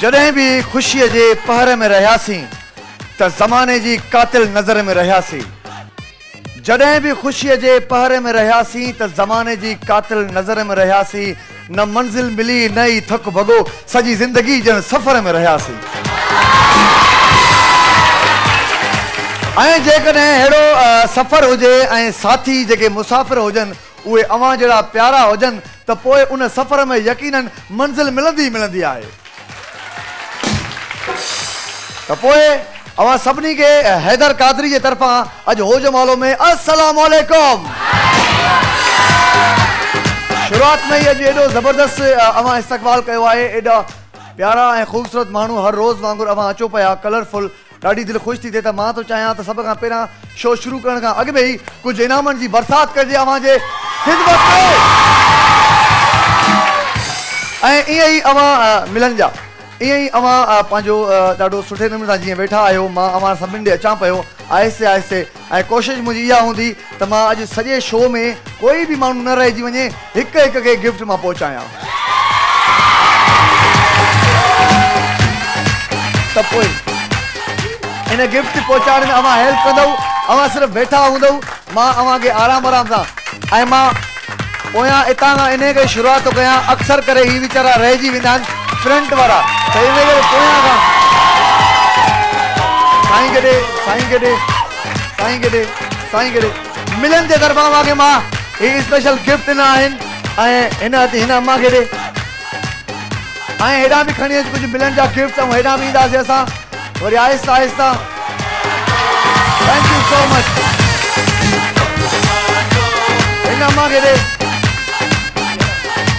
जॾहिं भी खुशीअ जे पहर में रहियासीं त ज़माने जी कातिल नज़र में रहियासीं, जॾहिं भी खुशीअ जे पहर में रहियासीं त ज़माने जी कातिल नज़र में रहियासीं, न मंज़िल मिली न ई थक भॻो, सॼी ज़िंदगी जन सफ़र में रहियासीं। ऐं जेकॾहिं अहिड़ो सफ़र हुजे ऐं साथी जेके मुसाफ़िर हुजनि उहे अवां जहिड़ा प्यारा हुजनि त पोइ उन सफ़र में यकीनन मंज़िल मिलंदी मिलंदी आहे। तो अवां सभिनी के हैदर कादरी के तरफा अज हो जमालो में अस्सलाम वालेकुम। शुरुआत में ही अज एडो जबरदस्त अवां इस्तकबाल किया है, एडा प्यारा ए खूबसूरत मानू हर रोज वांगुर अवां अचो पाया, कलरफुल, ढी दिल खुश थी थे। तो मैं तो चाहिए तो सब का पैं शो शुरू करण का अग में ही कुछ इनाम की बरसात कर मिलन जा, इं अवांजो ढो सुे नमूने जी वेठा आयो। मां अवां सभी के अचान पो आहिस्ते आहिस्ते, ए कोशिश मुझी या होंगी तो मैं अज सजे शो में कोई भी मानू न रही वे, एक एक के गिफ्ट में पहुँचाया। तो इन गिफ्ट पहुँचाने में अवां हेल्प कदूँ, अवां सिर्फ वेठा होंदो, मां अवां के आराम आराम से। मां पोयां इतां खां इन के शुरुआत तो क्या अक्सर करे ही वीचारा रहिजी वेंदा आहिनि फ्रंट वारा, तो इन साईं गॾे साईं गॾे साईं गॾे साईं गॾे मिलन जे तरफ़ां अव्हांखे मां हीअ स्पेशल गिफ्ट ॾिना आहिनि। ऐं हिन हथु हिन अम्मा खे ॾे, ऐं हेॾां बि खणी अचु कुझु मिलन जा गिफ्ट, ऐं हेॾां बि ईंदासीं असां वरी आहिस्ता आहिस्ता। Thank you so much. हिन अम्मा खे ॾे,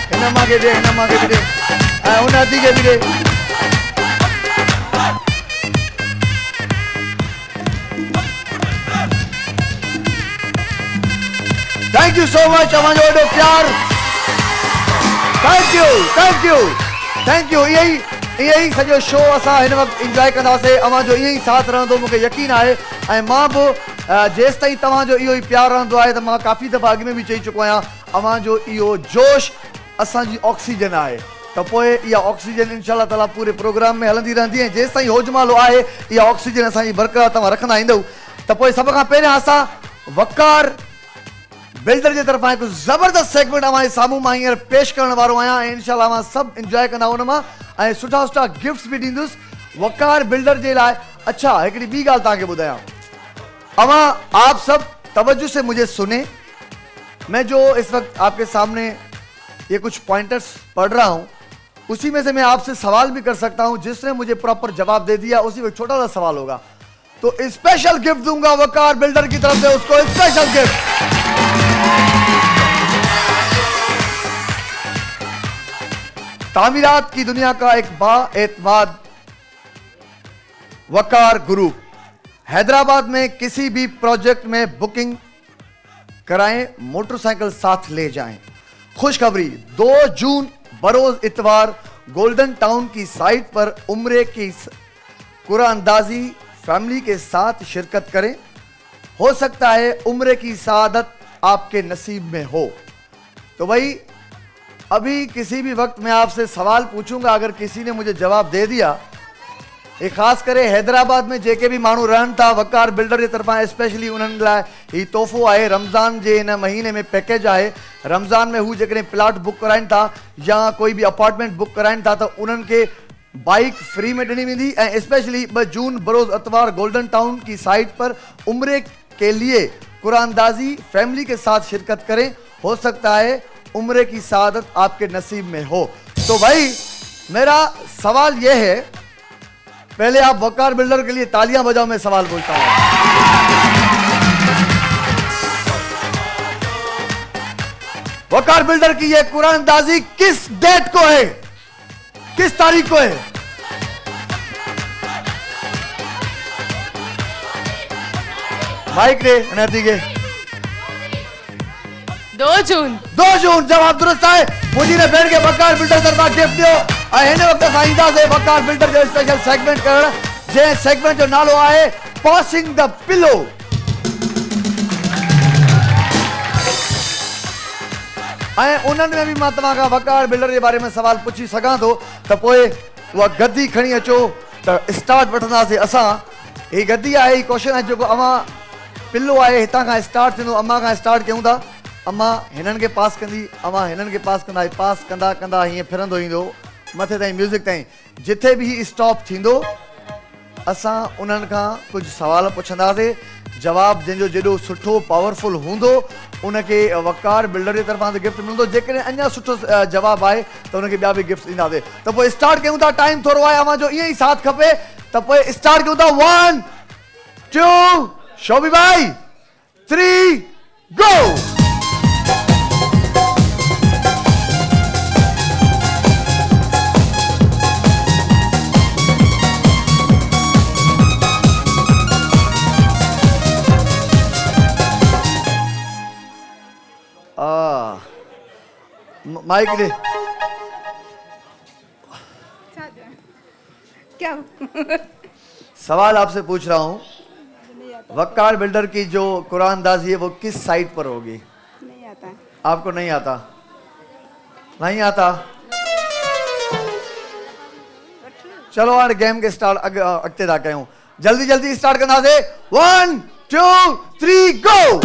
हिन अम्मा खे ॾे, हिन अम्मा खे ॾे, उन हथी खे बि ॾे। थैंक यू सो मच, अवांजो एॾो प्यार। Thank you thank you thank you. इहो ई सॼो शो असां हिन वक़्तु इंजॉय कंदासीं, अवांजो इहो ई साथ रहंदो मूंखे यकीन आहे। ऐं मां बि जेसि ताईं तव्हांजो इहो ई प्यार रहंदो आहे, त मां काफ़ी दफ़ा अॻु में बि चई चुको आहियां, अवांजो इहो जोश असांजी ऑक्सीजन आहे। तो या ऑक्सीजन इंशाल्लाह ताला पूरे प्रोग्राम में हलंदी रहंदी है, जेस ताईं हो जमालो आहे या ऑक्सीजन असांजी बरकरार तव्हां रखंदा ईंदव। तो सब खां पहिरियां असां वकार बिल्डर जे तरफां हिकु ज़बरदस्त सेगमेंट अव्हांजे साम्हूं मां हींअर पेश करण वारो आहियां, ऐं इंशाल्लाह अव्हां सभु इंजॉय कंदा उन मां, ऐं सुठा सुठा गिफ्ट्स बि ॾींदुसि वकार बिल्डर जे लाइ। अच्छा, हिकिड़ी ॿी ॻाल्हि तव्हांखे ॿुधायां, अव्हां आप सब तवज्जो से मुझे सुने। मैं जो इस वक्त आपके सामने ये कुछ पॉइंटर्स पढ़ रहा हूँ, उसी में से मैं आपसे सवाल भी कर सकता हूं, जिसने मुझे प्रॉपर जवाब दे दिया उसी में छोटा सा सवाल होगा, तो स्पेशल गिफ्ट दूंगा वकार बिल्डर की तरफ से उसको स्पेशल गिफ्ट। तामीरात की दुनिया का एक बाएतमाद वकार ग्रुप, हैदराबाद में किसी भी प्रोजेक्ट में बुकिंग कराएं, मोटरसाइकिल साथ ले जाएं। खुशखबरी, 2 जून बरोज इतवार गोल्डन टाउन की साइट पर उम्रे की कुरानंदाजी फैमिली के साथ शिरकत करें, हो सकता है उम्रे की सआदत आपके नसीब में हो। तो भाई अभी किसी भी वक्त मैं आपसे सवाल पूछूंगा, अगर किसी ने मुझे जवाब दे दिया, ये खास करे हैदराबाद में जेके भी मानू रहन था, वकार बिल्डर की तरफा स्पेशली उन्हनि लाइ ही तोहफ़ो आहे। रमज़ान के इन महीने में पैकेज आहे, रमज़ान में हू जेकॾहिं प्लाट बुक कराइनि था या कोई भी अपार्टमेंट बुक कराइनि था तो उन्हनि खे बाइक फ्री में ॾिनी वेंदी। ऐं स्पेशली 2 जून बरोज़ अतवार गोल्डन टाउन की साइट पर उम्रे के लिए कुरानंदाजी फैमिली के साथ शिरकत करें, हो सकता है उम्रे की सआदत आपके नसीब में हो। तो भाई मेरा सवाल यह है, पहले आप वकार बिल्डर के लिए तालियां बजाओ, मैं सवाल बोलता हूं। वकार बिल्डर की यह कुरानंदाजी किस डेट को है, किस तारीख को है? माइक रे नदी के 2 जून। 2 जून जवाब दुरुस्त है। मुझी ने बैठ के वकार बिल्डर दरबार गिफ्ट दियो। हिन वक्त साईंदा से वकार बिल्डर जो स्पेशल सेगमेंट करण, जे सेगमेंट जो नालो आहे पासिंग द पिलो। उन्हनि में बि मां तव्हां खां वकार बिल्डर जे बारे में सवाल पुछी सघां थो, त पोइ उहा गद्दी खणी अचो त स्टार्ट वठंदासीं असां। ही गद्दी आहे, ही क्वेश्चन आहे जेको अमा पिल्लो आहे हितां खां स्टार्ट थींदो, अमा खां स्टार्ट कयूं था, अमा हिननि खे पास कंदी, अमा हिननि खे पास कंदा, पास कंदा कंदा हीअं फिरंदो ईंदो मथे ताईं म्यूज़िक ताईं। जिथे बि ही स्टॉप थींदो असां उन्हनि खां कुझु सुवाल पुछंदासीं, जवाब जंहिंजो जेॾो सुठो पावरफुल हूंदो उनखे वकार बिल्डर जे तरफ़ां से गिफ्ट मिलंदो। जेकॾहिं अञा सुठो जवाबु आहे त उनखे ॿिया बि गिफ्ट ॾींदासीं। त पोइ स्टार्ट कयूं था, टाइम थोरो आहे, असांजो ईअं ई साथ खपे। त पोइ स्टार्ट कयूं था, 1 2 शोभी भाई 3 गो। माइक दे। क्या सवाल आपसे पूछ रहा हूँ, वकार बिल्डर की जो कुरान दाजी है वो किस साइट पर होगी? नहीं आता। आपको नहीं आता? नहीं आता। चलो यार गेम के स्टार्ट अगते जाके हूँ, जल्दी जल्दी स्टार्ट करना से 1 2 3 गो।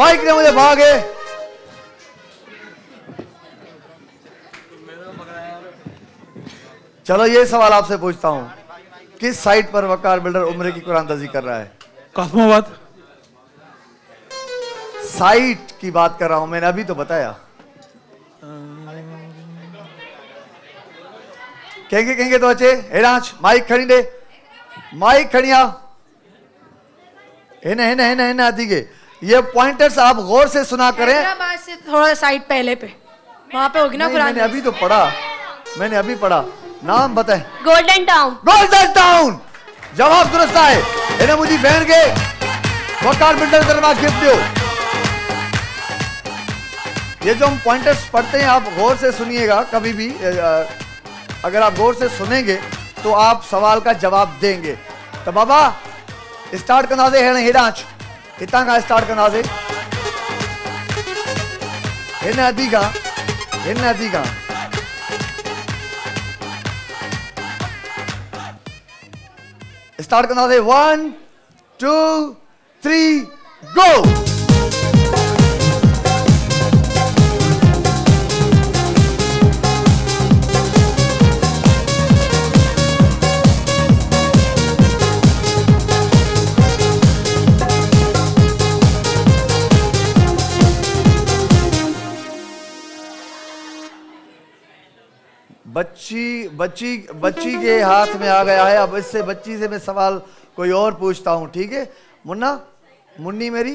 माइक ने मुझे भागे। चलो ये सवाल आपसे पूछता हूँ, किस साइट पर वकार बिल्डर उम्र की कुरानंदाजी कर रहा है? कासमाबाद साइट की बात कर रहा हूँ, मैंने अभी तो बताया। कहेंगे कहेंगे तो अच्छे हेराज। माइक खड़ी दे, माइक खड़िया है ना आती के। ये पॉइंटर्स आप गौर से सुना करें। हैदराबाद से थोड़ा साइड पहले पे, वहाँ पे होगी ना कुरान। मैंने अभी तो पढ़ा, मैंने अभी पढ़ा। नाम बताएं। Golden town. गोल्डन टाउन जवाब दुरुस्त है। इन्हें मुझे बहन के वकार बिल्डर दरबार गिफ्ट दो। ये जो हम पॉइंटर्स पढ़ते हैं आप गौर से सुनिएगा, कभी भी अगर आप गौर से सुनेंगे तो आप सवाल का जवाब देंगे। तो बाबा स्टार्ट करना दे हेराज, हितां खां स्टार्ट कंदासीं। हिन अधिका स्टार्ट कंदासीं 1 2 3 गो। बच्ची बच्ची बच्ची के हाथ में आ गया है। अब इससे बच्ची से मैं सवाल कोई और पूछता हूं, ठीक है? मुन्ना मुन्नी मेरी,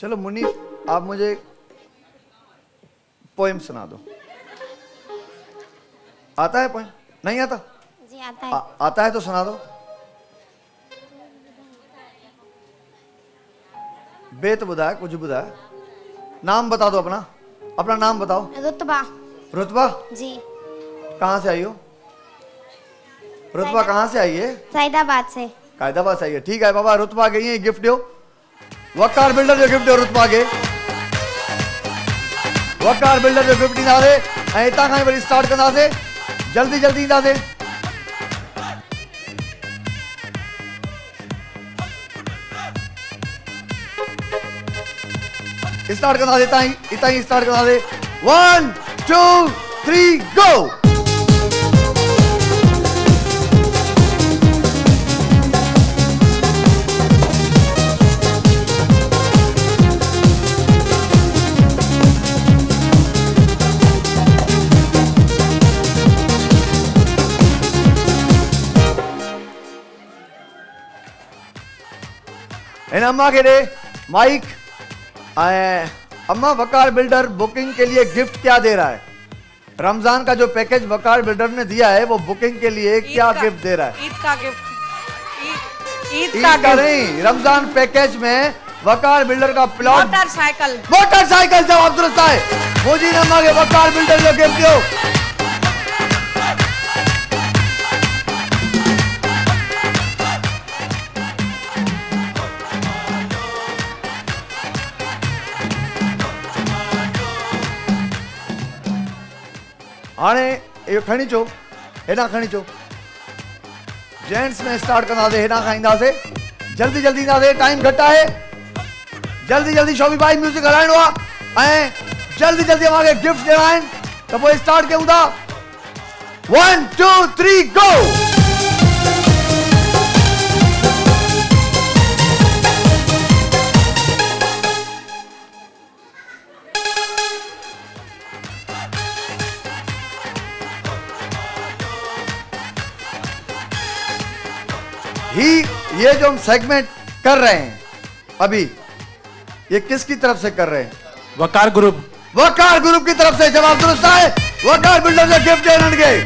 चलो मुन्नी आप मुझे पोएम सुना दो। आता है पोएम? नहीं आता? जी आता है। आता है तो सुना दो। बेत बुदाया कुछ बुदाया। नाम बता दो अपना, अपना नाम बताओ। रुतबा। रुतबा जी। कहाँ से आई हो रुतबा? कहाँ से आई है? सैदाबाद से। कायदाबाद से आई है, ठीक है बाबा। रुतबा के ये गिफ्ट दो, वकार बिल्डर जो गिफ्ट दो रुतबा के। वकार बिल्डर जो गिफ्ट दींदा से ऐ ता खाई वरी स्टार्ट कंदा से, जल्दी जल्दी दींदा से। स्टार्ट करना देता ही, इतना ही स्टार्ट करना दे। 1 2 3 गो। इन अम्मा के दे माइक। अम्मा वकार बिल्डर बुकिंग के लिए गिफ्ट क्या दे रहा है? रमजान का जो पैकेज वकार बिल्डर ने दिया है वो बुकिंग के लिए क्या गिफ्ट दे रहा है? ईद का गिफ्ट। ईद का नहीं, रमजान पैकेज में वकार बिल्डर का प्लॉट मोटरसाइकिल मोटरसाइकिल जवाब दुरुस्त है। मोदी नम्मा के वकार बिल्डर जो गेम क्यों हाणे ये खणी चो हेना खणी चो जेंट्स में स्टार्ट कंदासीं हेना खाईंदासीं जल्दी जल्दी ईंदासीं टाइम घट है जल्दी जल्दी शॉपी भाई म्यूजिक हलाइणो आहे जल्दी जल्दी असांखे गिफ्ट ॾियणा आहिनि त पोइ स्टार्ट कयूं था 1 2 3 गो ही ये जो हम सेगमेंट कर रहे हैं अभी ये किसकी तरफ से कर रहे हैं? वकार ग्रुप की तरफ से जवाब दुरुस्त है। वकार बिल्डर से गिफ्ट देने गए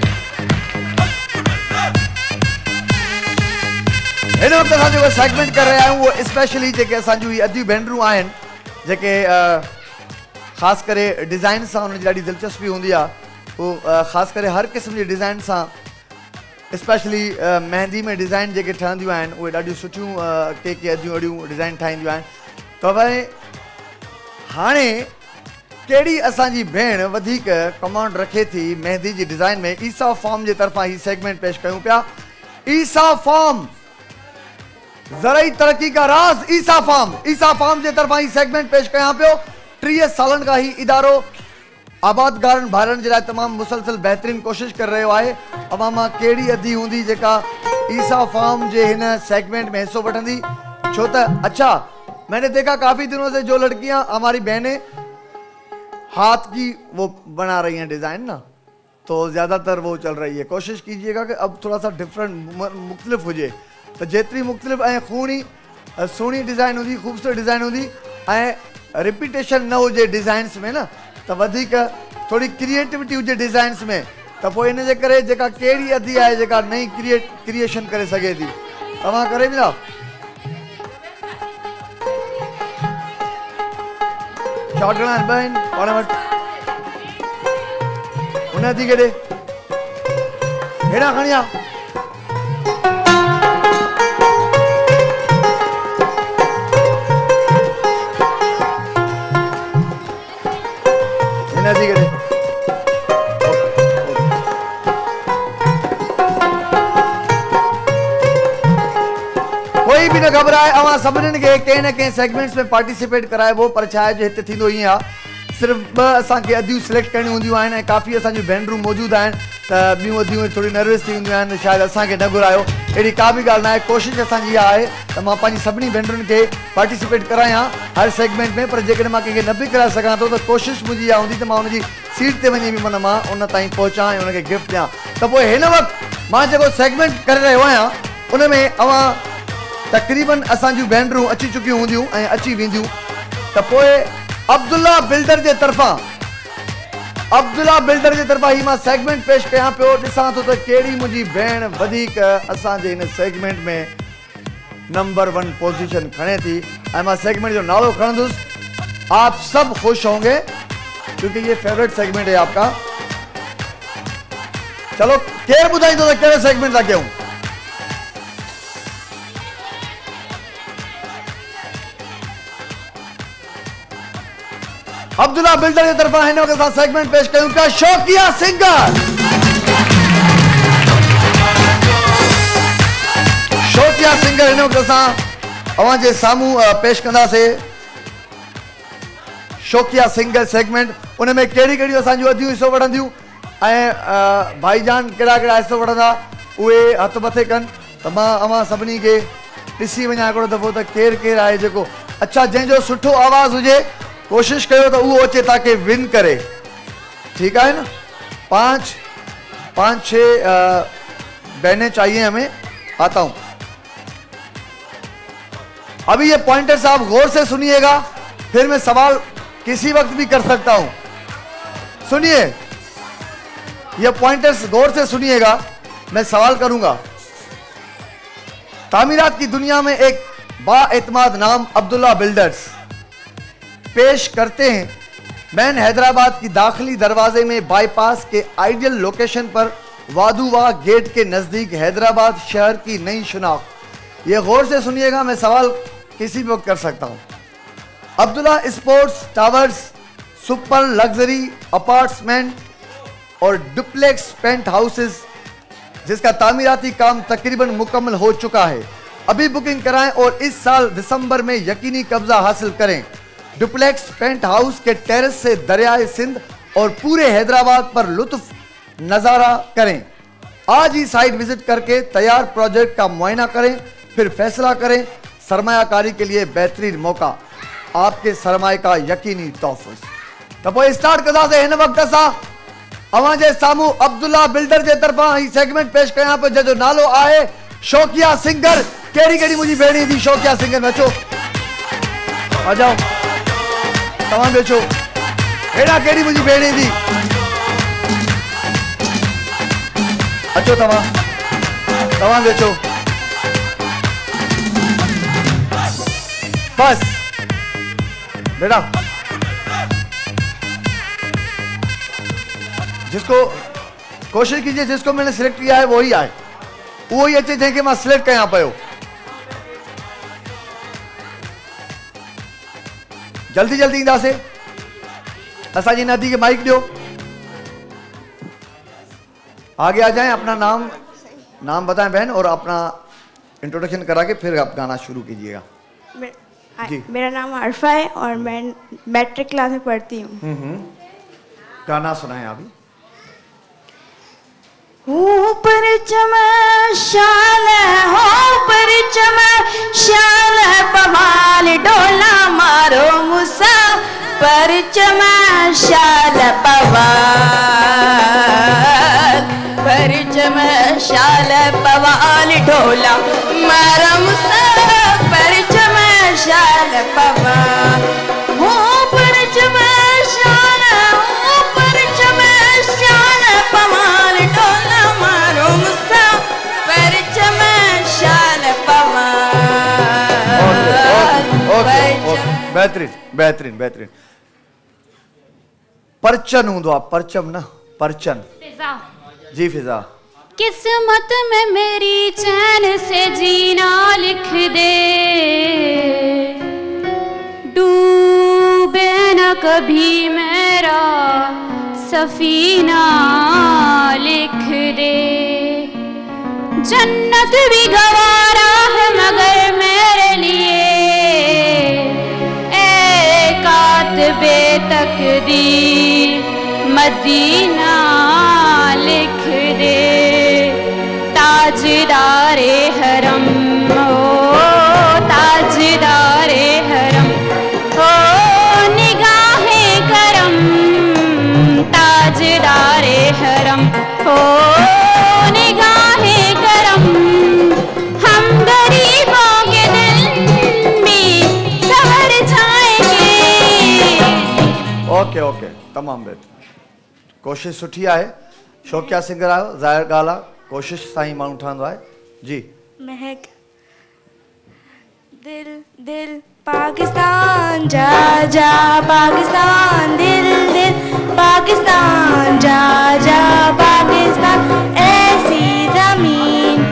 इन वक्त जो सेगमेंट कर रहे हैं वो स्पेशली अदी भेनरू आन जेके खास करे डिजाइन से उनकी ढी दिलचस्पी होंगी वो खास करे हर किस्म की डिजाइन से स्पेशली मेहंदी में डिज़ाइन जेके ठहंदियूं आहिनि उहे ॾाढियूं सुठियूं के अॼियूं अहिड़ियूं डिज़ाइन ठाहींदियूं आहिनि त भई हाणे कहिड़ी असांजी भेण वधीक कमांड रखे थी मेहंदी जी डिज़ाइन में ईसा फॉर्म जे तरफ़ां ही सेगमेंट पेश कयूं पिया। ईसा फॉर्म ज़रई तरक़ी का राज़ ईसा फॉर्म जे तरफ़ां ही सेगमेंट पेश कयां पियो। 30 सालनि खां ही इदारो आबादगारन भारन जे लाइ तमामु मुसलसल बहितरीन कोशिश कर रहियो आहे। अवां मां कहिड़ी अदी हूंदी जेका ईसा फार्म जे हिन सेगमेंट में हिस्सो वठंदी छो त अच्छा मैंने देखा काफ़ी दिनों से जो लड़कियां हमारी बहनें हाथ की वो बना रही हैं डिज़ाइन ना तो ज़्यादातर वो चल रही है। कोशिश कीजिएगा कि अब थोड़ा सा डिफरेंट मुख्तलिफ हुए तो जेतरी मुख्तलिफ ऐं खूनी सोहनी डिज़ाइन होंगी खूबसूरत डिज़ाइन होंगी ऐं रिपीटेशन न हुए डिज़ाइन्स में न तो वधिक थोड़ी क्रिएटिविटी हुए डिज़ाइन्स में तो पोइ इन जे करे जेका कहिड़ी अदी आहे जेका नई क्रिएशन करे सघे थी तव्हां करे मिला शॉटगन आहिनि पाण वटि हुन अदी खे ॾे हेॾा खणी आ कोई भी न घबराए अवां सभिनीनि खे कंहिं न कंहिं सेगमेंट्स में पार्टिसिपेट कराइबो पर छा आहे जो हिते थींदो ईअं आहे सिर्फ़ु ॿ असांखे अदियूं सिलेक्ट करणियूं हूंदियूं आहिनि ऐं काफ़ी असांजी भेनरूं मौजूदु आहिनि त ॿियूं अदियूं थोरी नर्वस थी वेंदियूं आहिनि शायदि असांखे न घुरायो अहिड़ी का बि ॻाल्हि न आहे। कोशिशि असांजी इहा आहे त मां पंहिंजी सभिनी भेनरुनि खे पार्टिसिपेट करायां हर सेगमेंट में पर जेकॾहिं मां कंहिंखे न बि कराए सघां थो त कोशिशि मुंहिंजी इहा हूंदी त मां हुनजी सीट ते वञी बि मन मां उन ताईं पहुचां ऐं हुनखे गिफ्ट ॾियां। त पोइ हिन वक़्तु मां जेको सेगमेंट करे रहियो आहियां उन में अवां तक़रीबन असांजूं भेनरूं अची चुकियूं हूंदियूं ऐं अची वेंदियूं त पोइ अब्दुल्ला बिल्डर जे तरफ़ां ही मां सेगमेंट पेश कयां पियो। ॾिसां थो त कहिड़ी मुंहिंजी भेण वधीक असांजे हिन सेगमेंट में नंबर 1 पोजीशन खणे थी ऐं मां सेगमेंट जो नालो खणंदुसि आप सब खुश होंगे क्योंकि ये फेवरेट सेगमेंट है आपका। चलो केरु ॿुधाईंदो त कहिड़े सेगमेंट था कयूं? अब्दुल्ला बिल्डर की तरफा हिन वक्त असां सेगमेंट पेश कयूं पिया शौकिया सिंगर। शौकिया सिंगर हिन वक्त असां अवां जे साम्हूं पेश कंदासीं। शौकिया सिंगर सेगमेंट उन में कहिड़ी कहिड़ियूं असांजूं अदियूं हिस्सो वठंदियूं ऐं भाईजान कहिड़ा कहिड़ा हिस्सो वठंदा उहे हथ मथे कनि त मां अवां सभिनी खे ॾिसी वञा हिकिड़ो दफ़ो त केरु केरु आहे जेको अच्छा जंहिंजो सुठो आवाज़ हुजे कोशिश करो तो वो अचे ताकि विन करे ठीक है ना। 5-6 बहनें चाहिए हमें। आता हूं अभी ये पॉइंटर्स आप गौर से सुनिएगा फिर मैं सवाल किसी वक्त भी कर सकता हूं। सुनिए ये पॉइंटर्स गौर से सुनिएगा मैं सवाल करूंगा। तामीरात की दुनिया में एक बाएतमाद नाम अब्दुल्ला बिल्डर्स पेश करते हैं मैन हैदराबाद की दाखिली दरवाजे में बाईपास के आइडियल लोकेशन पर वादुवा गेट के नज़दीक हैदराबाद शहर की नई शनाख्त। ये गौर से सुनिएगा, मैं सवाल किसी भी वक्त कर सकता हूँ। Abdullah sports towers, super luxury apartment और डुप्लेक्स पेंट हाउसेस जिसका तामीराती काम तकरीबन मुकम्मल हो चुका है। अभी बुकिंग कराएं और इस साल दिसंबर में यकीनी कब्जा हासिल करें। डुप्लेक्स पेंट हाउस के टेरेस से दरियाए सिंध और पूरे हैदराबाद पर लुत्फ नज़ारा करें। आज ही साइट विजिट करके तैयार प्रोजेक्ट का मुआयना करें, फिर फैसला करें। सरमायाकारी के लिए बेहतरीन मौका, आपके सरमाए का यकीनी तहफ़्फ़ुज़। तब स्टार्ट कदा से हिन वक्त सा अवाज सामू अब्दुल्ला बिल्डर के तरफा ही सेगमेंट पेश कया पे जो नालो आए शौकिया सिंगर। केड़ी केड़ी मुझी भेड़ी थी शौकिया सिंगर। अचो आ जाओ तमाम बेचो हेड़ा केड़ी मुझी भेड़ी थी। अचो तमाम तमाम बेचो बस बेटा जिसको कोशिश कीजिए जिसको मैंने सिलेक्ट किया है वही आए वही अच्छे जैसे मां सिलेक्ट कया पो। जल्दी जल्दी इंदासे असाजी नदी के माइक दियो। आगे आ जाएं, अपना नाम बताएं बहन और अपना इंट्रोडक्शन करा के फिर आप गाना शुरू कीजिएगा। मेरा नाम अरफा है और मैं मैट्रिक क्लास में पढ़ती हूँ। गाना सुनाएं अभी। ऊपर चमशाल हो पर चमशाल पमाल डोला मारो मुसा पर चमशाल पवाल पर चमशाल पवाल डोला मारो मुसा पर चमशाल पवाल हो पर चमशाल बेहतरीन बेहतरीन बेहतरीन। परचन हूं आप परचम ना परचन फिजा जी फिजा। किस्मत में मेरी चैन से जीना लिख दे डूबे न कभी मेरा सफीना लिख दे। जन्नत भी गवारा है मगर मेरे लिए बेतकदीर मदीना लिख दे। ताजदारे हरम हो ताजदारे हरम हो निगाहे करम ताजदारे हरम हो निगाहे करम। हम गरीबों के दिल में सवर जाएंगे। ओके ओके तमाम बेट कोशिश सुठी है। शौकिया सिंगर आयो जाहिर गाला कोशिश साई मानू ठंदो है जी। महक दिल दिल पाकिस्तान जा जा पाकिस्तान दिल दिल पाकिस्तान जा जा पाकिस्तान। ऐसी जमीन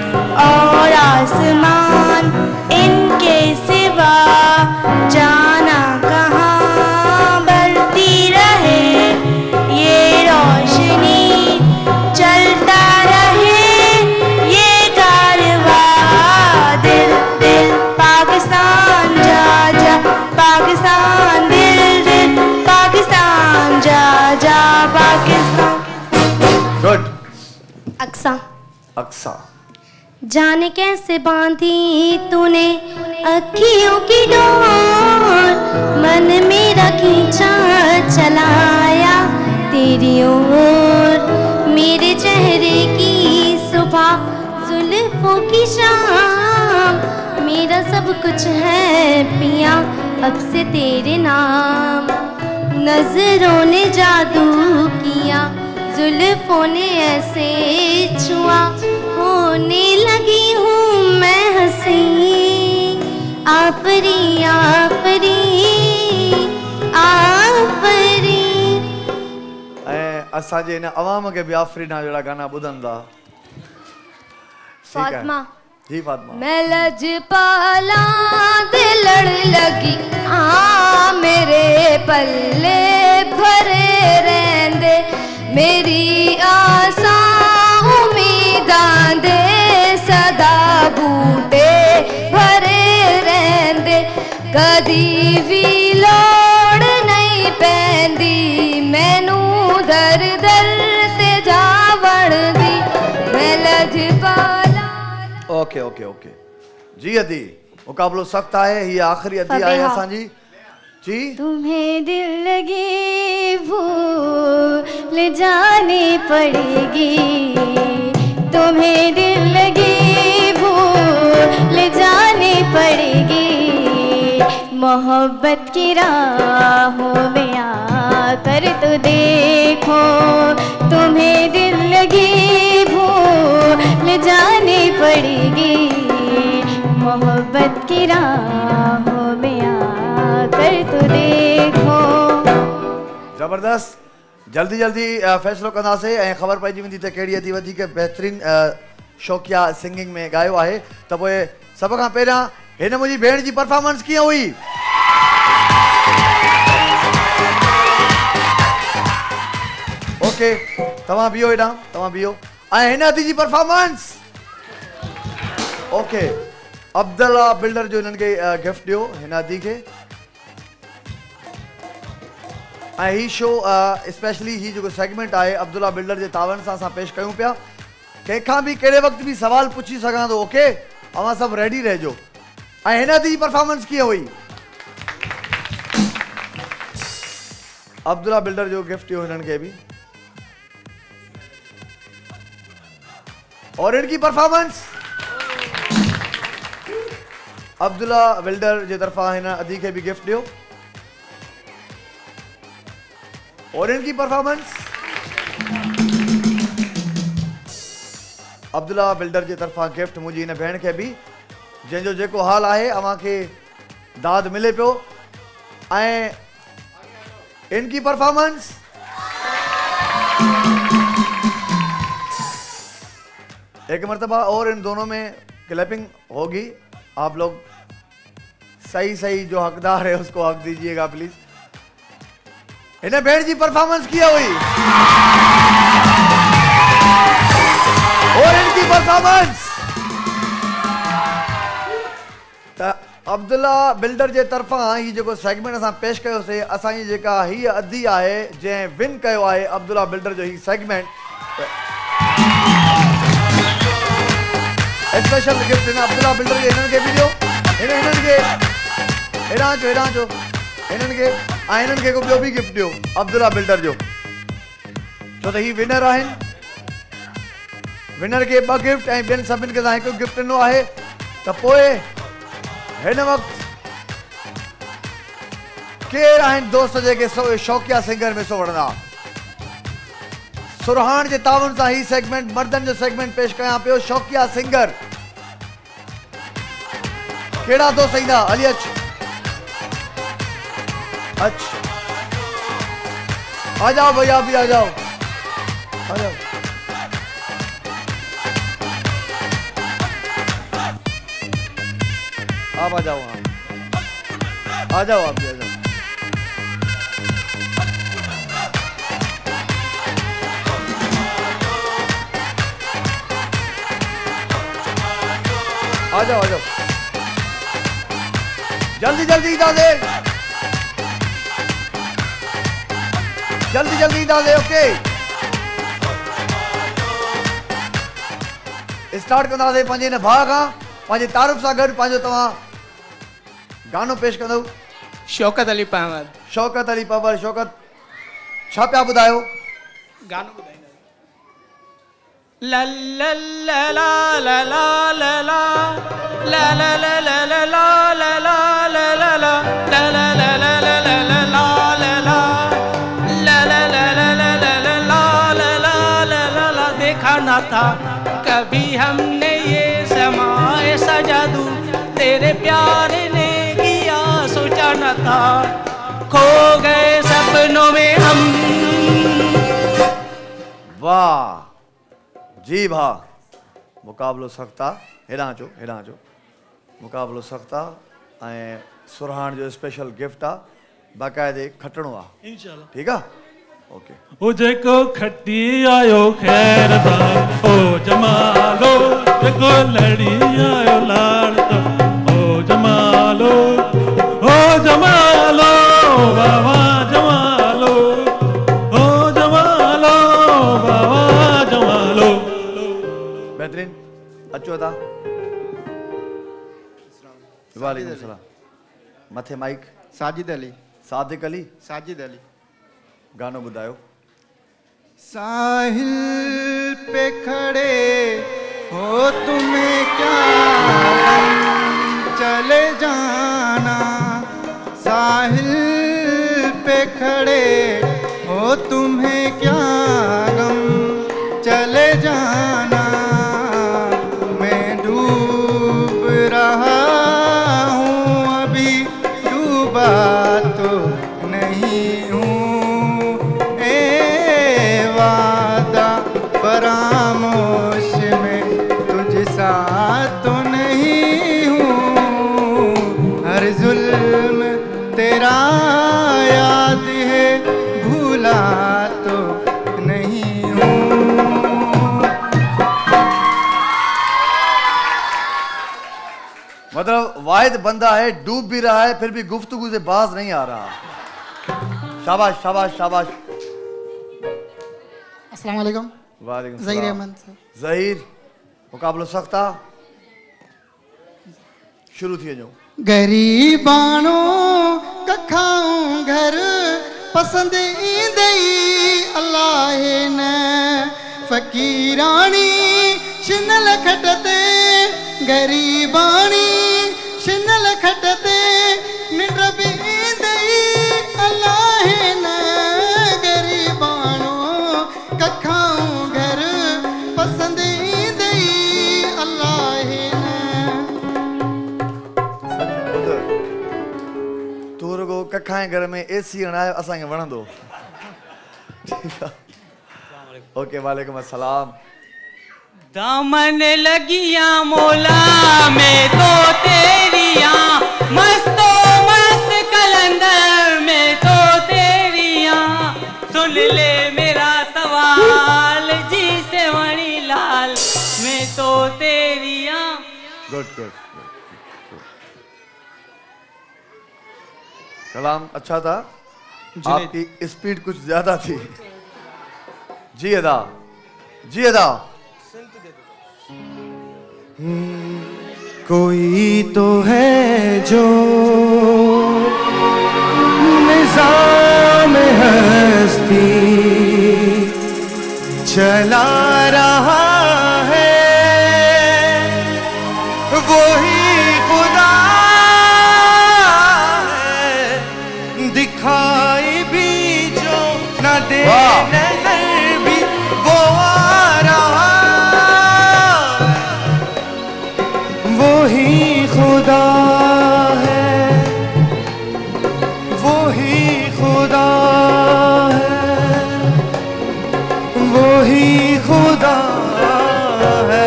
और आसमान इनके सिवा जाना अक्सा अक्सा जाने कैसे बांधी तूने अखियों की डोर मन मेरा खींचा चलाया तेरी ओर। मेरे चेहरे की सुबह जुल्फों की शाम मेरा सब कुछ है पिया अब से तेरे नाम। नजरों ने जादू किया जुल्फों ने ऐसे छुआ होने लगी हूँ मैं हंसी आफरी आफरी आफरी। असा जे न आवाम के भी आफरी ना जोड़ा गाना बुदंदा फातिमा जी फातिमा। मैं लज पाला दिलड़ लगी हाँ मेरे पल्ले भरे रहंदे मेरी आसा उम्मीदां दे सदा बूटे भरे रहंदे कदी भी लोड़ नहीं पैंदी मैनू दर दर ते जावण दी मैं लज पाला। ओके ओके ओके जी अदी मुकाबलो सख्त है ये आखिरी अदी आए असां जी जी। तुम्हें दिल लगी भूल जाने पड़ेगी तुम्हें दिल लगी भूल जाने पड़ेगी मोहब्बत की राहों में आकर तो देखो तुम्हें दिल लगी भूल जाने पड़ेगी मोहब्बत की राहों में आकर तो देखो। जबरदस्त जल्दी जल्दी फैसलो कदा से खबर पाई वी तो कड़ी थी वही बेहतरीन शौकिया सिंगिंग में गायो है तो सब का पैर इन मुझी भेण की परफॉर्मेंस क्या हुई। ओके तमाम बियो एडा तमाम बियो इन अदी की परफॉर्मेंस। ओके अब्दुल्ला बिल्डर जो इनके गिफ्ट दियो इन अदी के ही शो स्पेशली ही जो सेगमेंट है अब्दुल्ला बिल्डर के तावन से पेश क्यों पाया कंखा भी कड़े वक्त भी सवाल पूछी सो। ओके अव सब रेडी रहो दी परफॉर्मेंस की हुई अब्दुल्ला बिल्डर जो गिफ्ट हो इनके भी और इनकी परफॉर्मेंस अब्दुल्ला बिल्डर की तरफा इन अदी के भी गिफ्ट हो और इनकी परफॉर्मेंस अब्दुल्ला बिल्डर की तरफा गिफ्ट मुझी इन भेण के भी जंजो जेको हाल है अवा के दाद मिले पो इनकी परफॉर्मेंस एक मरतबा और इन दोनों में क्लैपिंग होगी। आप लोग सही सही जो हकदार है उसको हक दीजिएगा प्लीज। इन्हें भेड़ जी परफॉर्मेंस किया हुई और इनकी परफॉर्मेंस अब्दुल्ला बिल्डर के तरफा ही जो सेगमेंट अस पेश किया असाई जेका ही अदी है जै विन किया है अब्दुल्ला बिल्डर जो ही सेगमेंट स्पेशल गिफ्ट इन अब्दुल्ला बिल्डर के इन्हन के भी दियो इन्हन के हेरां जो इन्हन के आ इन्हन के को भी गिफ्ट दियो अब्दुल्ला बिल्डर जो छो तो ही विनर है। विनर के ब गिफ्ट ए बेन सब के एक गिफ्ट दिनों है तो इन वक्त केड़ा दोस्त जो शौकिया सिंगर में सो वणंदा सुरहान के तावन से ही सेगमेंट मर्दन जो सेगमेंट पेश कया पे शौकिया सिंगर केड़ा दोस्त इंदा अली अच्छा आ जाओ भैया भी आ जाओ आप आ जाओ आप भी आ जाओ। आ जाओ जल्दी जल्दी डाले। ओके स्टार्ट कंदासीं पंहिंजे इन भाउ खां पंहिंजे तारुफ सां गॾु पंहिंजो तव्हां गानो पेश कदो। शौकत अली पावर शौकत छा पे बुदायो गानो बुदाई ला ला ला ला ला ला ला ला ला ला ला ला ला ला ला ला ला ला ला ला ला ला ला ला ला ला ला ला ला ला ला ला ला ला। देखा ना था कभी हमने ये समाए सजादू तेरे प्यार ने था, खो गए सपनों में हम। वाह जी भा, मुकाबलो सख्ता हेॾां अचो मुकाबलो सख्ता ऐं सुरहान जो स्पेशल गिफ्ट आ, बाक़ाइदे खटणो आ इंशाल्लाह। ठीक आ ओके। हो जेको खटी आयो खैर दा, हो जमालो जेको लड़ी आयो लाल दा, हो जमालो, हो जमालो बाबा जमालो, हो जमालो बाबा जमालो। बेहतरीन, अचो था वालेकुम सलाम। मथे माइक। साजिद अली। गाना बुदायो। साहिल पे खड़े हो तुम्हें क्या चले जाना, साहिल पे खड़े हो तुम्हें क्या गम चले जाना। मैं डूब रहा हूँ अभी, डूबा तो नहीं हूँ, फरामोश में तुझसा तो नहीं हूँ। हर जुल्म तेरा याद है, भूला तो नहीं हूँ। मतलब वाहिद बंदा है, डूब भी रहा है फिर भी गुफ्तगू से बाज नहीं आ रहा। शाबाश शाबाश शाबाश। अस्सलाम वालेकुम। वालेकुम सलाम। ज़हीर अहमद साहब। ज़हीर, मुकाबलो सख्ता शुरू थी जो। गरीबानों का खाऊं घर पसंद इंदई अल्लाह न, फकीरानी शिनल खटते, गरीबानी शिनल खटते, निंड्रब इंदई अल्लाह न। गरीबानों का खाऊं कखाएं घर में एसी हणाए असांखे वणंदो। ओके वालेकुम अस्सलाम। दामन लगिया मोला में तो तेरिया, मस्तो मस्त कलंदर में तो तेरिया, सुन ले मेरा सवाल जी से वणी लाल में तो तेरिया। गुड गुड, कलाम अच्छा था, आपकी स्पीड कुछ ज्यादा थी। जी अदा, जी अदा। कोई तो है जो निजाम हस्ती चला रहा है, वो ही खुदा दिखाई भी जो न दे, नजर भी वो आ रहा, वो ही खुदा है, वो ही खुदा है, वो ही खुदा है,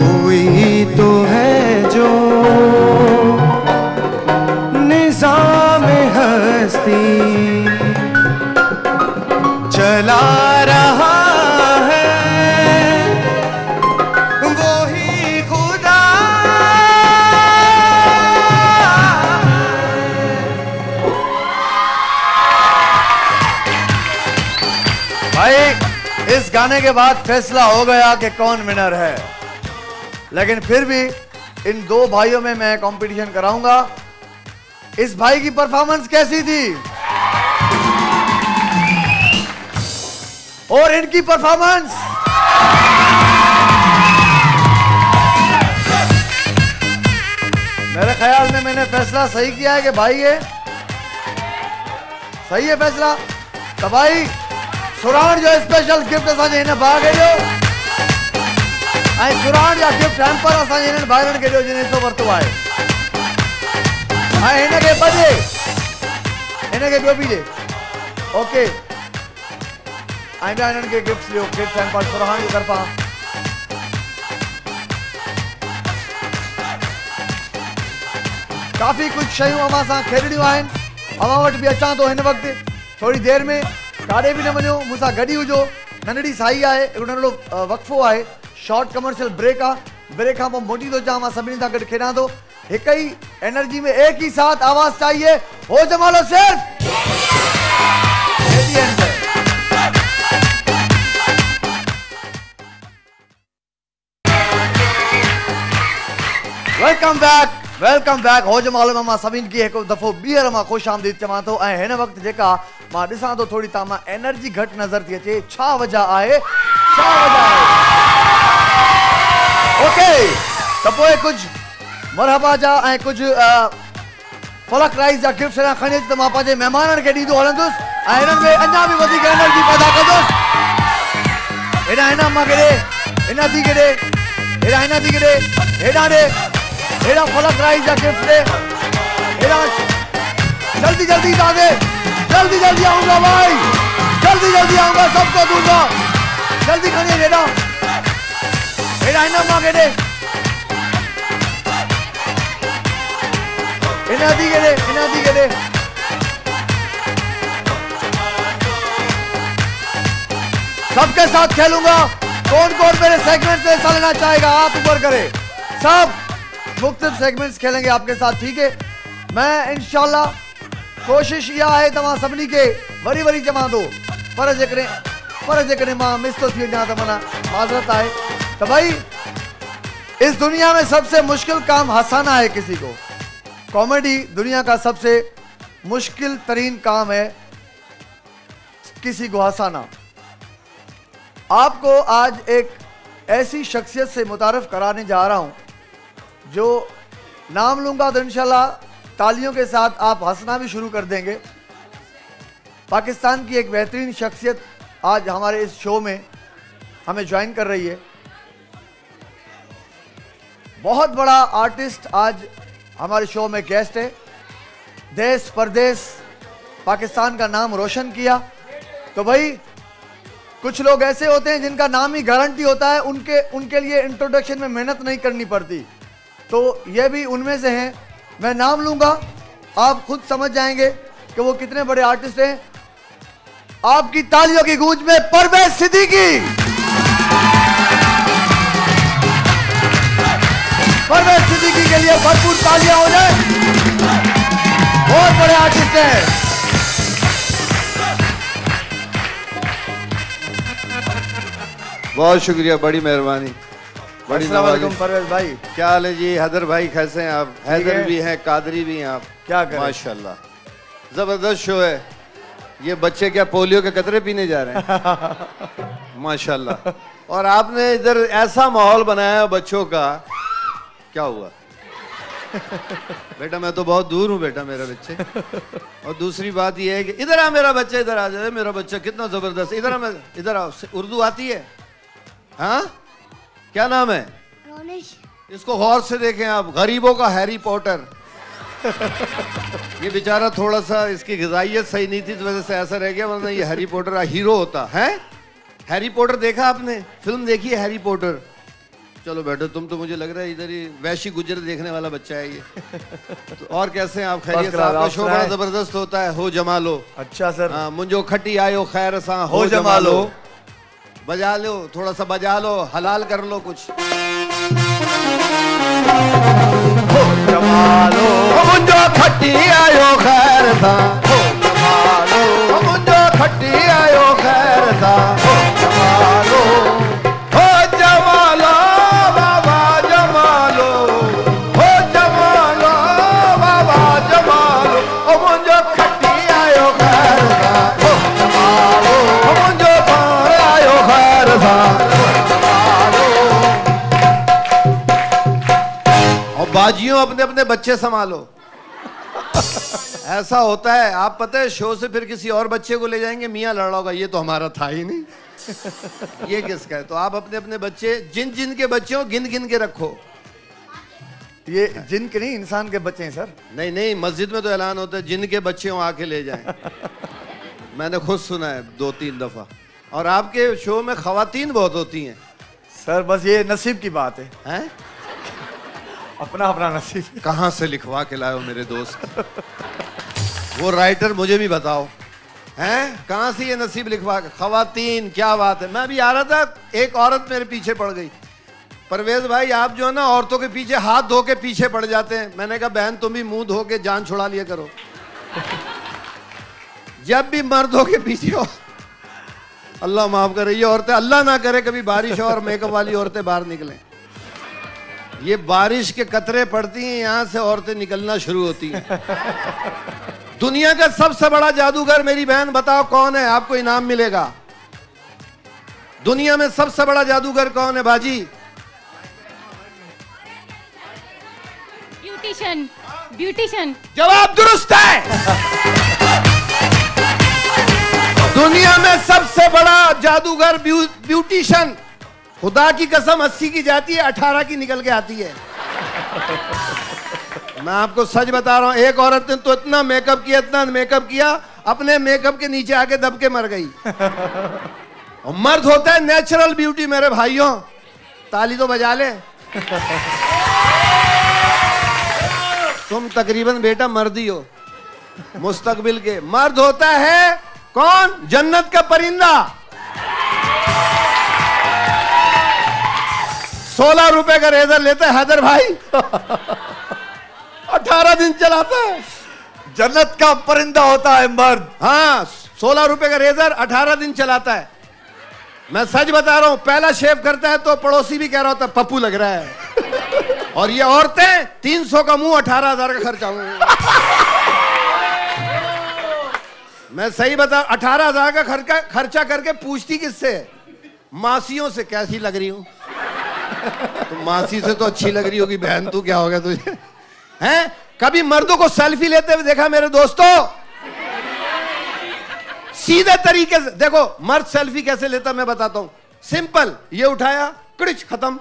वो ही खुदा तो है जो निजाम हस्ती चला रहा है, वो ही खुदा भाई। इस गाने के बाद फैसला हो गया कि कौन विनर है, लेकिन फिर भी इन दो भाइयों में मैं कंपटीशन कराऊंगा। इस भाई की परफॉर्मेंस कैसी थी और इनकी परफॉर्मेंस। मेरे ख्याल में मैंने फैसला सही किया है कि भाई ये सही है फैसला। तो भाई सुरहान जो स्पेशल गिफ्ट असांजे हिन भाग जो ऐं सुरहान जा गिफ्ट हैम्पर असांजे हिननि भाइरनि खे ॾियो जिन हिसो वरितो आहे ऐं हिनखे बजे हिनखे ॿियो बि ॾे ओके ऐं ॿिया हिननि खे गिफ्ट ॾियो गिफ्ट हैम्पर सुरहान जी तरफ़ां काफ़ी कुझु शयूं अवां सां खेॾणियूं आहिनि अवां वटि बि अचां थो हिन वक़्तु थोरी देरि में काॾे बि न वञो मूंसां गॾु हुजो नंढड़ी साई आहे हिकिड़ो नंढिड़ो वक़फ़ो आहे शॉर्ट कमर्शियल ब्रेक आ ब्रेक का मोटी तो चाह सभी गड खेड़ा तो एक ही एनर्जी में एक ही साथ आवाज चाहिए हो जमालो सिर्फ KTN पे वेलकम बैक हो जमालो में सभी की एक दफो बीहर में खुश आमदीद चवां तो वक्त जेका मां दिसा तो थोड़ी तमाम एनर्जी घट नजर थी अचे छा वजह आए ओके तो कुछ मरहबा जा कुछ फलक राइज जा गिफ्ट खड़ी तो मैं पाँच मेहमान के दीदो हलंदुस में अना भी एनर्जी पैदा कंदुस हेडा हेडा मां केडे हेडा थी केडे हेडा हेडा थी केडे हेडा दे हेडा फलक राइज जा गिफ्ट दे हेडा जल्दी जल्दी दा दे जल्दी जल्दी आऊंगा भाई जल्दी जल्दी आऊंगा सबको दूंगा जल्दी खड़ी हेडा हेडा हेडा मां केडे इनादी के दे सबके साथ खेलूंगा कौन मेरे सेगमेंट से हिस्सा लेना चाहेगा आप ऊपर करें सब मुख्तलिफ सेगमेंट्स खेलेंगे आपके साथ ठीक है मैं इंशाल्लाह कोशिश यह है तमाम सबनी के वरी वरी जमा दो पर जे करें मां मिस तो थी ना तमना माजरत आए तो भाई इस दुनिया में सबसे मुश्किल काम हंसाना है किसी को कॉमेडी दुनिया का सबसे मुश्किल तरीन काम है किसी को हंसाना आपको आज एक ऐसी शख्सियत से मुतारफ़ कराने जा रहा हूं जो नाम लूंगा तो इंशाल्लाह तालियों के साथ आप हंसना भी शुरू कर देंगे पाकिस्तान की एक बेहतरीन शख्सियत आज हमारे इस शो में हमें ज्वाइन कर रही है बहुत बड़ा आर्टिस्ट आज हमारे शो में गेस्ट है देश परदेश पाकिस्तान का नाम रोशन किया तो भाई कुछ लोग ऐसे होते हैं जिनका नाम ही गारंटी होता है उनके लिए इंट्रोडक्शन में मेहनत नहीं करनी पड़ती तो ये भी उनमें से हैं मैं नाम लूँगा आप खुद समझ जाएंगे कि वो कितने बड़े आर्टिस्ट हैं आपकी तालियों की गूंज में परवेज सिद्दीकी परवेज सिद्दीकी के लिए भरपूर तालियां हो जाए बहुत बड़े आर्टिस्ट हैं बहुत शुक्रिया बड़ी मेहरबानी अस्सलाम वालेकुम परवेज भाई क्या हाल है जी हैदर भाई कैसे हैं आप हैदर भी हैं कादरी भी हैं आप क्या करें माशाल्लाह जबरदस्त शो है ये बच्चे क्या पोलियो के कतरे पीने जा रहे हैं माशाल्लाह और आपने इधर ऐसा माहौल बनाया है बच्चों का क्या हुआ बेटा मैं तो बहुत दूर हूँ बेटा मेरा बच्चे और दूसरी बात यह है कि इधर आ मेरा बच्चा इधर आ जाए मेरा बच्चा कितना जबरदस्त इधर आओ उर्दू आती है हाँ क्या नाम है इसको गौर से देखें आप गरीबों का हैरी पॉटर ये बेचारा थोड़ा सा इसकी ग़िज़ाइयत सही नहीं थी इस वजह से ऐसा रह गया वरना ये हैरी पॉटर हीरो होता है हैरी पॉटर देखा आपने फिल्म देखी है हैरी पॉटर चलो बैठो तुम तो मुझे लग रहा है इधर ही वैशी गुजर देखने वाला बच्चा है ये तो और कैसे हैं आप खैरियत आपका शो बड़ा जबरदस्त होता है हो जमालो अच्छा सर हाँ मुझो खटी आयो खैर सा हो जमालो बजा लो थोड़ा सा बजा लो हलाल कर लो कुछ हो जमालो मुझो खटी आयो खैर सा हो जमालो मुझो खटी आयो खैर सा हो जमालो बाजियों अपने अपने बच्चे संभालो ऐसा होता है। आप पता है शो से फिर किसी और बच्चे को ले जाएंगे, मियाँ लड़ रहा होगा ये तो हमारा था ही नहीं ये किसका है। तो आप अपने अपने बच्चे जिन जिन के बच्चे हो गिन गिन के रखो। ये जिन के नहीं इंसान के बच्चे हैं सर। नहीं नहीं मस्जिद में तो ऐलान होता है जिन के बच्चे हो आके ले जाएं मैंने खुद सुना है 2-3 दफा। और आपके शो में खवातीन बहुत होती हैं सर। बस ये नसीब की बात है, अपना अपना नसीब। कहाँ से लिखवा के लाए हो मेरे दोस्त वो राइटर मुझे भी बताओ हैं कहाँ से ये नसीब लिखवा के। खवातीन क्या बात है। मैं अभी आ रहा था एक औरत मेरे पीछे पड़ गई। परवेज भाई आप जो है ना औरतों के पीछे हाथ धो के पीछे पड़ जाते हैं। मैंने कहा बहन तुम भी मुंह धो के जान छुड़ा लिया करो जब भी मर्दों के पीछे हो। अल्लाह माफ करे ये औरतें, अल्लाह ना करे कभी बारिश हो और मेकअप वाली औरतें बाहर निकलें। ये बारिश के कतरे पड़ती हैं यहाँ से औरतें निकलना शुरू होती हैं। दुनिया का सबसे बड़ा जादूगर मेरी बहन बताओ कौन है, आपको इनाम मिलेगा। दुनिया में सबसे बड़ा जादूगर कौन है बाजी? ब्यूटीशियन। ब्यूटीशियन। जवाब दुरुस्त है। दुनिया में सबसे बड़ा जादूगर ब्यूटीशियन। खुदा की कसम 80 की जाती है 18 की निकल के आती है मैं आपको सच बता रहा हूँ। एक औरत ने तो इतना मेकअप किया, इतना मेकअप किया, अपने मेकअप के नीचे आके दब के मर गई। और मर्द होता है नेचुरल ब्यूटी मेरे भाइयों। ताली तो बजा ले। तुम तकरीबन बेटा मर्दी हो मुस्तकबिल के। मर्द होता है कौन? जन्नत का परिंदा। 16 रुपए का रेजर लेता है हैदर भाई 18 दिन चलाता है। जन्नत का परिंदा होता है मर्द। हाँ 16 रुपए का रेजर 18 दिन चलाता है। मैं सच बता रहा हूँ। पहला शेव करता है तो पड़ोसी भी कह रहा होता है पप्पू लग रहा है। और ये औरतें 300 का मुंह 18,000 का खर्चा हुआ मैं सही बता 18,000 का खर्चा करके पूछती किससे? मासियों से। कैसी लग रही हूँ तो मासी से तो अच्छी लग रही होगी बहन, तू क्या हो गया तुझे हैं? कभी मर्दों को सेल्फी लेते हुए देखा मेरे दोस्तों? सीधे तरीके से देखो मर्द सेल्फी कैसे लेता मैं बताता हूँ। सिंपल ये उठाया किच खत्म।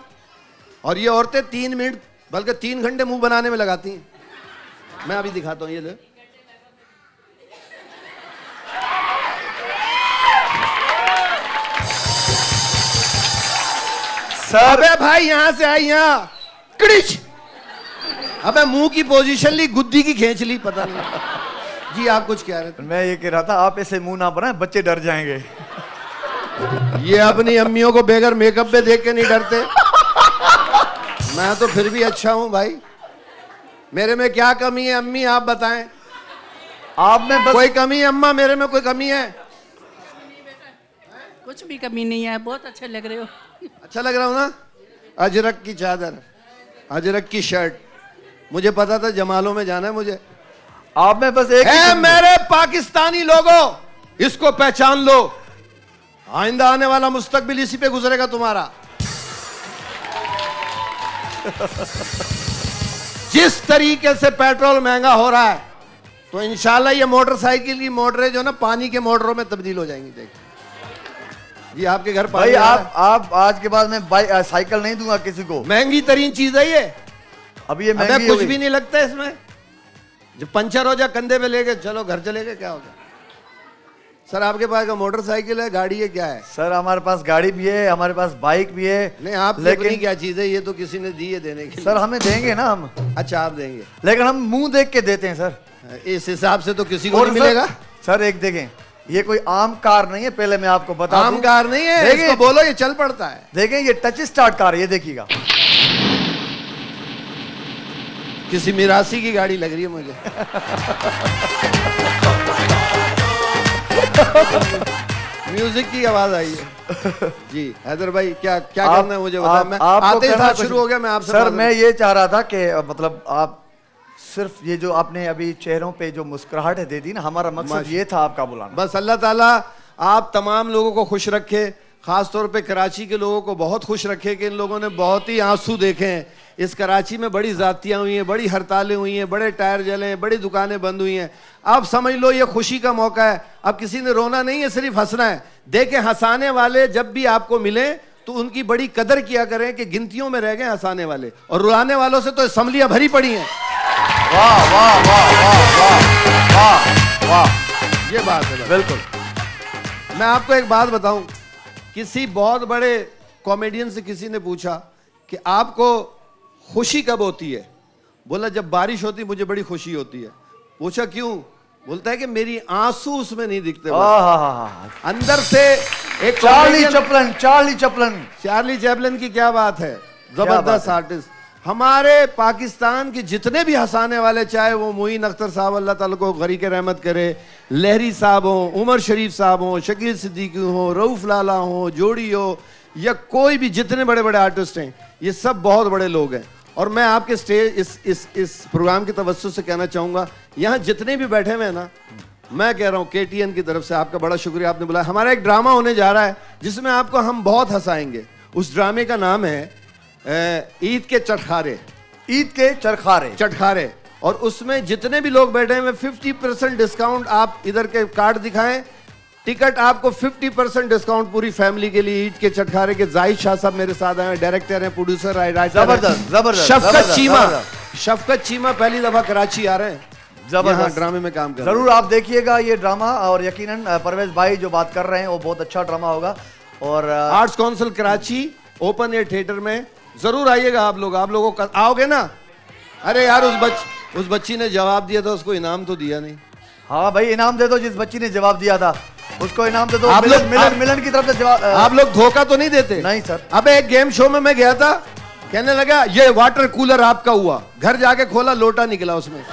और ये औरतें 3 मिनट बल्कि 3 घंटे मुंह बनाने में लगाती हैं। मैं अभी दिखाता हूँ ये ले। अबे भाई यहाँ से आई यहाँ किच। अबे मुंह की पोजीशन ली, गुद्दी की खींच ली, पता नहीं। जी आप कुछ कह रहे थे? मैं ये कह रहा था आप ऐसे मुंह ना बनाए, बच्चे डर जाएंगे। ये अपनी अम्मियों को बेगर मेकअप पे देख के नहीं डरते। मैं तो फिर भी अच्छा हूँ भाई, मेरे में क्या कमी है अम्मी आप बताएं? आप में बस... कोई कमी है अम्मा? मेरे में कोई कमी है? कुछ भी कमी नहीं है, बहुत अच्छे लग रहे हो। अच्छा लग रहा हूँ ना? अजरक की चादर, अजरक की शर्ट। मुझे पता था जमालों में जाना है मुझे। आप में बस एक है मेरे पाकिस्तानी लोगों, इसको पहचान लो। आइंदा आने वाला मुस्तकबिल इसी पे गुजरेगा तुम्हारा। जिस तरीके से पेट्रोल महंगा हो रहा है तो इंशाल्लाह ये मोटरसाइकिल की मोटरें जो ना पानी के मोटरों में तब्दील हो जाएंगी। देख ये आपके घर पानी भाई आप आज के बाद मैं साइकिल नहीं दूंगा किसी को। महंगी तरीन चीज है ये। अब ये महंगी कुछ भी नहीं लगता है इसमें। जब पंचर हो जाए कंधे पे लेके चलो घर चले गए, क्या हो गया? सर आपके पास मोटरसाइकिल है, गाड़ी है, क्या है? सर हमारे पास गाड़ी भी है, हमारे पास बाइक भी है। नहीं आप लेकिन क्या चीज है ये? तो किसी ने दी है देने की। सर हमें देंगे ना हम। अच्छा आप देंगे, लेकिन हम मुंह देख के देते हैं सर। इस हिसाब से तो किसी को मिलेगा सर। एक देखें ये कोई आम कार नहीं है, पहले मैं आपको बता दूं। आम कार नहीं है, इसको बोलो ये चल पड़ता है। देखें ये टच स्टार्ट कार है, ये देखिएगा। किसी मिरासी की गाड़ी लग रही है मुझे म्यूजिक की आवाज आई है जी। हैदर भाई क्या क्या करना है मुझे बताएं। मैं आते ही साथ शुरू हो गया। मैं आपसे सर मैं ये चाह रहा था कि मतलब आप सिर्फ ये जो आपने अभी चेहरों पे जो मुस्कुराहट दे दी ना, हमारा मकसद ये था आपका बुलाना। बस अल्लाह ताला आप तमाम लोगों को खुश रखे, ख़ास तौर पे कराची के लोगों को बहुत खुश रखे कि इन लोगों ने बहुत ही आंसू देखे हैं। इस कराची में बड़ी ज़्यादतियाँ हुई हैं, बड़ी हड़तालें हुई हैं, बड़े टायर जले हैं, बड़ी दुकानें बंद हुई हैं। अब समझ लो ये खुशी का मौका है, अब किसी ने रोना नहीं है, सिर्फ हंसना है। देखें हंसाने वाले जब भी आपको मिलें तो उनकी बड़ी कदर किया करें कि गिनतियों में रह गए हंसाने वाले, और रुलाने वालों से तो असम्बलियाँ भरी पड़ी हैं। वाह वाह वाह वाह वाह वाह वाह, ये बात है। बिल्कुल, मैं आपको एक बात बताऊँ, किसी बहुत बड़े कॉमेडियन से किसी ने पूछा कि आपको खुशी कब होती है? बोला जब बारिश होती मुझे बड़ी खुशी होती है। पूछा क्यों? बोलता है कि मेरी आंसू उसमें नहीं दिखते। अंदर से एक चार्ली चैपलिन की क्या बात है, जबरदस्त आर्टिस्ट। हमारे पाकिस्तान के जितने भी हंसाने वाले, चाहे वो मोइन अख्तर साहब अल्लाह ताला को गरी के रहमत करे, लहरी साहब हों, उमर शरीफ साहब हों, शकील सिद्दीकी हों, रऊफ लाला हों, जोड़ी हो, या कोई भी जितने बड़े बड़े आर्टिस्ट हैं, ये सब बहुत बड़े लोग हैं। और मैं आपके स्टेज इस प्रोग्राम के तवज्जुह से कहना चाहूँगा, यहाँ जितने भी बैठे हुए हैं ना, मैं कह रहा हूँ KTN की तरफ से आपका बड़ा शुक्रिया, आपने बुलाया। हमारा एक ड्रामा होने जा रहा है जिसमें आपको हम बहुत हंसाएंगे। उस ड्रामे का नाम है ईद के चटखारे। ईद के चटखारे चटखारे। और उसमें जितने भी लोग बैठे हैं 50% डिस्काउंट, आप इधर के कार्ड दिखाएं, टिकट आपको 50% डिस्काउंट पूरी फैमिली के लिए। ईद के चटखारे के जाहिद शाह साहब मेरे साथ आए, डायरेक्टर हैं, प्रोड्यूसर है, राइटर। जबरदस्त जबरदस्त। शफकत चीमा पहली दफा कराची आ रहे हैं, जबरदस्त ड्रामे में काम कर। जरूर आप देखिएगा ये ड्रामा, और यकीनन परवेज भाई जो बात कर रहे हैं वो बहुत अच्छा ड्रामा होगा। और arts council Karachi open air theatre में जरूर आइएगा। आप लोगों का आओगे ना? अरे यार, उस बच्ची ने जवाब दिया था, उसको इनाम तो दिया नहीं। हाँ भाई, इनाम दे दो, जिस बच्ची ने जवाब दिया था उसको इनाम दे दो। मिलन की तरफ से जवाब। आप लोग धोखा तो नहीं देते? नहीं सर। अबे एक गेम शो में मैं गया था, कहने लगा ये वाटर कूलर आपका हुआ, घर जाके खोला लोटा निकला उसमें।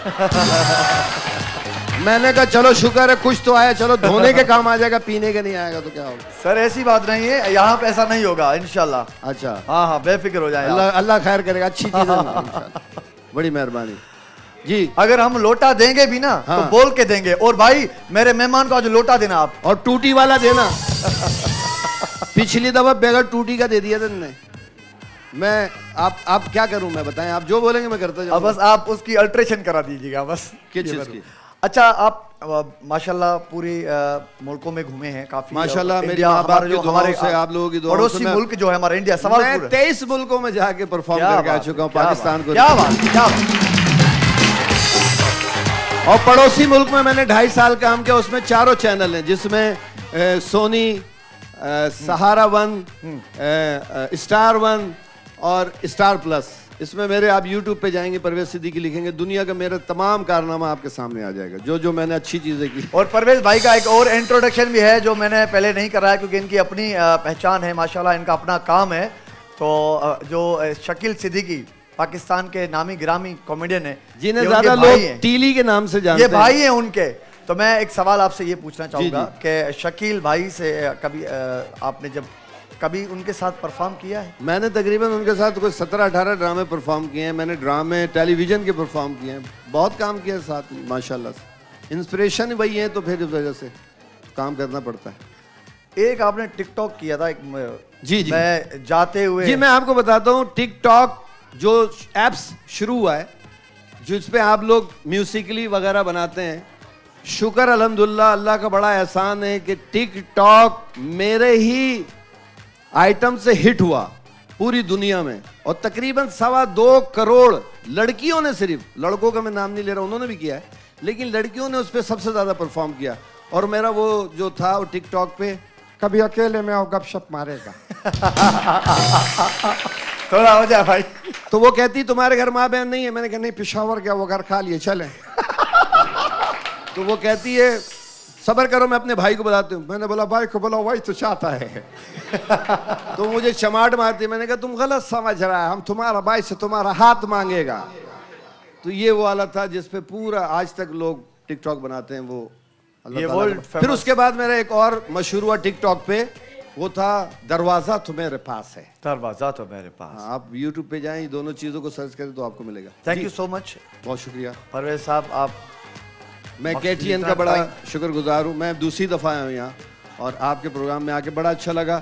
मैंने कहा चलो शुक्र है कुछ तो आया, चलो धोने के काम आ जाएगा, पीने के नहीं आएगा तो क्या होगा। सर ऐसी बात नहीं है, यहाँ पे ऐसा नहीं होगा इंशाल्लाह। अच्छा, हाँ हाँ, बेफिक्र हो जाए, अल्लाह खैर करेगा, अच्छी चीज है। बड़ी मेहरबानी जी। अगर हम लोटा देंगे भी ना, हाँ, तो बोल के देंगे। और भाई मेरे मेहमान को आज लोटा देना आप, और टूटी वाला देना। पिछली दफा बगैर टूटी का दे दिया था इन्होंने। मैं आप क्या करूँ मैं, बताएं आप जो बोलेंगे मैं करता जाऊंगा। बस आप उसकी अल्ट्रेशन करा दीजिएगा बस। किस चीज की? अच्छा, आप माशाल्लाह पूरे मुल्कों में घूमे हैं काफी, माशाल्लाह मेरी हमारे से, आप लोगों की पड़ोसी मुल्क जो है हमारा इंडिया, सवाल मैं 23 मुल्कों में जाके परफॉर्म करके आ चुका हूँ पाकिस्तान को। क्या बात, क्या बात। और पड़ोसी मुल्क में मैंने 2.5 साल काम किया, उसमें 4 चैनल हैं जिसमें सोनी, सहारा 1, स्टार 1 और स्टार प्लस। इसमें मेरे आप YouTube पे जाएंगे, परवेज सिद्दीकी लिखेंगे, दुनिया का मेरा तमाम कारनामा आपके सामने आ जाएगा, जो जो मैंने अच्छी चीज़ें की। और परवेज भाई का एक और इंट्रोडक्शन भी है जो मैंने पहले नहीं कराया, क्योंकि इनकी अपनी पहचान है माशाल्लाह, इनका अपना काम है। तो जो शकील सिद्दीकी पाकिस्तान के नामी गिरामी कॉमेडियन है, जिन्हें ज़्यादा लोग टीली के नाम से जानते हैं, ये भाई हैं उनके। तो मैं एक सवाल आपसे ये पूछना चाहूँगा कि शकील भाई से कभी आपने जब कभी उनके साथ परफॉर्म किया है? मैंने तकरीबन उनके साथ कोई 17-18 ड्रामे परफॉर्म किए हैं। मैंने ड्रामे टेलीविज़न के परफॉर्म किए हैं, बहुत काम किया है साथ में माशाल्लाह से। इंस्पिरेशन वही है, तो फिर उस वजह से काम करना पड़ता है। एक आपने टिकटॉक किया था एक, जी जी, मैं जाते हुए। जी मैं आपको बताता हूँ, टिकटॉक जो एप्स शुरू हुआ है जिस पर आप लोग म्यूजिकली वगैरह बनाते हैं, शुक्र अल्हम्दुलिल्लाह अल्लाह का बड़ा एहसान है कि टिकटॉक मेरे ही आइटम से हिट हुआ पूरी दुनिया में, और तकरीबन 2.25 करोड़ लड़कियों ने, सिर्फ लड़कों का मैं नाम नहीं ले रहा, उन्होंने भी किया है, लेकिन लड़कियों ने उस पर सबसे ज़्यादा परफॉर्म किया। और मेरा वो जो था वो टिकटॉक पे कभी अकेले में आओ गपशप मारेगा। थोड़ा हो जाए भाई। तो वो कहती तुम्हारे घर माँ बहन नहीं है? मैंने कहा नहीं, पेशावर गया, वो घर खा लिए, चले। तो वो कहती है सबर करो मैं अपने भाई को बताती हूँ। मैंने बोला भाई को बोलाओ, भाई तो चाहता है। तो मुझे चमाट मारती है। मैंने कहा तुम गलत समझ रहा है, हम तुम्हारा भाई से तुम्हारा हाथ मांगेगा। तो ये वो वाला था जिस पे पूरा आज तक लोग टिकटॉक बनाते हैं वो अल्लाह। फिर उसके बाद मेरा एक और मशहूर हुआ टिकटॉक पे, वो था दरवाज़ा तुम्हारे पास है। दरवाज़ा तुम्हारे पास। हाँ, आप यूट्यूब पे जाएँ, दोनों चीज़ों को सर्च करें तो आपको मिलेगा। थैंक यू सो मच, बहुत शुक्रिया परवेज साहब। आप, मैं KTN का बड़ा शुक्रगुजार हूँ, मैं दूसरी दफ़ा आया हूँ यहाँ और आपके प्रोग्राम में आके बड़ा अच्छा लगा।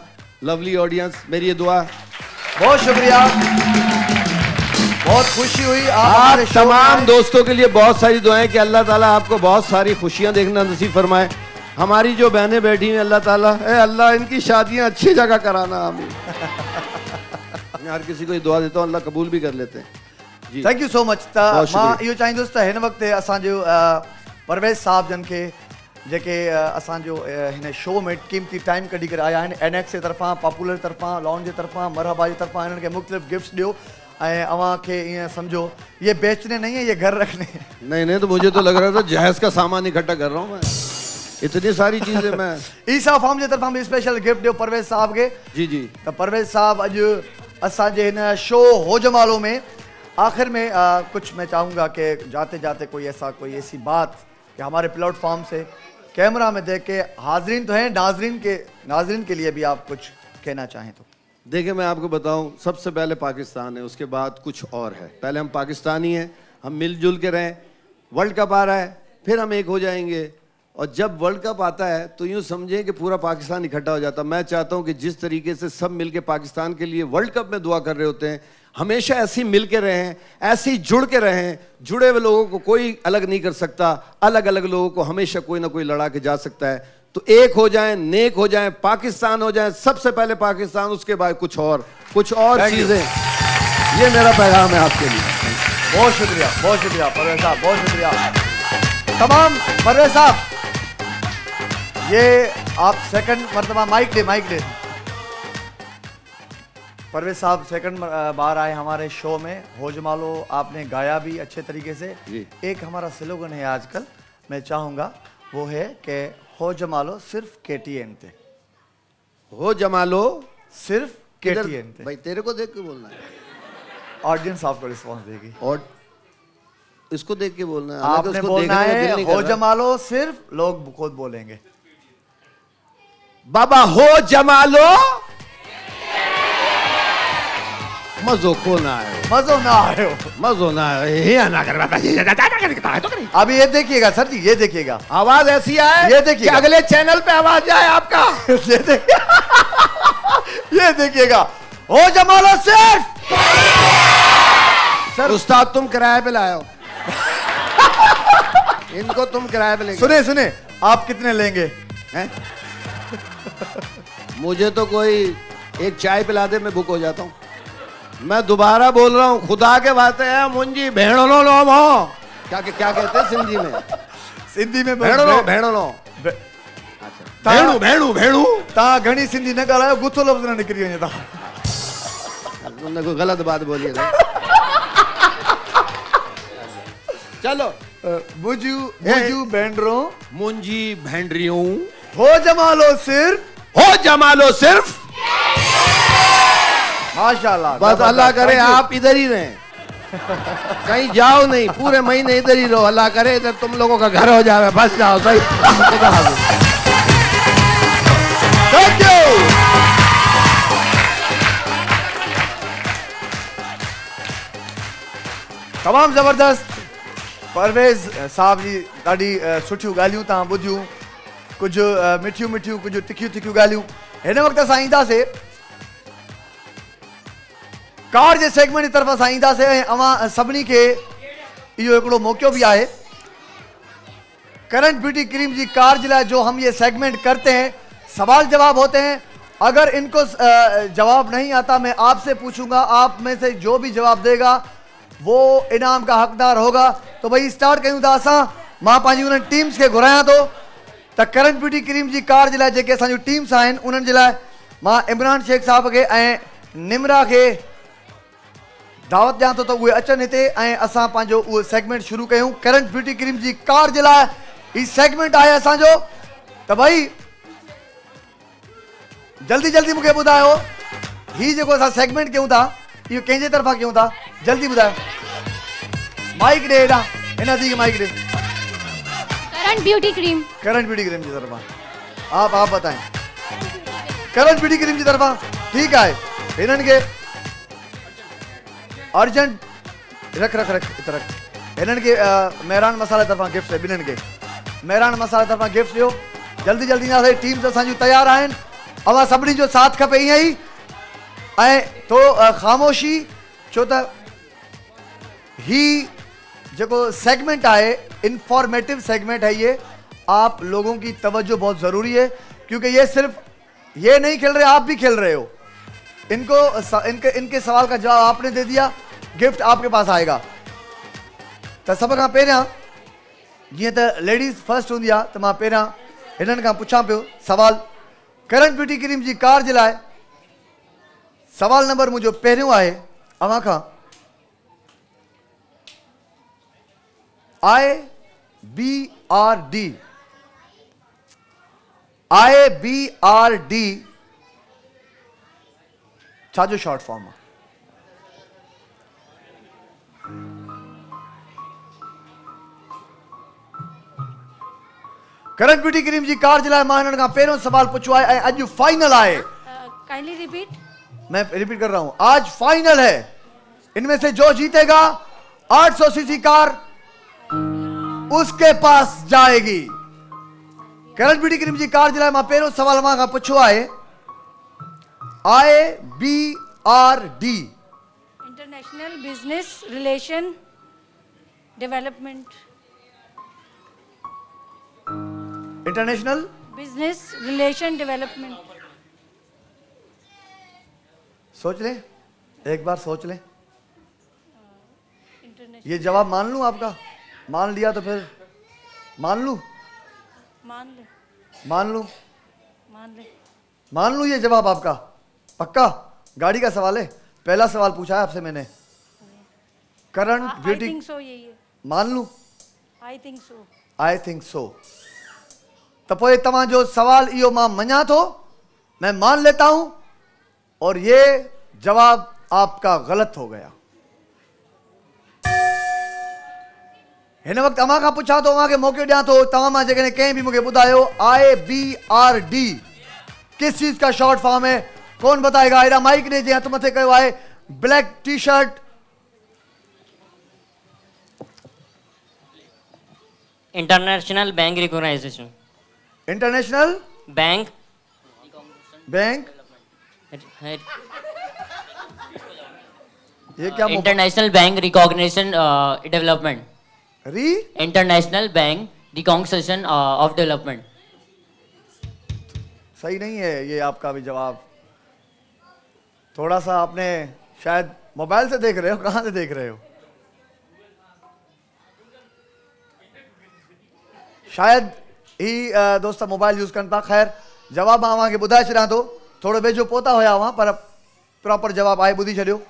लवली ऑडियंस, मेरी ये दुआ। बहुत शुक्रिया, बहुत खुशी हुई। आप तमाम दोस्तों के लिए बहुत सारी दुआएं कि अल्लाह ताला आपको बहुत सारी खुशियां देखना नसीब फरमाए। हमारी जो बहनें बैठी हैं अल्लाह ताला, अल्लाह इनकी शादियां अच्छी जगह कराना। हमें हर किसी को ये दुआ देता हूँ, अल्लाह कबूल भी कर लेते हैं। Thank you so much. त मां इहो चाहींदुसि त हिन वक़्तु असांजो परवेज़ साहब जन खे जेके असांजो हिन शो में क़ीमती टाइम कढी करे आया आहिनि, एनएक्स जे तरफ़ां, पॉपुलर जे तरफ़ां, लॉन जे तरफ़ां, मरहबा जे तरफ़ां, हिननि खे मुख़्तलिफ़ गिफ्ट्स ॾियो। अवां के ये समझो ये बेचने नहीं है, ये घर रखने। नहीं नहीं, तो मुझे तो लग रहा था जहेज का सामान इकट्ठा कर रहा हूँ मैं, इतनी सारी चीजें मैं। ईसा फार्म की तरफ हम स्पेशल गिफ्ट दियो परवेज साहब के। जी जी, तो परवेज साहब अज असाजे इन शो हो जमालो में आखिर में कुछ मैं चाहूँगा कि जाते जाते कोई ऐसा, कोई ऐसी बात कि हमारे प्लेटफॉर्म से कैमरा में देख के हाजरीन तो हैं, नाजरीन के लिए भी आप कुछ कहना चाहें तो। देखिए मैं आपको बताऊं, सबसे पहले पाकिस्तान है, उसके बाद कुछ और है। पहले हम पाकिस्तानी हैं, हम मिलजुल के रहें। वर्ल्ड कप आ रहा है, फिर हम एक हो जाएंगे। और जब वर्ल्ड कप आता है तो यूँ समझें कि पूरा पाकिस्तान इकट्ठा हो जाता है। मैं चाहता हूं कि जिस तरीके से सब मिल के पाकिस्तान के लिए वर्ल्ड कप में दुआ कर रहे होते हैं, हमेशा ऐसे ही मिल के रहें, ऐसे ही जुड़ के रहें। जुड़े हुए लोगों को कोई अलग नहीं कर सकता, अलग अलग लोगों को हमेशा कोई ना कोई लड़ा के जा सकता है। तो एक हो जाएं, नेक हो जाएं, पाकिस्तान हो जाएं। सबसे पहले पाकिस्तान, उसके बाद कुछ और चीजें। ये मेरा पैगाम है आपके लिए। बहुत शुक्रिया, बहुत शुक्रिया परवेज साहब, बहुत शुक्रिया तमाम। परवेज साहब ये आप सेकंड मरतबा माइक दे। परवेज साहब सेकंड बार आए हमारे शो में हो जमालो, आपने गाया भी अच्छे तरीके से। एक हमारा स्लोगन है आजकल, मैं चाहूँगा वो है कि हो जमालो सिर्फ KTN थे। हो जमालो सिर्फ KTN थे। भाई तेरे को देख के बोलना है, ऑडियंस आपको रिस्पॉन्स देगी। और इसको देख के बोलना है, आपने बोलना है हो जमालो सिर्फ, लोग खुद बोलेंगे। बाबा हो जमालो मजो को ना आयो, मजो ना आयो ये ना कर बाबा, ये तो करें। अभी ये देखिएगा सर जी, ये देखिएगा आवाज ऐसी आए, ये देखिए अगले चैनल पे आवाज जाए आपका। ये देखिएगा हो जमालो सिर्फ। सर उस्ताद तुम किराए पे लाए हो। इनको तुम किराए पे ले। सुने आप कितने लेंगे? मुझे तो कोई एक चाय पिला दे, मैं बुक हो जाता हूँ। मैं दोबारा बोल रहा हूँ, खुदा के बातें हैं मुंजी भेड़नो लो मो। क्या कहते हैं सिंधी में भेड़नो। अच्छा भेड़ू ता घणी सिंधी न ॻाल्हायो, गुथो लफ़्ज़ न निकिरी वञे। कोई गलत बात बोली। चलो बुझू भेंडरो मुंजी भेंडरियूं। हो जमालो सिर्फ। माशाल्लाह, बस अल्लाह करे आप इधर ही रहें, कहीं जाओ नहीं, पूरे महीने इधर ही रहो। अल्लाह करे इधर तुम लोगों का घर हो जाए, बस जाओ सही। Thank you. तमाम जबरदस्त परवेज साहब जी, ॾाढी सुठियूं ॻाल्हियूं तव्हां ॿुधियूं, कुझु मिठियूं कुझु तिखियूं ॻाल्हियूं। हिन वक़्तु असां ईंदासीं कार जे सेगमेंट जी तरफ़ असां ईंदासीं ऐं अवां सभिनी खे इहो हिकिड़ो मौक़ो बि आहे करंट ब्यूटी क्रीम जी कार जे लाइ जो हम ये सेगमेंट करते हैं, सवाल जवाब होते हैं। अगर इनको जवाब नहीं आता मैं आपसे पूछूंगा, आप में से जो भी जवाब देगा वो इनाम का हक़दार होगा। तो भई स्टार्ट कयूं था असां, मां पंहिंजी उन्हनि टीम्स खे घुरायां थो त करंट ब्यूटी क्रीम जी कार जे लाइ जेके असांजूं टीम्स आहिनि उन्हनि जे लाइ मां इमरान शेख साहब खे ऐं निमरा खे दावत दियां तो उहे अचनि हिते ऐं असां पंहिंजो उहो सेगमेंट शुरू कयूं करंट ब्यूटी क्रीम जी कार जे लाइ। हीउ सेगमेंट आहे असांजो, त भई जल्दी मूंखे ॿुधायो हीउ जेको असां सेगमेंट कयूं था इहो कंहिंजे तरफ़ां कयूं था? जल्दी ॿुधायो। माइक ॾे हेॾां, हिन जी माइक ॾे। करंट ब्यूटी क्रीम जी तरफ़ां आप बताएं। करंट ब्यूटी क्रीम जी तरफ़ां ठीकु आहे, हिननि खे अर्जेंट रख। हिननि खे मेहरान मसाला तरफ़ां गिफ्ट ॿिन्हिनि खे मेहरान मसाला तरफ़ां गिफ्ट ॾियो। जल्दी ईंदासीं, टीम्स असांजी तयारु आहिनि। अवा सभिनी जो साथ खपे ईअं ई ऐं तो ख़ामोशी छो त ही जो सेगमेंट आए इंफॉर्मेटिव सेगमेंट है, ये आप लोगों की तवज्जो बहुत ज़रूरी है क्योंकि ये सिर्फ ये नहीं खेल रहे, आप भी खेल रहे हो। इनको इनके सवाल का जवाब आपने दे दिया, गिफ्ट आपके पास आएगा। त सब खां पहिरियां जीअं त लेडीज़ फर्स्ट हूंदी आहे त मां पहिरियां हिननि खां पुछां पियो सवाल करंट ब्यूटी क्रीम जी कार जे लाइ। सवाल नंबर मुंहिंजो पहिरियों आहे अव्हां खां, IBRD छाजो शॉर्ट फॉर्म आहे? करंट ब्यूटी क्रीम जी कार जलाए मां हिननि खां पहिरियों सवाल पुछो आहे ऐं अॼु फाइनल आहे। काइंडली रिपीट, मैं रिपीट कर रहा हूं, आज फाइनल है। इनमें से जो जीतेगा 800 सीसी कार उसके पास जाएगी। करंट ब्यूटी क्रीम जी कार जलाए मां पहिरियों सवाल मां खां पुछो आहे IBRD international business relation development. International business relation development, सोच लें एक बार, सोच लें। ये जवाब मान लूं आपका? मान लिया तो फिर मान लूं, मान ले, मान लूं, मान ले, मान लूं। ये जवाब आपका पक्का? गाड़ी का सवाल है, पहला सवाल पूछा है आपसे मैंने। Current beauty, I think so, यही है। मान लूं? I think so, I think so. तो पोए तमां जो सवाल इहो मां मना तो, मैं मान लेता हूं, और ये जवाब आपका गलत हो गया। हिन वक्त अमा का पुछा तो, अमा के मौके दिया तो, तमाम मां जगह ने कहीं भी मुझे बुधायो IBRD किस चीज का शॉर्ट फॉर्म है, कौन बताएगा? एरा माइक ने जे तो मथे कयो आहे, black T shirt. International bank recognization, international bank, bank ये क्या? इंटरनेशनल बैंक रिकॉग्निशन डेवलपमेंट, री international bank recognition of development. सही नहीं है ये आपका भी जवाब। थोड़ा सा आपने शायद मोबाइल से देख रहे हो, कहाँ से देख रहे हो? शायद ही दोस्त मोबाइल यूज़ कनि था। खैर जवाब मां अव्हांखे ॿुधाए छॾियां थो, थोरो वेझो पहुता हुआ अव्हां, पर प्रॉपर जवाब आहे, ॿुधी छॾियो।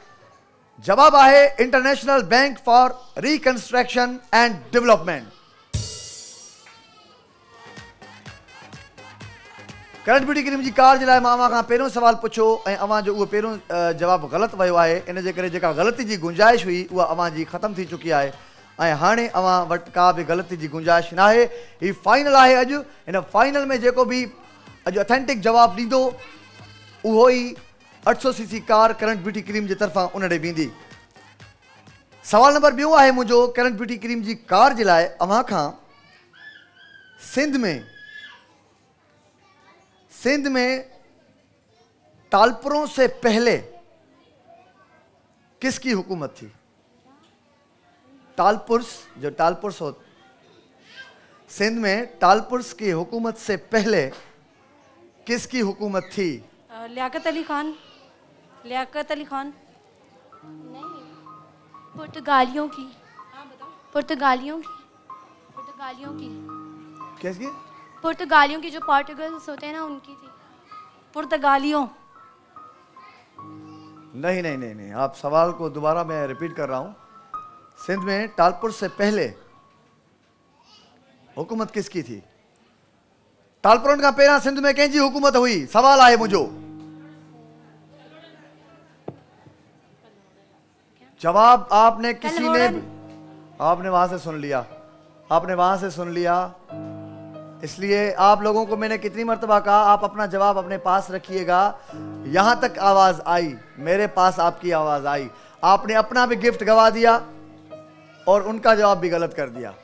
जवाब आहे International Bank for Reconstruction and Development. Current beauty cream जी कार जे लाइ मां अव्हां खां पहिरियों सवाल पुछो ऐं अव्हां जो उहो पहिरियों जवाबु ग़लति वियो आहे। इन जे करे जेका ग़लती जी गुंजाइश हुई उहा अव्हांजी ख़तमु थी चुकी आहे ऐं हाणे अवां वटि का बि ग़लती जी गुंजाइश न आहे। ही फाइनल आहे अॼु। हिन फाइनल में जेको बि अॼु ऑथेंटिक जवाबु ॾींदो उहो ई 800 CC car current beauty cream जे तरफ़ां उन ॾे वेंदी। सवाल नंबर ॿियो आहे मुंहिंजो करंट ब्यूटी क्रीम जी कार जे लाइ अव्हां खां, सिंध में तालपुरों से पहले किसकी हुकूमत थी? तालपुर्स, जो तालपुर्स हो, सिंध में तालपुर्स की हुकूमत से पहले किसकी हुकूमत थी? लियाकत अली खान, लियाकत अली खान नहीं, पुर्तगालियों की। हाँ बताओ, पुर्तगालियों की, पुर्तगालियों की, किसकी? पुर्तगालियों की, जो पोर्टुगल्स होते हैं ना, उनकी थी। पुर्तगालियों नहीं, नहीं नहीं नहीं, आप सवाल को दोबारा मैं रिपीट कर रहा हूँ। सिंध में तालपुर से पहले हुकूमत किसकी थी? तालपुरन का पहिरियां सिंध में कंहिंजी हुकूमत हुई? सवाल आए मुझो, जवाब आपने किसी ने, आपने वहां से सुन लिया, आपने वहां से सुन लिया, इसलिए आप लोगों को मैंने कितनी मर्तबा कहा आप अपना जवाब अपने पास रखिएगा। यहां तक आवाज आई, मेरे पास आपकी आवाज आई, आपने अपना भी गिफ्ट गवा दिया और उनका जवाब भी गलत कर दिया।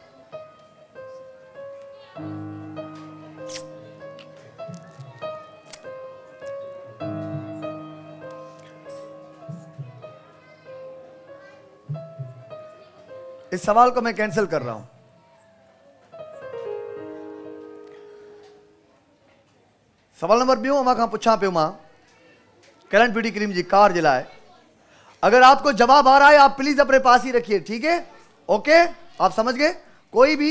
इस सवाल को मैं कैंसिल कर रहा हूं। सवाल नंबर ॿियो मां खां पुछा पियो मां करंट ब्यूटी क्रीम जी कार जे लाइ अगर आपको जवाब आ रहा है आप प्लीज अपने पास ही रखिए, ठीक है? ओके, आप समझ गए? कोई भी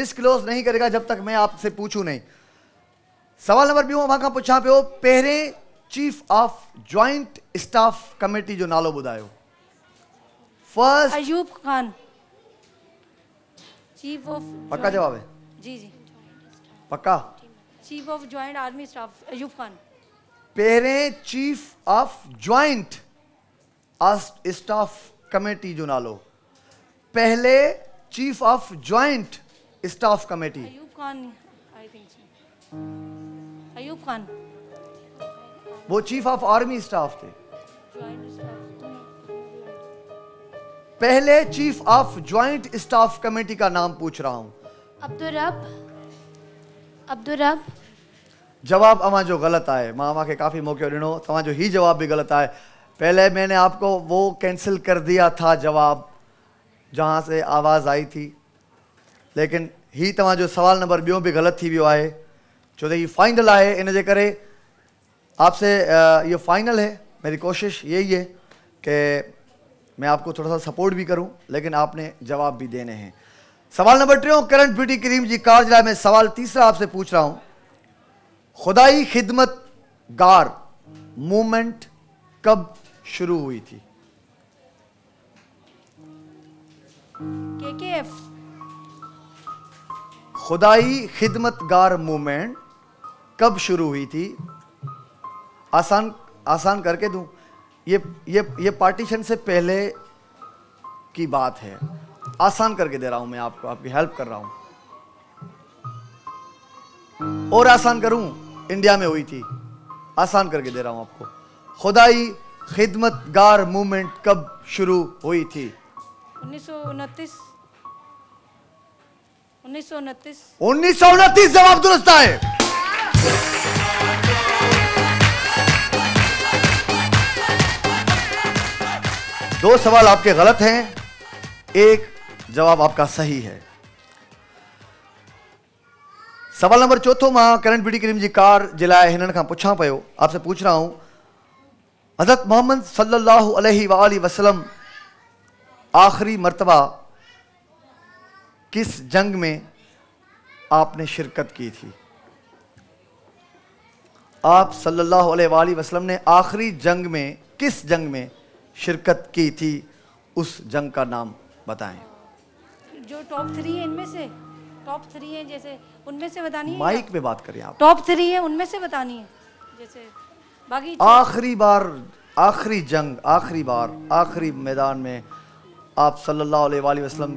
डिस्क्लोज नहीं करेगा जब तक मैं आपसे पूछूं नहीं। सवाल नंबर ॿियो मां खां पुछा पियो, पहिरें chief of joint staff committee जो नालो बुधायो। First Ayub Khan. Chief of पक्का जवाब है? जी जी पक्का। Chief of joint army staff Ayub Khan. पहले chief of joint staff committee जो नालो। पहले chief of joint staff committee Ayub Khan. I think Ayub Khan वो चीफ ऑफ आर्मी स्टाफ थे। पहले chief of joint staff committee का नाम पूछ रहा हूं। अब्दुर्रब। अब्दुर्रब जवाब अमा जो गलत आए। मां अमा के काफ़ी मौके दिनों तवा जो ही जवाब भी गलत आए। पहले मैंने आपको वो कैंसिल कर दिया था जवाब जहां से आवाज़ आई थी, लेकिन ही तवा जो सवाल नंबर बियो भी गलत थी वियो है। छो तो ये फाइनल है, इन जे करे आपसे ये फाइनल है। मेरी कोशिश यही है कि मैं आपको थोड़ा सा सपोर्ट भी करूं, लेकिन आपने जवाब भी देने हैं। सवाल नंबर 3 करंट ब्यूटी क्रीम जी कारजला में सवाल तीसरा आपसे पूछ रहा हूं। खुदाई खिदमतगार मूवमेंट कब शुरू हुई थी? केकेएफ। खुदाई खिदमतगार मूवमेंट कब शुरू हुई थी? आसान आसान करके दूं, ये पार्टीशन से पहले की बात है। आसान करके दे रहा हूं मैं आपको, आपकी हेल्प कर रहा हूं। और आसान करूं, इंडिया में हुई थी। आसान करके दे रहा हूं आपको। खुदाई खिदमतगार मूवमेंट कब शुरू हुई थी? 1929। 1929। 1929 जवाब दुरुस्त है। दो सवाल आपके गलत हैं, एक जवाब आपका सही है। सवाल नंबर 4 मां करंट ब्यूटी क्रीम जी कार जिला हिनन का पुछा पयो। आपसे पूछ रहा हूं, हजरत मोहम्मद सल्लल्लाहु अलैहि वसल्लम आखिरी मर्तबा किस जंग में आपने शिरकत की थी? आप सल्लल्लाहु अलैहि वसल्लम ने आखिरी जंग में, किस जंग में शिरकत की थी? उस जंग का नाम बताएं। जो टॉप 3 है इनमें से, टॉप 3 है जैसे उनमें से बतानी है। माइक पे बात करिए आप। टॉप 3 है उनमें से बतानी है जैसे बाकी। आखिरी बार, आखिरी जंग, आखिरी बार, आखिरी मैदान में आप सल्लल्लाहु अलैहि वसल्लम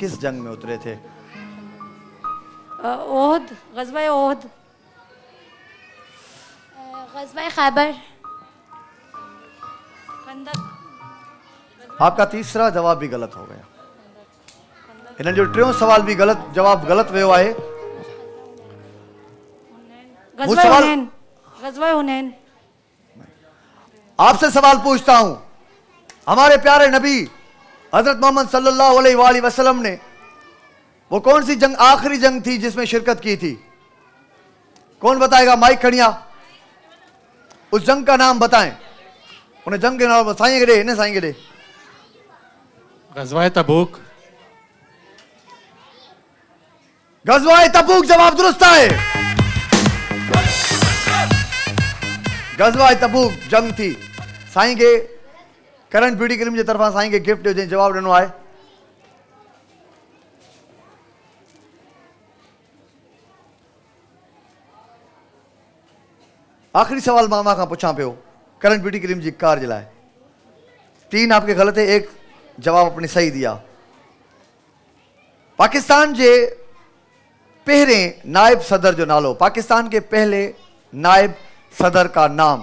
किस जंग में उतरे थे? ओहद, गज़वा ओहद, गज़वा खैबर, खंदक। आपका तीसरा जवाब भी गलत हो गया। इन्हें जो ट्रियों सवाल भी गलत, जवाब गलत वे हुआ है। आपसे सवाल पूछता हूं, हमारे प्यारे नबी हजरत मोहम्मद सल्लल्लाहु अलैहि वसल्लम ने वो कौन सी जंग, आखिरी जंग थी जिसमें शिरकत की थी? कौन बताएगा? माइक खड़िया। उस जंग का नाम बताएं। उन्हें जंग के नाम बताएंगे रे, इन्हें साएंगे रे। गज़वाए तबूक। गज़वाए तबूक जवाब दुरुस्त है। गज़वाए तबूक जंग थी। साईंगे करंट ब्यूटी क्रीम जी तरफा साईंगे गिफ्ट जो जवाब दिनो आए। आखिरी सवाल मामा का पूछा पे हो करंट ब्यूटी क्रीम जी कार जिलाए। 3 आपके गलत है, एक जवाब अपने सही दिया। पाकिस्तान जे पहले नायब सदर जो नालो, पाकिस्तान के पहले नायब सदर का नाम।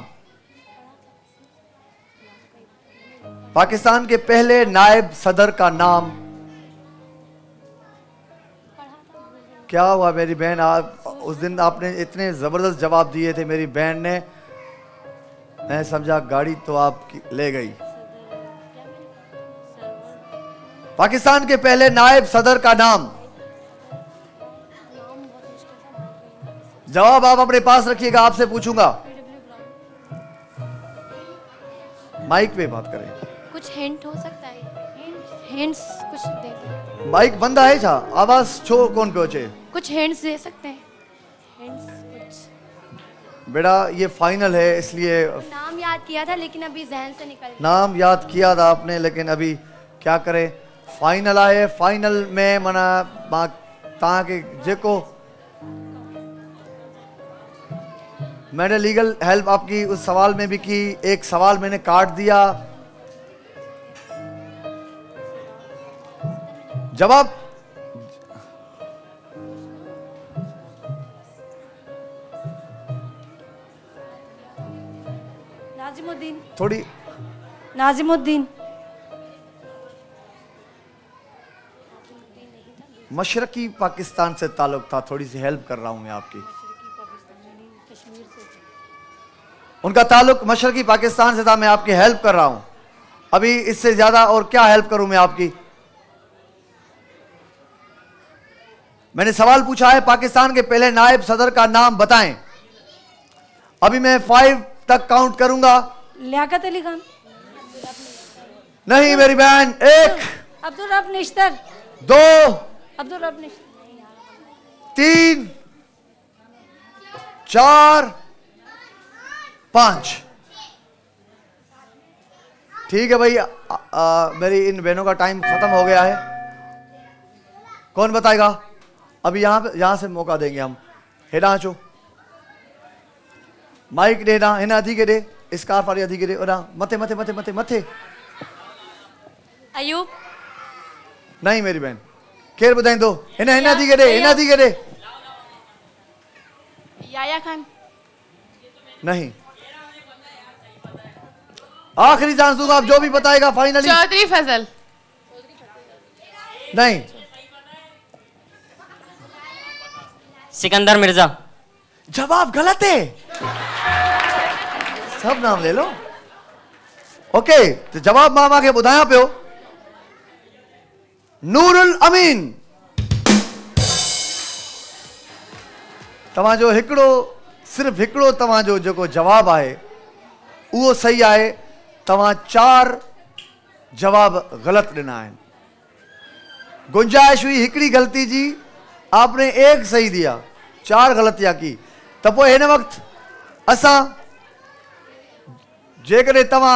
पाकिस्तान के पहले नायब सदर का नाम क्या हुआ? मेरी बहन, आप उस दिन आपने इतने जबरदस्त जवाब दिए थे, मेरी बहन ने, मैं समझा गाड़ी तो आप ले गई। पाकिस्तान के पहले नायब सदर का नाम? जवाब आप अपने पास रखिएगा, आपसे पूछूंगा। माइक पे बात करें। कुछ हिंट हो सकता है? हिंट्स कुछ दे दो। माइक बंद है छा, आवाज छो कौन पे होचे? कुछ हिंट्स दे सकते हैं? हिंट्स कुछ। बेटा ये फाइनल है इसलिए नाम याद किया था लेकिन अभी जहन से निकल गया। नाम याद किया था आपने लेकिन अभी क्या करें, फाइनल आए। फाइनल में मना ताके जेको मैंने लीगल हेल्प आपकी उस सवाल में भी की, एक सवाल मैंने काट दिया। जवाब नाजिमुद्दीन। थोड़ी नाजिमुद्दीन मशरकी पाकिस्तान से ताल्लुक था, थोड़ी सी हेल्प कर रहा हूं मैं आपकी। उनका ताल्लुक मशरकी पाकिस्तान से था, मैं आपकी हेल्प कर रहा हूं। अभी इससे ज्यादा और क्या हेल्प करूं मैं आपकी? मैंने सवाल पूछा है पाकिस्तान के पहले नायब सदर का नाम बताएं। अभी मैं 5 तक काउंट करूंगा। लियाकत अली खान? नहीं मेरी बहन। 1 अब्दुल रब निश्तर। 2 अब्दुल रब निश्तर। 3 4 5 ठीक है भाई, मेरी इन बहनों का टाइम खत्म हो गया है। कौन बताएगा? अभी यहाँ से मौका देंगे हम। हेना चो माइक देना, हेना अधिके दे, स्कार्फ वाली अधिके दे। और मथे मथे मथे मथे मथे। अयूब? नहीं मेरी बहन। केर बताएं दो। हेना हेना अधिके दे, हेना अधिके दे। याया खान? नहीं। आखिरी चांस दूंगा, आप जो भी बताएगा फाइनली। चौधरी फजल? नहीं। सिकंदर मिर्जा? जवाब गलत है। सब नाम ले लो। ओके तो जवाब मामा के बुधाया पे हो, नूरुल अमीन। तवाजो हिकड़ो, सिर्फ हिकड़ो तवाजो जो जवाब आए वो सही आए, तवा 4 जवाब गलत दिना है। गुंजाइश हुई हिकड़ी गलती जी, आपने 1 सही दिया, 4 गलतियां की। तब वो इन वक्त असा जेकर तवा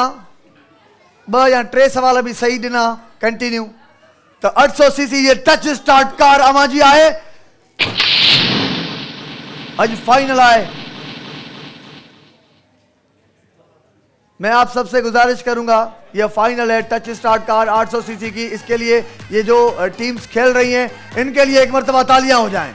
2 या 3 सवाल भी सही दिना कंटिन्यू तो 800cc ये टच स्टार्ट कार अमाजी आए। आज फाइनल आए। मैं आप सबसे गुजारिश करूंगा, यह फाइनल है टच स्टार्ट कार 800cc की, इसके लिए ये जो टीम्स खेल रही हैं इनके लिए एक मरतबा तालियां हो जाएं।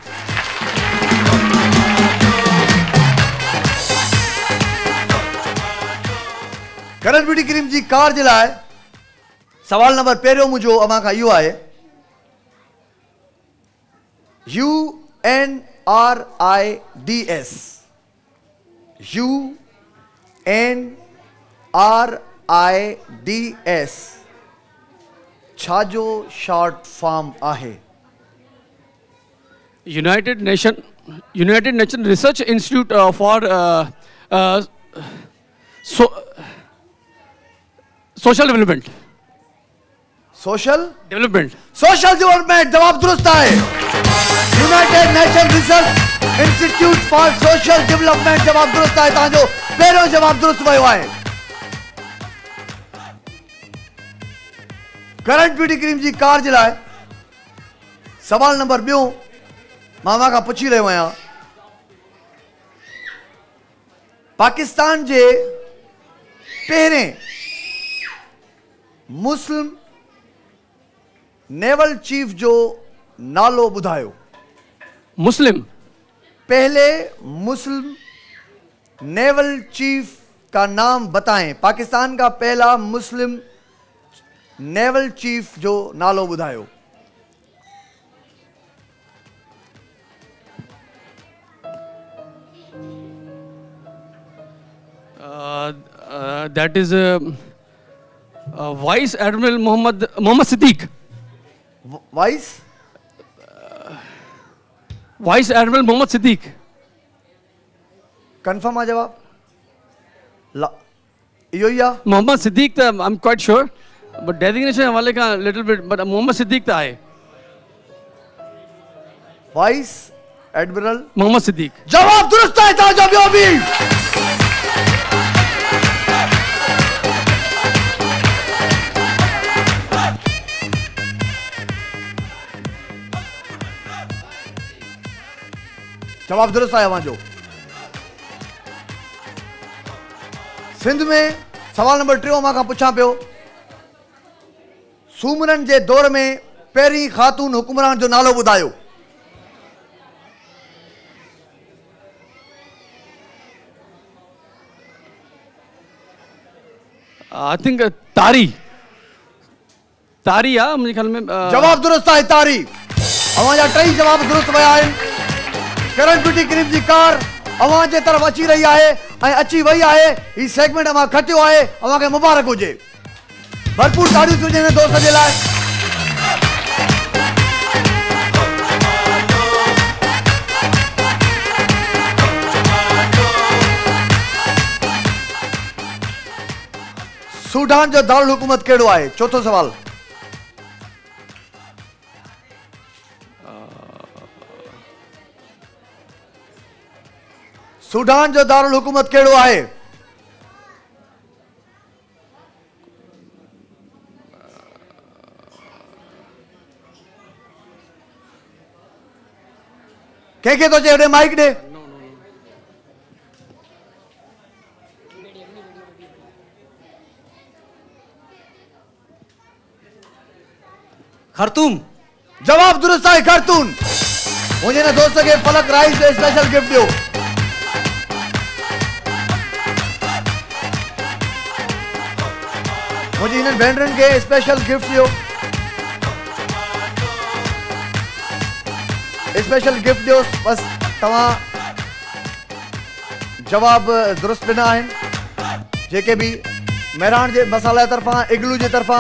करन ब्यूटी क्रीम जी कार जिलाए। सवाल नंबर पहिरियों मुझो अवां खां इहो आहे, UNRIDS UNRIDS छाजो शॉर्ट फॉर्म आहे? United Nation Research Institute for Social Development. Social development जवाब दुरुस्त है। United Nation Research Institute for Social development जवाब दुरुस्त है। ताजो पहिरियों जवाब दुरुस्त हुआ है। करंट ब्यूटी क्रीम जी कार जिलाए। सवाल नंबर 2 मामा का पूछी रहे हुआ, पाकिस्तान के पहले मुस्लिम नेवल चीफ जो नालो बुधायो? पहले मुस्लिम नेवल चीफ का नाम बताएं। पाकिस्तान का पहला मुस्लिम नेवल चीफ जो नालो बुधायो? That is vice admiral Mohammad Siddique. Vice vice admiral Mohammad Siddique. Confirm आ जवाब मोहम्मद सिद्दीक था। I am quite sure but designation हवाले का little bit but Mohammad Siddique था है। वाइस एडमिरल मोहम्मद सिद्दीक जवाब दुरुस्त है। ताजाबी जवाब दुरुस्त आया। वहां जो सिंध में सवाल नंबर 3 मां का पुछा पियो। सूमरन के दौर में पहिरी खातून हुक्मरान जो नालो बुधायो। आई थिंक तारी तारी मुझे ख्याल में जवाब दुरुस्त है तारी। अवाजा टई जवाब दुरुस्त आए। करन ब्यूटी क्रीम की कार अवाजे तरफ अची रही है अची वही है। ये सेगमेंट अवा खटियो है अवा के मुबारक हो जे। भरपूर ताड़ी तुझे ने दोस्त के लिए। सूडान जो दारुल हुकूमत केड़ो है। चौथो सवाल सूडान जो दारुल हुकूमत केड़ो है। के तो चे माइक दे। खरतूम जवाब दुरुस्त है खरतून। मुझे ना दोस्त के फलक राइज स्पेशल गिफ्ट दो। मुझे इन भेनरन के स्पेशल गिफ्ट दो स्पेशल गिफ्ट दो। बस तवा जवाब दुरुस्त बिना जेके भी मेहरान के मसाला तरफा इगलू के तरफा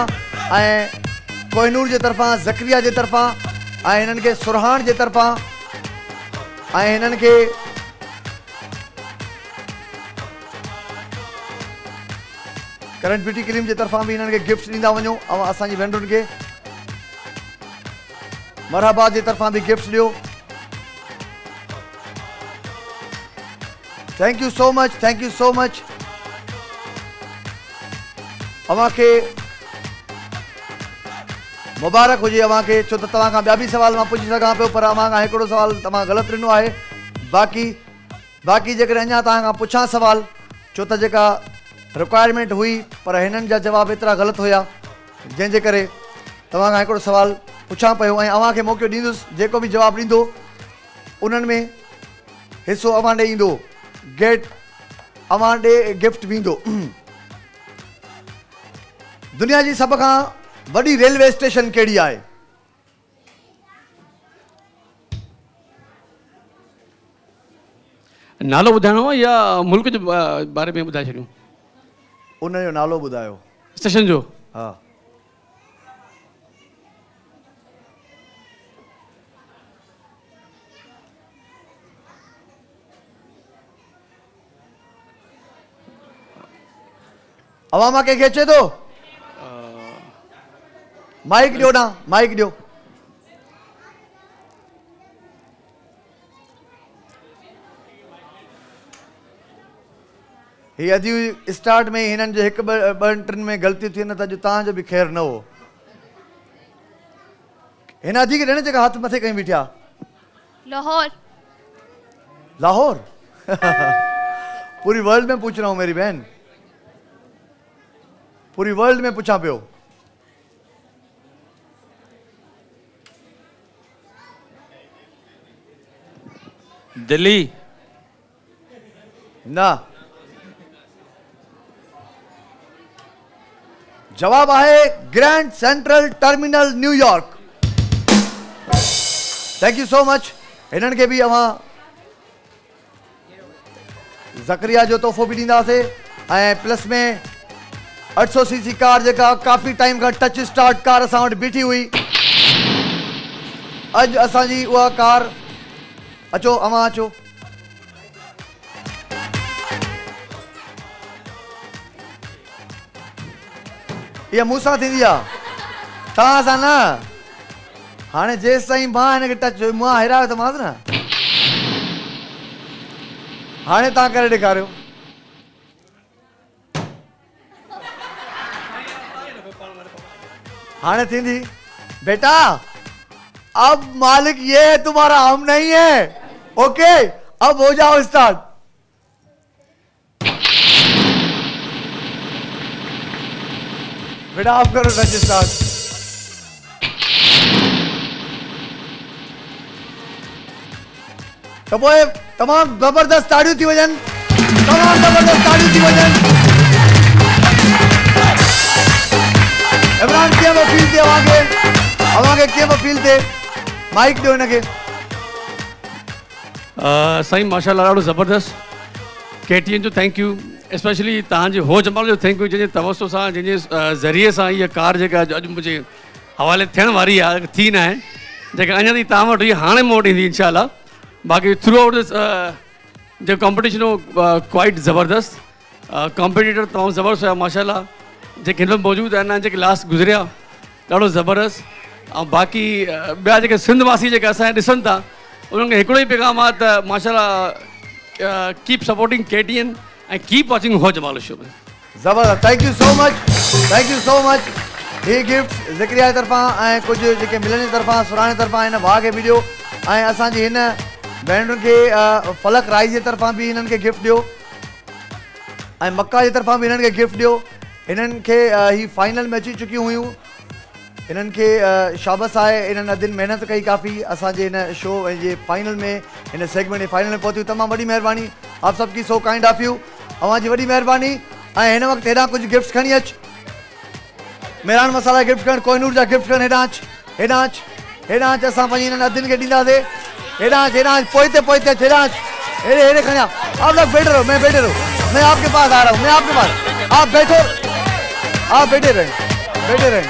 कोहिनूर के तरफा ज़करिया के तरफा इन्हन के सुरहान के तरफा इन्हन के करंट ब्यूटी क्रीम के तरफा भी इन्हन के गिफ्ट दींदा वनो। असाजी भेनरुन के मरहबा के तरफा भी गिफ्ट दियो। Thank you so much thank you so much. अवा के मुबारक हुए अवा के छो तो तवा बी सवाल मां पूछी सका पे पर अवा एकड़ो सवाल तवा गलत रिनो है। बाकी बाकी जैसे अना तवा पुछा सवाल छो तो जेका रिक्वायरमेंट हुई पर हिनन जा जवाब एतरा गलत हुआ जैसे करे तवा एकड़ो सवाल पुछा पो। अवा के मौको दींदुस जेको भी जवाब दींदो उनन में हिस्सो अवा दे इंदो गेट अवा दे गिफ्ट वींदो। दुनिया की सब का बड़ी रेलवे स्टेशन केड़ी आए। नालो बुधाणो या मुल्क के बारे में बुधाए छड़ियो। उन जो नालो बुधायो स्टेशन जो। हां अवामा के खेचे तो माइक दियो ना माइक दियो। ये अदी स्टार्ट में हिनन जो एक बन टन में गलती थी न जो तां जो भी खैर न हो हिन अदी के रहने हाथ मथे कहीं बिठा। लाहौर लाहौर पूरी वर्ल्ड में पूछ रहा हूं मेरी बहन पूरी वर्ल्ड में पूछा पे हो। दिल्ली ना जवाब है Grand Central Terminal New York. Thank you so much. हिनन के भी अवां ज़करिया जो तोहफो भी दींदासे प्लस में 800 सीसी कार जेका काफी टाइम का टच स्टार्ट कार असां वट बीठी हुई अज असांजी उहा कार, अचो अवां अचो। ये मूसा थी ता ना हाँ जेस ताई मां टच मां हिरायो तो मांस ना हाँ तव्हां करे ॾेखारियो। हाँ थी बेटा अब मालिक ये है तुम्हारा, हम नहीं है। ओके अब हो जाओ स्टार्ट। बेटा आप करो रज स्टार्ट। तो तमाम जबरदस्त ताड़ियों थी वजन, तमाम जबरदस्त ताड़ियों थी वजन। इमरान कीअं अपील थे अवांखे कीअं अपील थे माइक ॾियो हिनखे। साईं माशाल्लाह ॾाढो ज़बरदस्त। केटीएन जो थैंक यू, स्पेशली तव्हांजे हो जमालो जो थैंक यू, जंहिंजे तवसो सां जंहिंजे ज़रिए सां इहा कार जेका अॼु मुंहिंजे हवाले थियण वारी आहे, थी न आहे, जेका अञा ताईं तव्हां वटि हाणे मूं वटि ईंदी इंशाल्लाह। बाक़ी थ्रू आउट जो कॉम्पिटिशन हो क्वाइट ज़बरदस्त, कॉम्पिटिटर तमामु ज़बरदस्त हुआ माशाल्लाह, जेके हिन में मौजूदु आहिनि जेके लास्ट गुज़रिया ॾाढो ज़बरदस्त। ऐं बाक़ी ॿिया जेके सिंधवासी जेके असांखे ॾिसनि था उन्हनि खे हिकिड़ो ई पैगाम आहे त माशाल्लाह कीप सपोर्टिंग केटीएन ऐं कीप वॉचिंग हो जमालो शो। ज़बरदस्त, thank you so much, thank you so much. ही गिफ्ट ज़करिया जे तरफ़ां ऐं कुझु जेके मिलनि जे तरफ़ां सुराणे तरफ़ां हिन भाउ खे मिलियो ऐं असांजी हिन भेनरुनि खे फलक राइज़ जे तरफ़ां बि हिननि खे गिफ्ट ॾियो ऐं मक्का जे तरफ़ां बि हिननि खे गिफ्ट ॾियो। इन्हनि खे ही फाइनल में अची चुकी हुयूं, इन्हनि खे शाबाश आहे, इन्हनि अधु महिनत कई काफ़ी असांजे हिन शो जे फाइनल में, हिन सेगमेंट जे फाइनल में पहुतियूं। तमामु वॾी महिरबानी आप सभु की, सो काइंड ऑफ यू, अव्हांजी वॾी महिरबानी। ऐं हिन वक़्तु हेॾां कुझु गिफ्ट्स खणी अच, मेहरान मसाला गिफ्ट खण, कोहिनूर जा गिफ्ट खण, हेॾां अच हेॾां अच हेॾां अच, असां पंहिंजी हिननि अधुनि खे ॾींदासीं। हेॾां अच हेॾां अच, पोइ ते पोइ ते अच, हेॾां अच, हेॾे हेॾे खणी आ। आप लोग बैठे रहो, मैं बैठे रहो, मैं आपके पास आ रहा हूँ, मैं आपके पास, आप बैठो, आप बैठे रहें बैठे रहें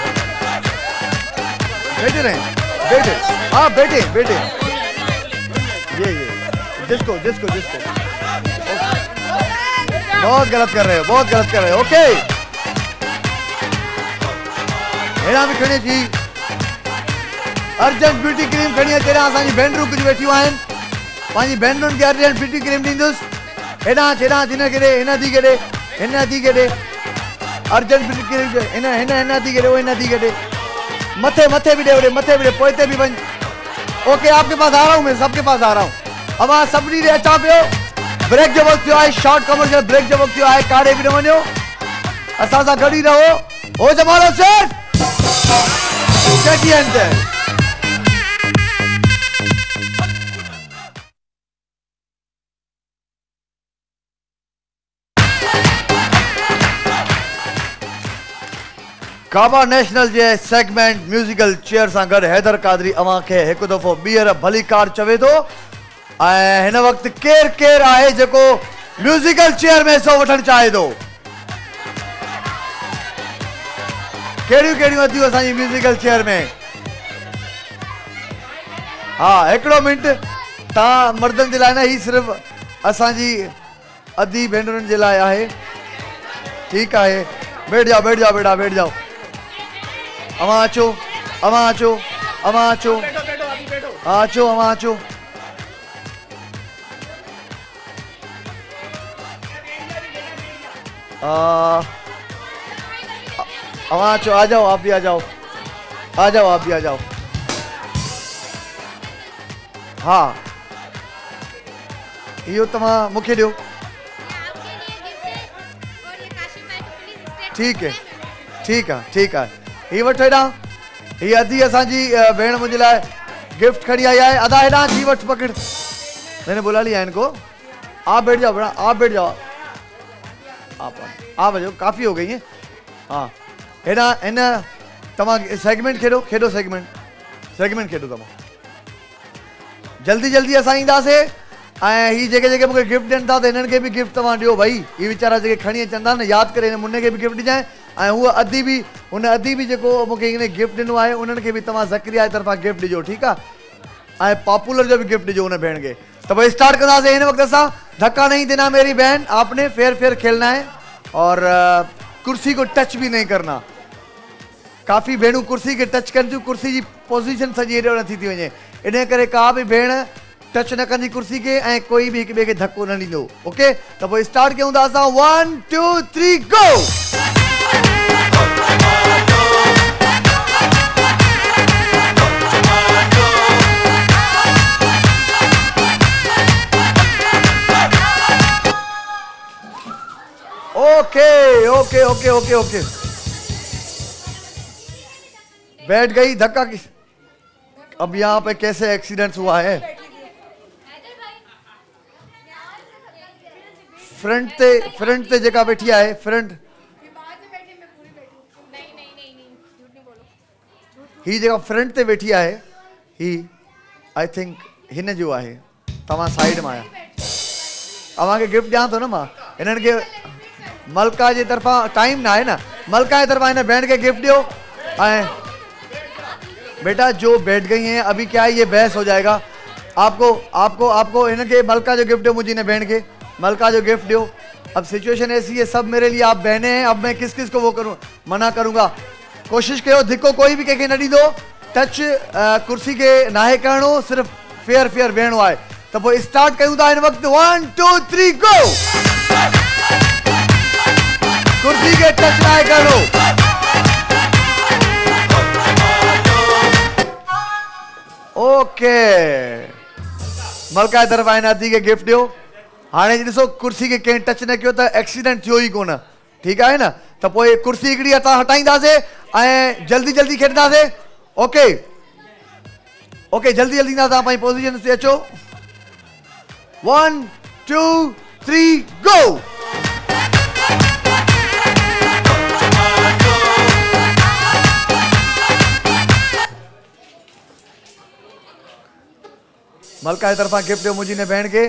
बैठे रहें बैठे, आप बैठे बैठे, ये डिस्को डिस्को डिस्को। बहुत गलत कर रहे हो, बहुत गलत कर रहे हो। ओके हेड़ा भी खणी थी अर्जेंट ब्यूटी क्रीम खणी अचे, असांजी भेनरूं कुझु वेठियूं आहिनि, पंहिंजी भेनरुनि खे अर्जेंट ब्यूटी क्रीम ॾींदुसि। हेॾां हेॾां हिन खे ॾे, हिन थी खे ॾे, हिन थी खे ॾे, अर्जेंट ब्यूटी क्रीम हिन हिन हिन थी करे उहो हिन थी करे मथे मथे भी दे, मथे भी दे, पोइ ते भी वञ। ओके आपके पास आ रहा हूँ, मैं सबके पास आ रहा हूँ। अब आ सभिनी ॾे अचां पियो, ब्रेक जो वक़्तु थियो आहे, शॉर्ट कमर्शियल ब्रेक जो वक़्तु थियो आहे, काॾे बि न वञो, असां सां गॾु ई रहो। हो जमालो सिर्फ केटीएन ते। काबा नेशनल जे सेगमेंट म्यूज़िकल चेयर सां गॾु हैदर कादरी अवां खे हिकु दफ़ो ॿीहर भली कार चवे थो ऐं हिन वक़्तु केरु केरु आहे जेको म्यूज़िकल चेयर में हिसो वठणु चाहे थो? कहिड़ियूं कहिड़ियूं अथियूं असांजी म्यूज़िकल चेयर में? हा हिकिड़ो मिंट, तव्हां मर्दनि जे लाइ न, ही सिर्फ़ु असांजी अधी भेनरुनि जे लाइ आहे। ठीकु आहे, बैठ जाओ बैठ जाओ बेटा, बैठ जाओ, अवां अचो अवां अचो अवां अचो, हा अचो अवां अचो। अवां अचो, आ जाओ आप भी, आ जाओ, आ जाओ आप भी, आ जाओ। हा यो तमा मुखे दियो, ठीक है ठीक है ठीक है। ही वठो हेॾां, ही अधी असांजी भेण मुंहिंजे लाइ गिफ्ट खणी आई आहे, अदा हेॾां, ही वठ पकड़, मैंने बुला लिया इनको, आप बैठ जाओ बेटा, आप बैठ जाओ, आप जाओ, काफ़ी हो गई है। हाँ हेॾां इन तव्हां सेगमेंट खेॾो, खेॾो सेगमेंट, सेगमेंट खेॾो तव्हां, जल्दी जल्दी असां ईंदासीं। ऐं ही जेके जेके मूंखे गिफ्ट ॾियनि था त हिननि खे बि गिफ्ट तव्हां ॾियो भाई, ही वीचारा जेके खणी अचनि था न, यादि करे हिन मुन्ने खे बि गिफ्ट ॾिजांइ ऐं हूअ अधी बि, हुन अधी बि जेको मूंखे हिन गिफ्ट ॾिनो आहे उन्हनि खे बि तव्हां ज़करिया जे तरफ़ां गिफ्ट ॾिजो। ठीकु आहे, आई पॉपुलर जो भी गिफ्ट जो उन्हें बहन गए तो भाई स्टार्ट करना से इन वक्त सा धक्का नहीं देना मेरी बहन, आपने फेयर फेयर खेलना है और कुर्सी को टच भी नहीं करना। काफ़ी भेणू कुर्सी के टच कनि थी, कुर्सी की पोजीशन सजी एडो नथी थी वञे, इन करे का भी भेण टच न कंदी कुर्सी के ए कोई भी एक बे के धक्को न दींदो। ओके तो वो स्टार्ट क्यों था सा 1 2 3 go. Okay okay okay okay okay बैठ गई धक्का किस। अब यहाँ पे कैसे एक्सीडेंट हुआ है, फ्रंट ते जगह बैठी है फ्रंट ही जगह फ्रंट ते बैठी है ही आई थिंक हिन जो है तवा साइड में आया अवा के गिफ्ट दिया तो ना मां इनन के मलका जी तरफा टाइम ना है ना मलका की तरफा इन बैंड के गिफ्ट दियो। बेटा जो बैठ गई हैं अभी क्या है ये बहस हो जाएगा। आपको आपको आपको इनके मलका जो गिफ्ट दो मुझे इन्हें बहन के मलका जो गिफ्ट दो। अब सिचुएशन ऐसी है सब मेरे लिए आप बहने हैं, अब मैं किस किस को वो करूँ मना करूँगा। कोशिश करो धिको कोई भी कंहिंखे न ॾींदो, टच कुर्सी के नाहे करणो, सिर्फ फेयर फेयर बहणो आहे। तो पोइ स्टार्ट कयूं था हिन वक़्तु 1 2 3 गो। कुर्सी के टच नाहे करणो। ओके मलका जी तरफ आइन अदी के गिफ्ट दियो। हाँ ऐसो कुर्सी के कें टच न किया तो एक्सीडेंट थो ही को, ठीक है ना। तो कुर्सी एक हथ हटाईंदे जल्दी खेलंदे। ओके ओके जल्दी तक पोजीशन से अचो 1 2 3 गो। मलका की तरफा गिफ्ट दियो मुझी ने बहन के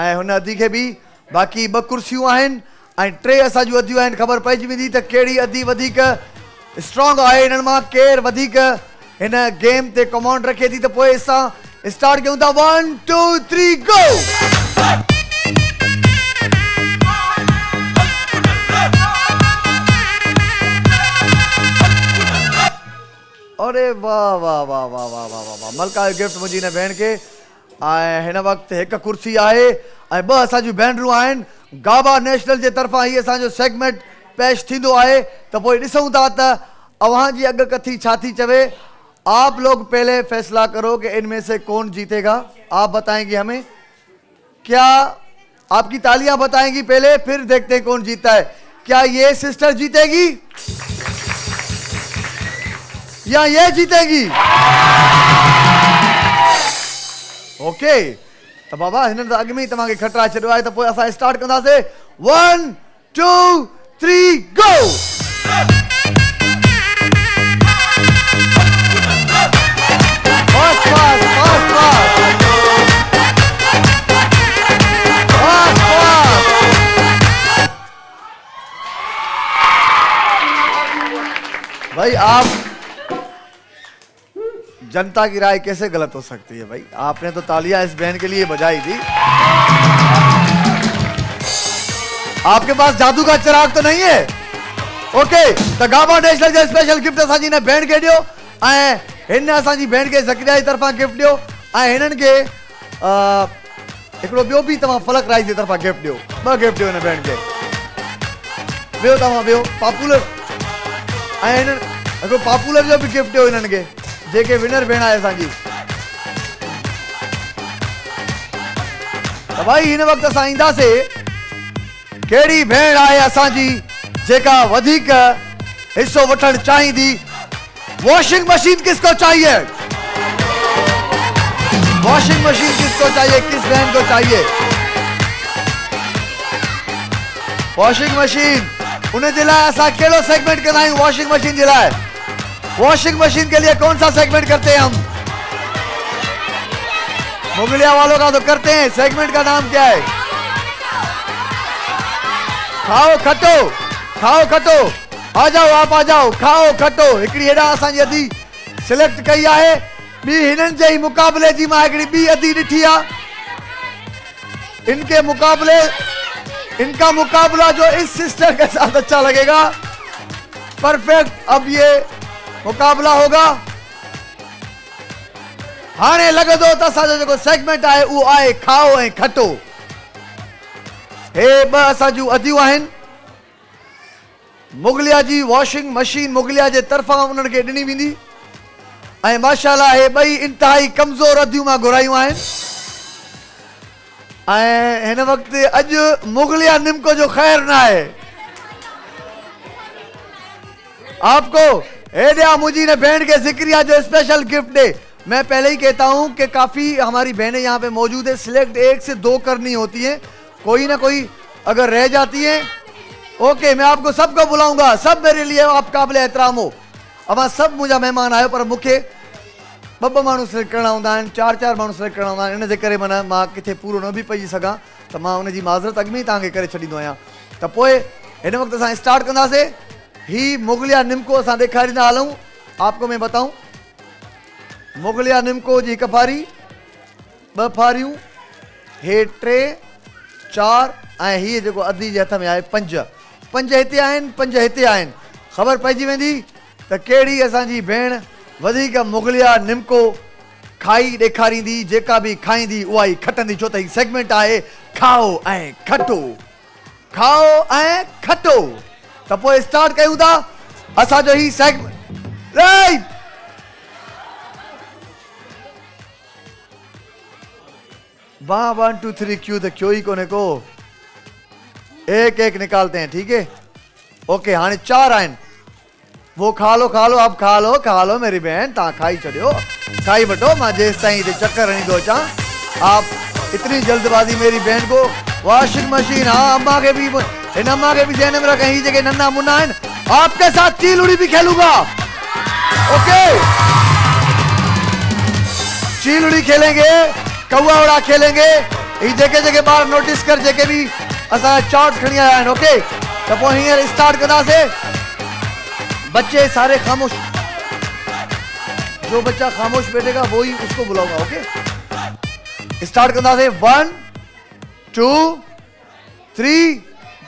ऐं हुन अदी के भी। बाकी ब कुर्सियों आहिनि ऐं टे असांजूं अदियूं आहिनि, खबर पइजी वेंदी त कहिड़ी अदी वधीक स्ट्रॉन्ग आहे। इन्हनि मां केरु वधीक हिन गेम ते कमांड रखे थी। त पोइ असां स्टार्ट कयूं था 1 2 3 गो। अरे वाह वाह वाह वाह वाह वाह वाह मलका जो गिफ्ट मुझी ने बहन के हिन वक्त एक कुर्सी है ब असांजी भेनरूं आहिनि। गाबा नेशनल के तरफा ये असो सेगमेंट पेश थींदो है। तो ॾिसूं था त अवां जी अगकथी छा थी चवे। आप लोग पहले फैसला करो कि इनमें से कौन जीतेगा, आप बताएंगे हमें, क्या आपकी तालियां बताएंगी पहले, फिर देखते हैं कौन जीतता है। क्या ये सिस्टर जीतेगी या ये जीतेगी? ओके तो बाबा हिन अग में ही खटरा छो है। तो अस स्टार्ट कदे 1 2 3 go. Fast fast fast fast fast fast. भाई आप जनता की राय कैसे गलत हो सकती है भाई। आपने तो तालियां इस बहन के लिए बजाई थी। आपके पास जादू का चिराग तो नहीं है। ओके तो गाबा नेशनल जो स्पेशल गिफ्ट असाजी ने बहन के दियो। हिन असाजी बहन के ज़करिया जी तरफा गिफ्ट दियो। हिनन के एकड़ो बियो भी तमा फलक राइज जी तरफा गिफ्ट दियो। ब गिफ्ट दियो ने बहन के बियो तमा बियो पॉपुलर हिनन एकड़ो पॉपुलर जो भी गिफ्ट दियो हिनन के जेके विनर भेण आहे असांजी। त भाई हिन वक्त असां ईंदासीं कहिड़ी भेण आहे असांजी जेका वधीक हिस्सो वठण चाहींदी। वॉशिंग मशीन किसको चाहिए? वॉशिंग मशीन किसको चाहिए? किस बहन को चाहिए वॉशिंग मशीन? उन जे लाइ असां कहिड़ो सेगमेंट कंदा आहियूं वॉशिंग मशीन जे लाइ? वॉशिंग मशीन के लिए कौन सा सेगमेंट करते हैं हम? मुगलिया वालों का तो करते हैं। सेगमेंट का नाम क्या है? खाओ खटो, खाओ खटो। आ जाओ आप, आ जाओ खाओ खटो। हिकड़ी हेड़ा असां यदि सिलेक्ट कई है बी हिनन जे मुकाबले जी मां हिकड़ी बी अदी डिठी आ। इनके मुकाबले इनका मुकाबला जो इस सिस्टर के साथ अच्छा लगेगा। परफेक्ट। अब ये मुकाबला होगा। हाणे लगे तो असो जो सेगमेंट है वो आए खाओ ए खटो। हे बू अदियों मुगलिया जी वॉशिंग मशीन मुगलिया के तरफा उन्होंने दिनी वी। माशाल्लाह हे बई इंतहाई कमजोर अदियों में घुरायूं आइन। वक्त अज मुगलिया निमको जो खैर ना है। आपको हेडिया मुझी ने बहन के ज़करिया जो स्पेशल गिफ्ट दे। मैं पहले ही कहता हूं कि काफ़ी हमारी बहनें यहाँ पे मौजूद है। सिलेक्ट 1 से 2 करनी होती हैं, कोई ना कोई अगर रह जाती हैं। ओके, मैं आपको सबको बुलाऊंगा। सब मेरे लिए आप काबिल एहतराम हो। अवां सब मुझा मेहमान आयो पर मुखे ब माण्हू सिलेक्ट करणा हूंदा आहिनि, 4-4 माण्हू सिलेक्ट करणा हूंदा आहिनि। इनजे करे माना मां किथे पूरो न बि पई सघां त मां उनजी माज़रत अॻु में ई तव्हांखे करे छॾींदो आहियां। त पोइ हिन वक़्तु असां स्टार्ट कंदासीं। ही मुगलिया निमको असां ॾेखारींदा हलूं। आपको मैं बताऊं मुगलिया निमको जी हिकु फारी, 2 फारियूं, हे 3, 4 ऐं हीअ जेको अदी जे हथ में आहे 5 हिते आहिनि, 5 हिते आहिनि। ख़बर पइजी वेंदी त कहिड़ी असांजी भेण वधीक मुगलिया निमको खाई ॾेखारींदी। जेका बि खाईंदी उहा ई खटंदी, छो त हीअ सेगमेंट आहे खाओ ऐं खटो। खाओ ऐं खटो। त पोइ स्टार्ट कयूं था असांजो हीउ सेगमेंट। वहां 1 2 3 क्यू तो क्यों ही कोने को। 1-1 निकालते हैं, ठीक है। ओके, हाँ 4 आए। वो खा लो, आप खा लो मेरी बहन। ता खाई छो, खाई वठो। मां जेस ताई चक्कर हणी तो अचा। आप इतनी जल्दबाजी मेरी बहन को। वॉशिंग मशीन, हाँ अम्मा के भी, इन अम्मा के भी जहन में रखें। ये जगह नन्ना मुन्ना आपके साथ चील उड़ी भी खेलूंगा। ओके, चील उड़ी खेलेंगे, कौआ उड़ा खेलेंगे। ये जगह जगह बार नोटिस कर जगह भी असा चार्ट खड़ी आया। ओके, तो वो हिंसर स्टार्ट कदा से। बच्चे सारे खामोश। जो बच्चा खामोश बैठेगा वो ही उसको बुलाऊंगा। ओके, स्टार्ट करना है। 1 2 3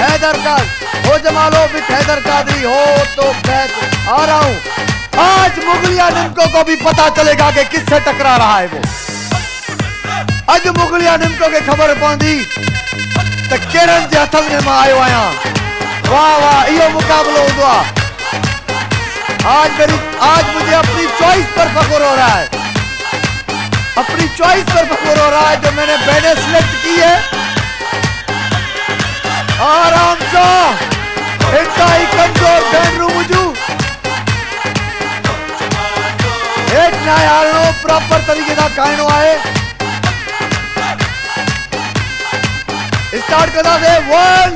हैदर का हो जमालो विद हैदर कादरी हो तो बेस्ट। आ रहा हूं आज मुगलिया निमको को भी पता चलेगा कि किससे टकरा रहा है वो। आज मुगलिया निमको के खबर पौंदी तो केरन जे हथन में मां आयो आया। वाह वाह, यो मुकाबलो हुआ। आज मुझे अपनी चॉइस पर फखर हो रहा है, अपनी चॉइस पर फखर हो रहा है जो मैंने बैनर सिलेक्ट की है। आराम सा इतना ही कमजोर बैन रू मुझू। एक ना हारो, प्रॉपर तरीके का खाइनो आए। स्टार्ट करना है। 1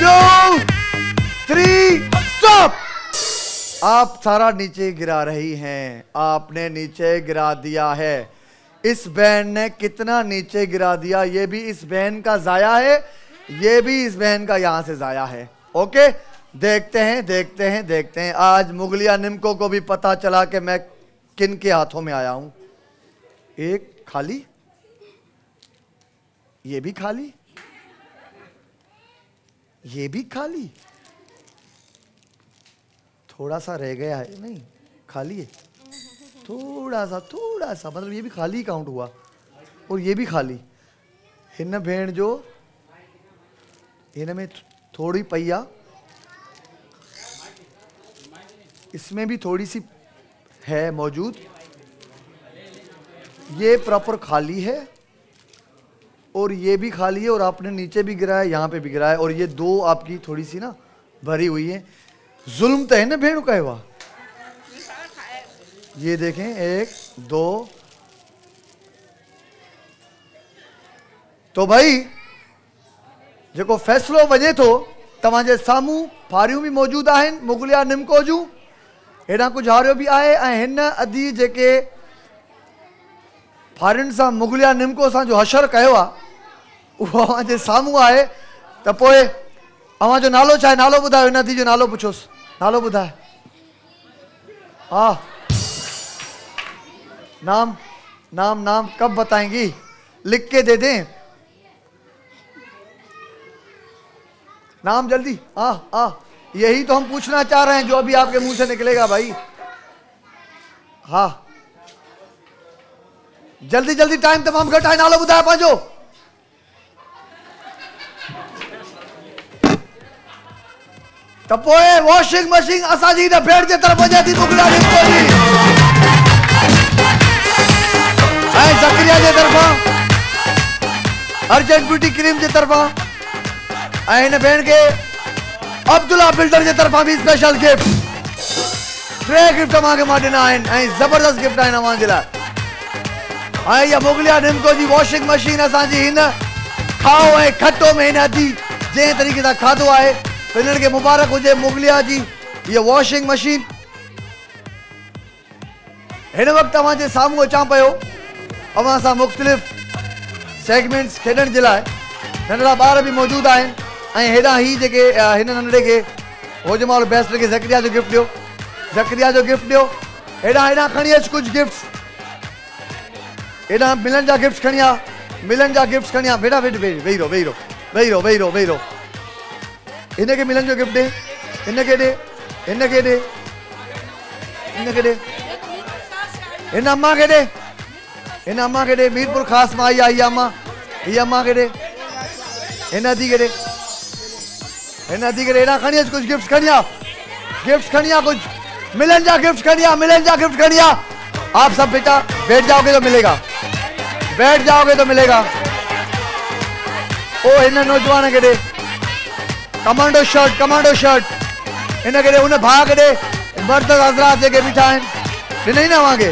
2 3 स्टॉप। आप सारा नीचे गिरा रही हैं, आपने नीचे गिरा दिया है। इस बहन ने कितना नीचे गिरा दिया, ये भी इस बहन का जाया है, ये भी इस बहन का यहाँ से जाया है। ओके, देखते हैं आज मुगलिया निमको को भी पता चला कि मैं किन के हाथों में आया हूँ। एक खाली, ये भी खाली, ये भी खाली, थोड़ा सा रह गया है। नहीं, खाली है थोड़ा सा, मतलब ये भी खाली काउंट हुआ और ये भी खाली। हिन भेण जो हिन में थोड़ी पहिया, इसमें भी थोड़ी सी है मौजूद। ये प्रॉपर खाली है और ये भी खाली है। और आपने नीचे भी गिराया, यहाँ पे भी गिराया। और ये 2 आपकी थोड़ी सी ना भरी हुई है। जुल्म तो है ना भेड़ का हुआ। ये देखें 1 2 तो भाई जो फैसलो वजे तो तवाजे सामू फारियों भी मौजूद आन मुग़लिया निमको जू हेडा कुछ हारियो भी आए हिन अदी जेके फारियुन से मुग़लिया निमको सा जो हशर किया वो सामू आए तो अवां जो नालो चाहे नालो बुधायो इन अदी जो नालो पुछोस नालो बुधाय हाँ नाम नाम नाम कब बताएंगी लिख के दे दें नाम जल्दी हाँ हाँ यही तो हम पूछना चाह रहे हैं जो अभी आपके मुंह से निकलेगा भाई हाँ जल्दी जल्दी टाइम तमाम घट आए नालो बुधाय पाजो तो पोए वॉशिंग मशीन असाजी ने भेड़ के तरफ वजे थी मुग़लिया निमको जी ऐं ज़करिया के तरफा अर्जेंट ब्यूटी क्रीम के तरफा ऐं इन भेण के अब्दुल्ला बिल्डर के तरफा भी स्पेशल गिफ्ट टे गिफ्ट तव्हांखे मां ॾिना आहिनि ऐं ज़बरदस्त गिफ्ट आहिनि तव्हां जे लाइ ऐं इहा मुग़लिया निमको जी वॉशिंग मशीन असांजी हिन खाओ ऐं खटो में हिन अदी जंहिं तरीक़े सां खाधो आहे इन्हनि खे मुबारक हुजे मुग़लिया जी ये वॉशिंग मशीन हिन वक़्तु तव्हांजे साम्हूं अचां पियो अव्हां सां मुख़्तलिफ़ सेगमेंट्स खेॾण जे लाइ नंढड़ा ॿार बि मौजूदु आहिनि ऐं हेॾां ही जेके हिन नंढड़े खे हो जमालो बेस्ट खे ज़करिया जो गिफ्ट ॾियो ज़करिया जो गिफ्ट ॾियो हेॾां हेॾां खणी अचु कुझु गिफ्ट्स हेॾां मिलनि जा गिफ्ट्स खणी आ बेटा वेही रहो इनके मिलन जो गिफ्ट दे इन अम्मा के दे मीरपुर खास मां आई अम्मा ये अम्मा के दे इन अदी के दे ना खनिया कुछ गिफ्ट्स खनिया कुछ मिलन जा गिफ्ट खनिया आप सब बेटा बैठ जाओगे तो मिलेगा ओ इन नौजवान के दे कमांडो शर्ट इनके दे उन भाग दे मर्द हजरात जेके बीठा आहिनि ॾिनई न वांगे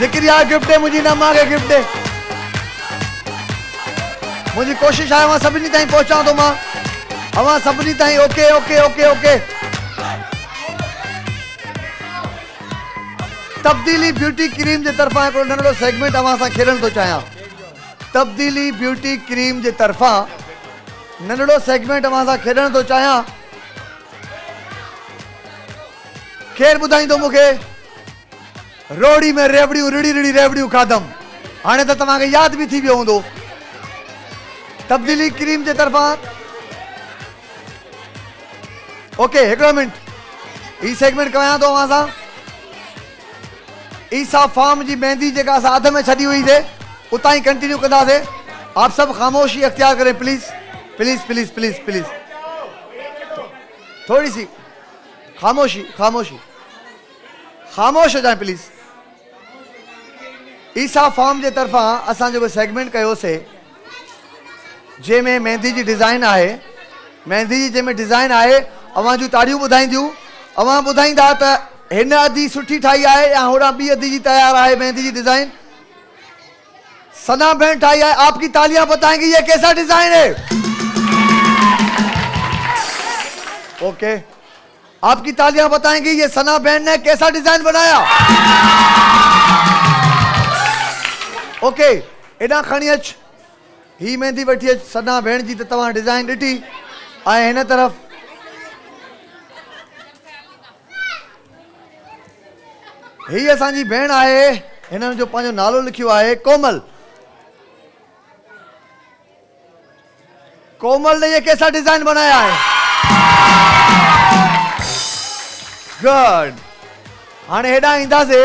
ज़करिया गिफ्ट दे मुझी न मांगे गिफ्ट दे मुझी कोशिश आहे मां सभिनी ताईं पहुचा तो मां अवां सभिनी ताईं ओके तब्दीली ब्यूटी क्रीम जे तरफां हिकिड़ो नंढो सेगमेंट अवां सां खेलण थो चाहियां तब्दीली ब्यूटी क्रीम जे तरफा नंढड़ो सेगमेंट अवां सां खेॾण थो चाहियां केरु ॿुधाईंदो मूंखे रोड़ी में रिड़ी रेवड़ियूं खाधम हाणे त तव्हांखे यादि बि थी वियो हूंदो तब्दीली क्रीम जे तरफा ओके हिकिड़ो मिंट हीउ सेगमेंट कयां थो अवां सां ईसा फार्म जी मेहंदी जेका असां अध में छॾी हुईसीं उतां ही कंटिन्यू कदासे आप सब खामोशी अख्तियार करें प्लीज थोड़ी सी खामोश हो जाए प्लीज ईसा फार्म के तरफा असा जो सेगमेंट कयोसे जैमें मेहंदी जी डिजाइन आए अवां जो ताड़ियों बुधाइंदियूं अवां बुधाइंदा त हिन अदी सुठी ठाही आए या होड़ा बी अदी जी तैयार आए मेहंदी जी डिजाइन सना बैंड ठाई है आपकी तालियां बताएंगी ये कैसा डिजाइन है ओके आपकी तालियां बताएंगी ये सना बैंड ने कैसा डिजाइन बनाया ओके एडा खणी अच ही मेहंदी वठी अच सना बैंड जी तवा डिजाइन डिटी आए इन तरफ ही असांजी भेण आए इन्हन जो पांजो नालो लिखियो आए कोमल ने ये कैसा डिजाइन बनाया है गुड हाँ हेडा इंदा से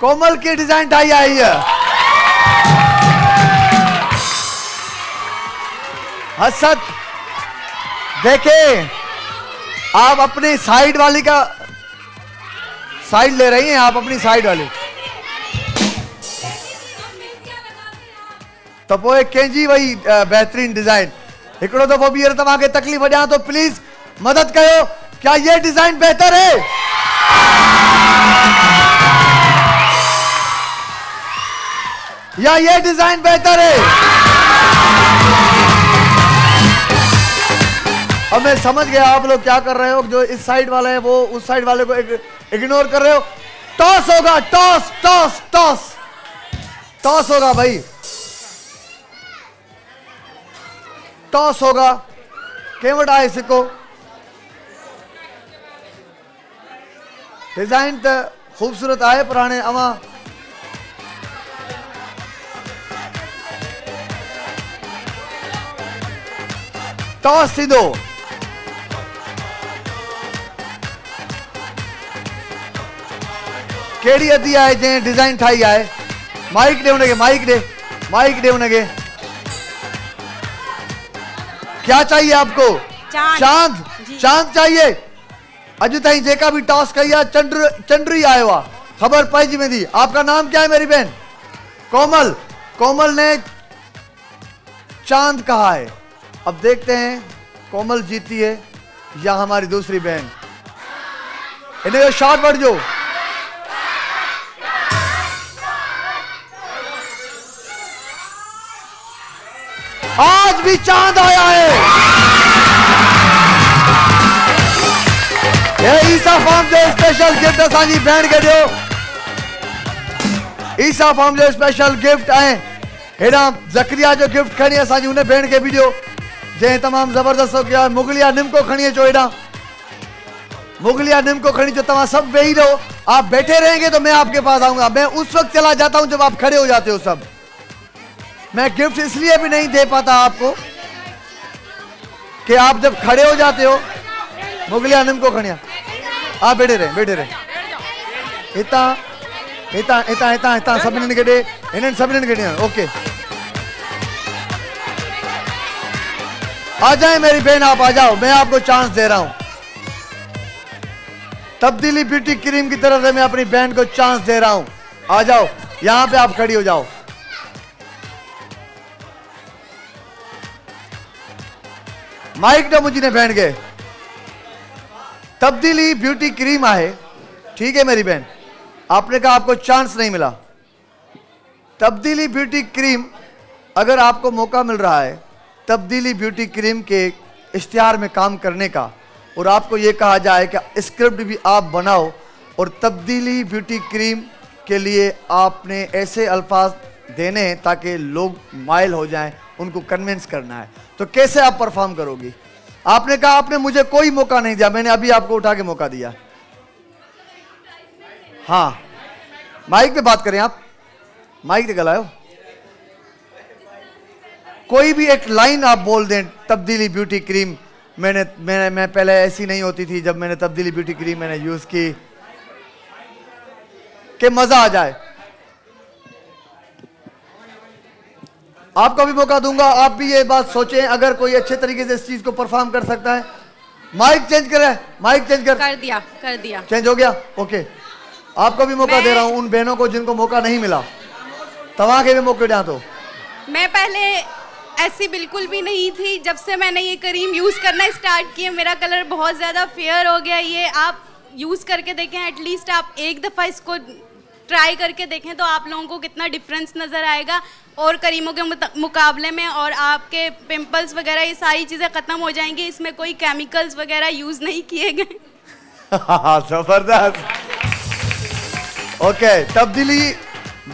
कोमल की डिजाइन ठाई आई है हसत देखे आप अपनी साइड वाली का साइड ले रही हैं आप अपनी साइड वाली तो केंजी वही बेहतरीन डिजाइन एकड़ो दफो बीर तक तकलीफ दिया तो प्लीज मदद करो क्या ये डिजाइन बेहतर है या ये डिजाइन बेहतर है? अब मैं समझ गया आप लोग क्या कर रहे हो, जो इस साइड वाले हैं वो उस साइड वाले को इग्नोर कर रहे हो। टॉस होगा, टॉस टॉस टॉस टॉस होगा भाई, टॉस होगा। केवट आए इसको डिजाइन तो खूबसूरत आए पुराने अवा टॉस सीधो केड़ी अदी आए जै डिजाइन ठाई आए। माइक दे उनके, माइक दे, माइक दे उनके। क्या चाहिए आपको? चांद, चांद चाहिए। अज ताई जेका भी टॉस कई है चंड्र चंड्री आयो आ, खबर पाई वेंदी। आपका नाम क्या है मेरी बहन? कोमल। कोमल ने चांद कहा है। अब देखते हैं कोमल जीती है या हमारी दूसरी बहन। इन्हें शॉट बढ़ जो आज भी चांद आया है। ये ईसा फार्म जो स्पेशल गिफ्ट असांजी बैंड के दियो। ईसा फार्म जो स्पेशल गिफ्ट आए हेड़ा ज़करिया जो गिफ्ट खड़ी असांजी उन बैंड के भी दियो जै तमाम जबरदस्त हो गया। मुगलिया निमको खड़ी अचो हेड़ा, मुगलिया निमको खड़ी अचो। तमाम सब वेही रहो, आप बैठे रहेंगे तो मैं आपके पास आऊंगा। मैं उस वक्त चला जाता हूं जब आप खड़े हो जाते हो। सब मैं गिफ्ट इसलिए भी नहीं दे पाता आपको कि आप जब खड़े हो जाते हो। मुगलिया निमको खड़िया आप बैठे रहे, बैठे रहे। इता इता इता इता इता सभिनी खे ॾे, हिननि सभिनी खे ॾियनि। ओके आ जाए मेरी बहन, आप आ जाओ, मैं आपको चांस दे रहा हूं। तब्दीली ब्यूटी क्रीम की तरफ से मैं अपनी बहन को चांस दे रहा हूं। आ जाओ यहां पे, आप खड़ी हो जाओ। माइक न मुझे बहन के। तब्दीली ब्यूटी क्रीम आए, ठीक है मेरी बहन, आपने कहा आपको चांस नहीं मिला। तब्दीली ब्यूटी क्रीम, अगर आपको मौका मिल रहा है तब्दीली ब्यूटी क्रीम के इश्तिहार में काम करने का और आपको ये कहा जाए कि स्क्रिप्ट भी आप बनाओ और तब्दीली ब्यूटी क्रीम के लिए आपने ऐसे अल्फाज देने हैं ताकि लोग मायल हो जाएं, उनको कन्विंस करना है, तो कैसे आप परफॉर्म करोगी? आपने कहा आपने मुझे कोई मौका नहीं दिया, मैंने अभी आपको उठा के मौका दिया। हाँ माइक पे बात करें आप, माइक पे गलायो। कोई भी एक लाइन आप बोल दें। तब्दीली ब्यूटी क्रीम मैं पहले ऐसी नहीं होती थी, जब मैंने तब्दीली ब्यूटी क्रीम मैंने यूज की कि मजा आ जाए। आपको भी मौका दूंगा, आप भी ये बात सोचें अगर कोई अच्छे तरीके से इस चीज को परफॉर्म कर सकता है। माइक चेंज करें, माइक चेंज कर दिया चेंज हो गया। ओके आपको भी मौका दे रहा हूं, उन बहनों को जिनको मौका नहीं मिला तवा के भी मौके दिया। तो मैं पहले ऐसी बिल्कुल भी नहीं थी, जब से मैंने ये क्रीम यूज करना स्टार्ट किया मेरा कलर बहुत ज्यादा फेयर हो गया। ये आप यूज करके देखें, एटलीस्ट आप एक दफा इसको ट्राई करके देखें तो आप लोगों को कितना डिफरेंस नजर आएगा और करीमों के मुकाबले में, और आपके पिंपल्स वगैरह ये सारी चीजें खत्म हो जाएंगी। इसमें कोई केमिकल्स वगैरह यूज नहीं किए गए। जबरदस्त। ओके तब्दीली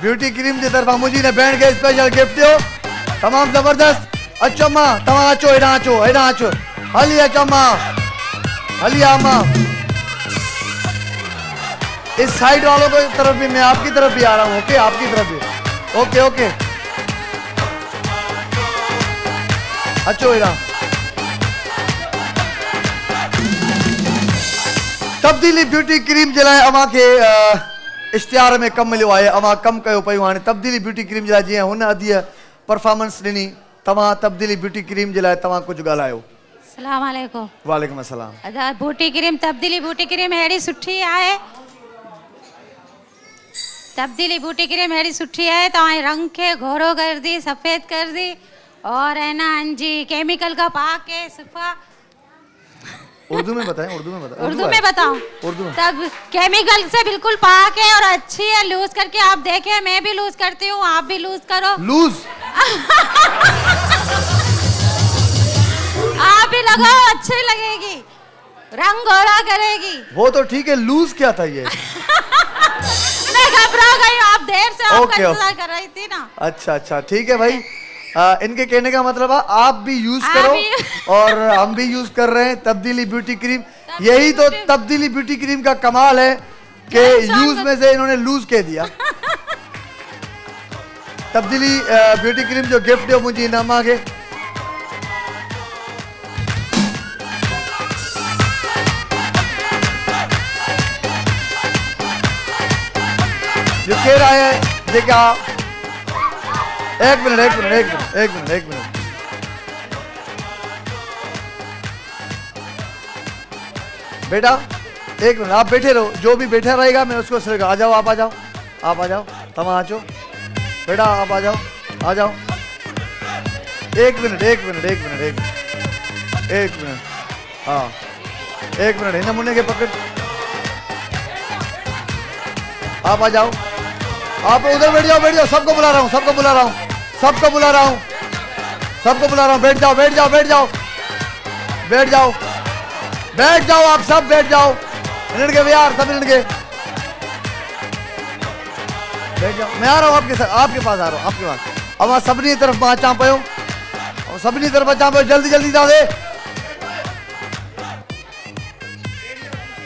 ब्यूटी क्रीम जी तरफ मुझी ने बैंड के स्पेशल गिफ्ट दियो। तमाम जबरदस्त। अचो मां तवा अचो, हेडा अचो, हेडा अचो, हली अचो मां, हली आ मां। इस साइड वालों की तरफ भी मैं आपकी तरफ भी आ रहा हूँ। ओके आपकी तरफ भी। ओके ओके अच्छो हेरा। तब्दीली ब्यूटी क्रीम जे लाइ अवां खे इश्तिहार में कमु मिलियो आहे, अवां कमु कयो पियो। हाणे तब्दीली ब्यूटी क्रीम जे लाइ जीअं हुन अधीअ परफॉर्मेंस ॾिनी, तव्हां तब्दीली ब्यूटी क्रीम जे लाइ तव्हां कुझु ॻाल्हायो। अस्सलामु अलैकुम। वालेकुम अस्सलाम। अदा ब्यूटी क्रीम, तब्दीली ब्यूटी क्रीम अहिड़ी सुठी आहे, तब्दीली ब्यूटी क्रीम अहिड़ी सुठी आहे। तव्हांजे रंग खे घोरो कर दी, सफ़ेद कर दी और है ना जी केमिकल का पाक है सफा। उर्दू में बताएं, उर्दू में बताएं। उर्दू में बताऊं? उर्दू में। तब केमिकल से बिल्कुल पाक है और अच्छी है, लूज करके आप देखें, मैं भी लूज करती हूँ, आप भी लूज करो। लूज आप भी लगाओ, अच्छी लगेगी, रंग गोरा करेगी। वो तो ठीक है, लूज क्या था ये? मैं घबरा गई, आप देर से आपका इंतजार कर रही थी ना। अच्छा अच्छा, ठीक है भाई। इनके कहने का मतलब है आप भी यूज करो और हम भी यूज कर रहे हैं तब्दीली ब्यूटी क्रीम। यही तो तब्दीली ब्यूटी क्रीम का कमाल है कि यूज में से इन्होंने लूज कह दिया। तब्दीली ब्यूटी क्रीम जो गिफ्ट है मुझे इनाम मांगे। जो कह रहा है देखा, एक मिनट बेटा, एक मिनट आप बैठे रहो, जो भी बैठा रहेगा मैं उसको सिर्फ आ जाओ, आप आ जाओ, आप आ जाओ, तुम आ जाओ बेटा, आप आ जाओ, आ जाओ। एक मिनट हाँ, एक मिनट, हिना मुन्ने के पकड़, आप आ जाओ, आप उधर बैठ जाओ, बैठ जाओ, सबको बुला रहा हूँ, बैठ जाओ, आप सब बैठ जाओ, इनके यार सब इनके बैठ जाओ। मैं आ रहा हूँ आपके साथ, आपके पास। अब सबनी तरफ वहाँ चांपो, जल्दी दादे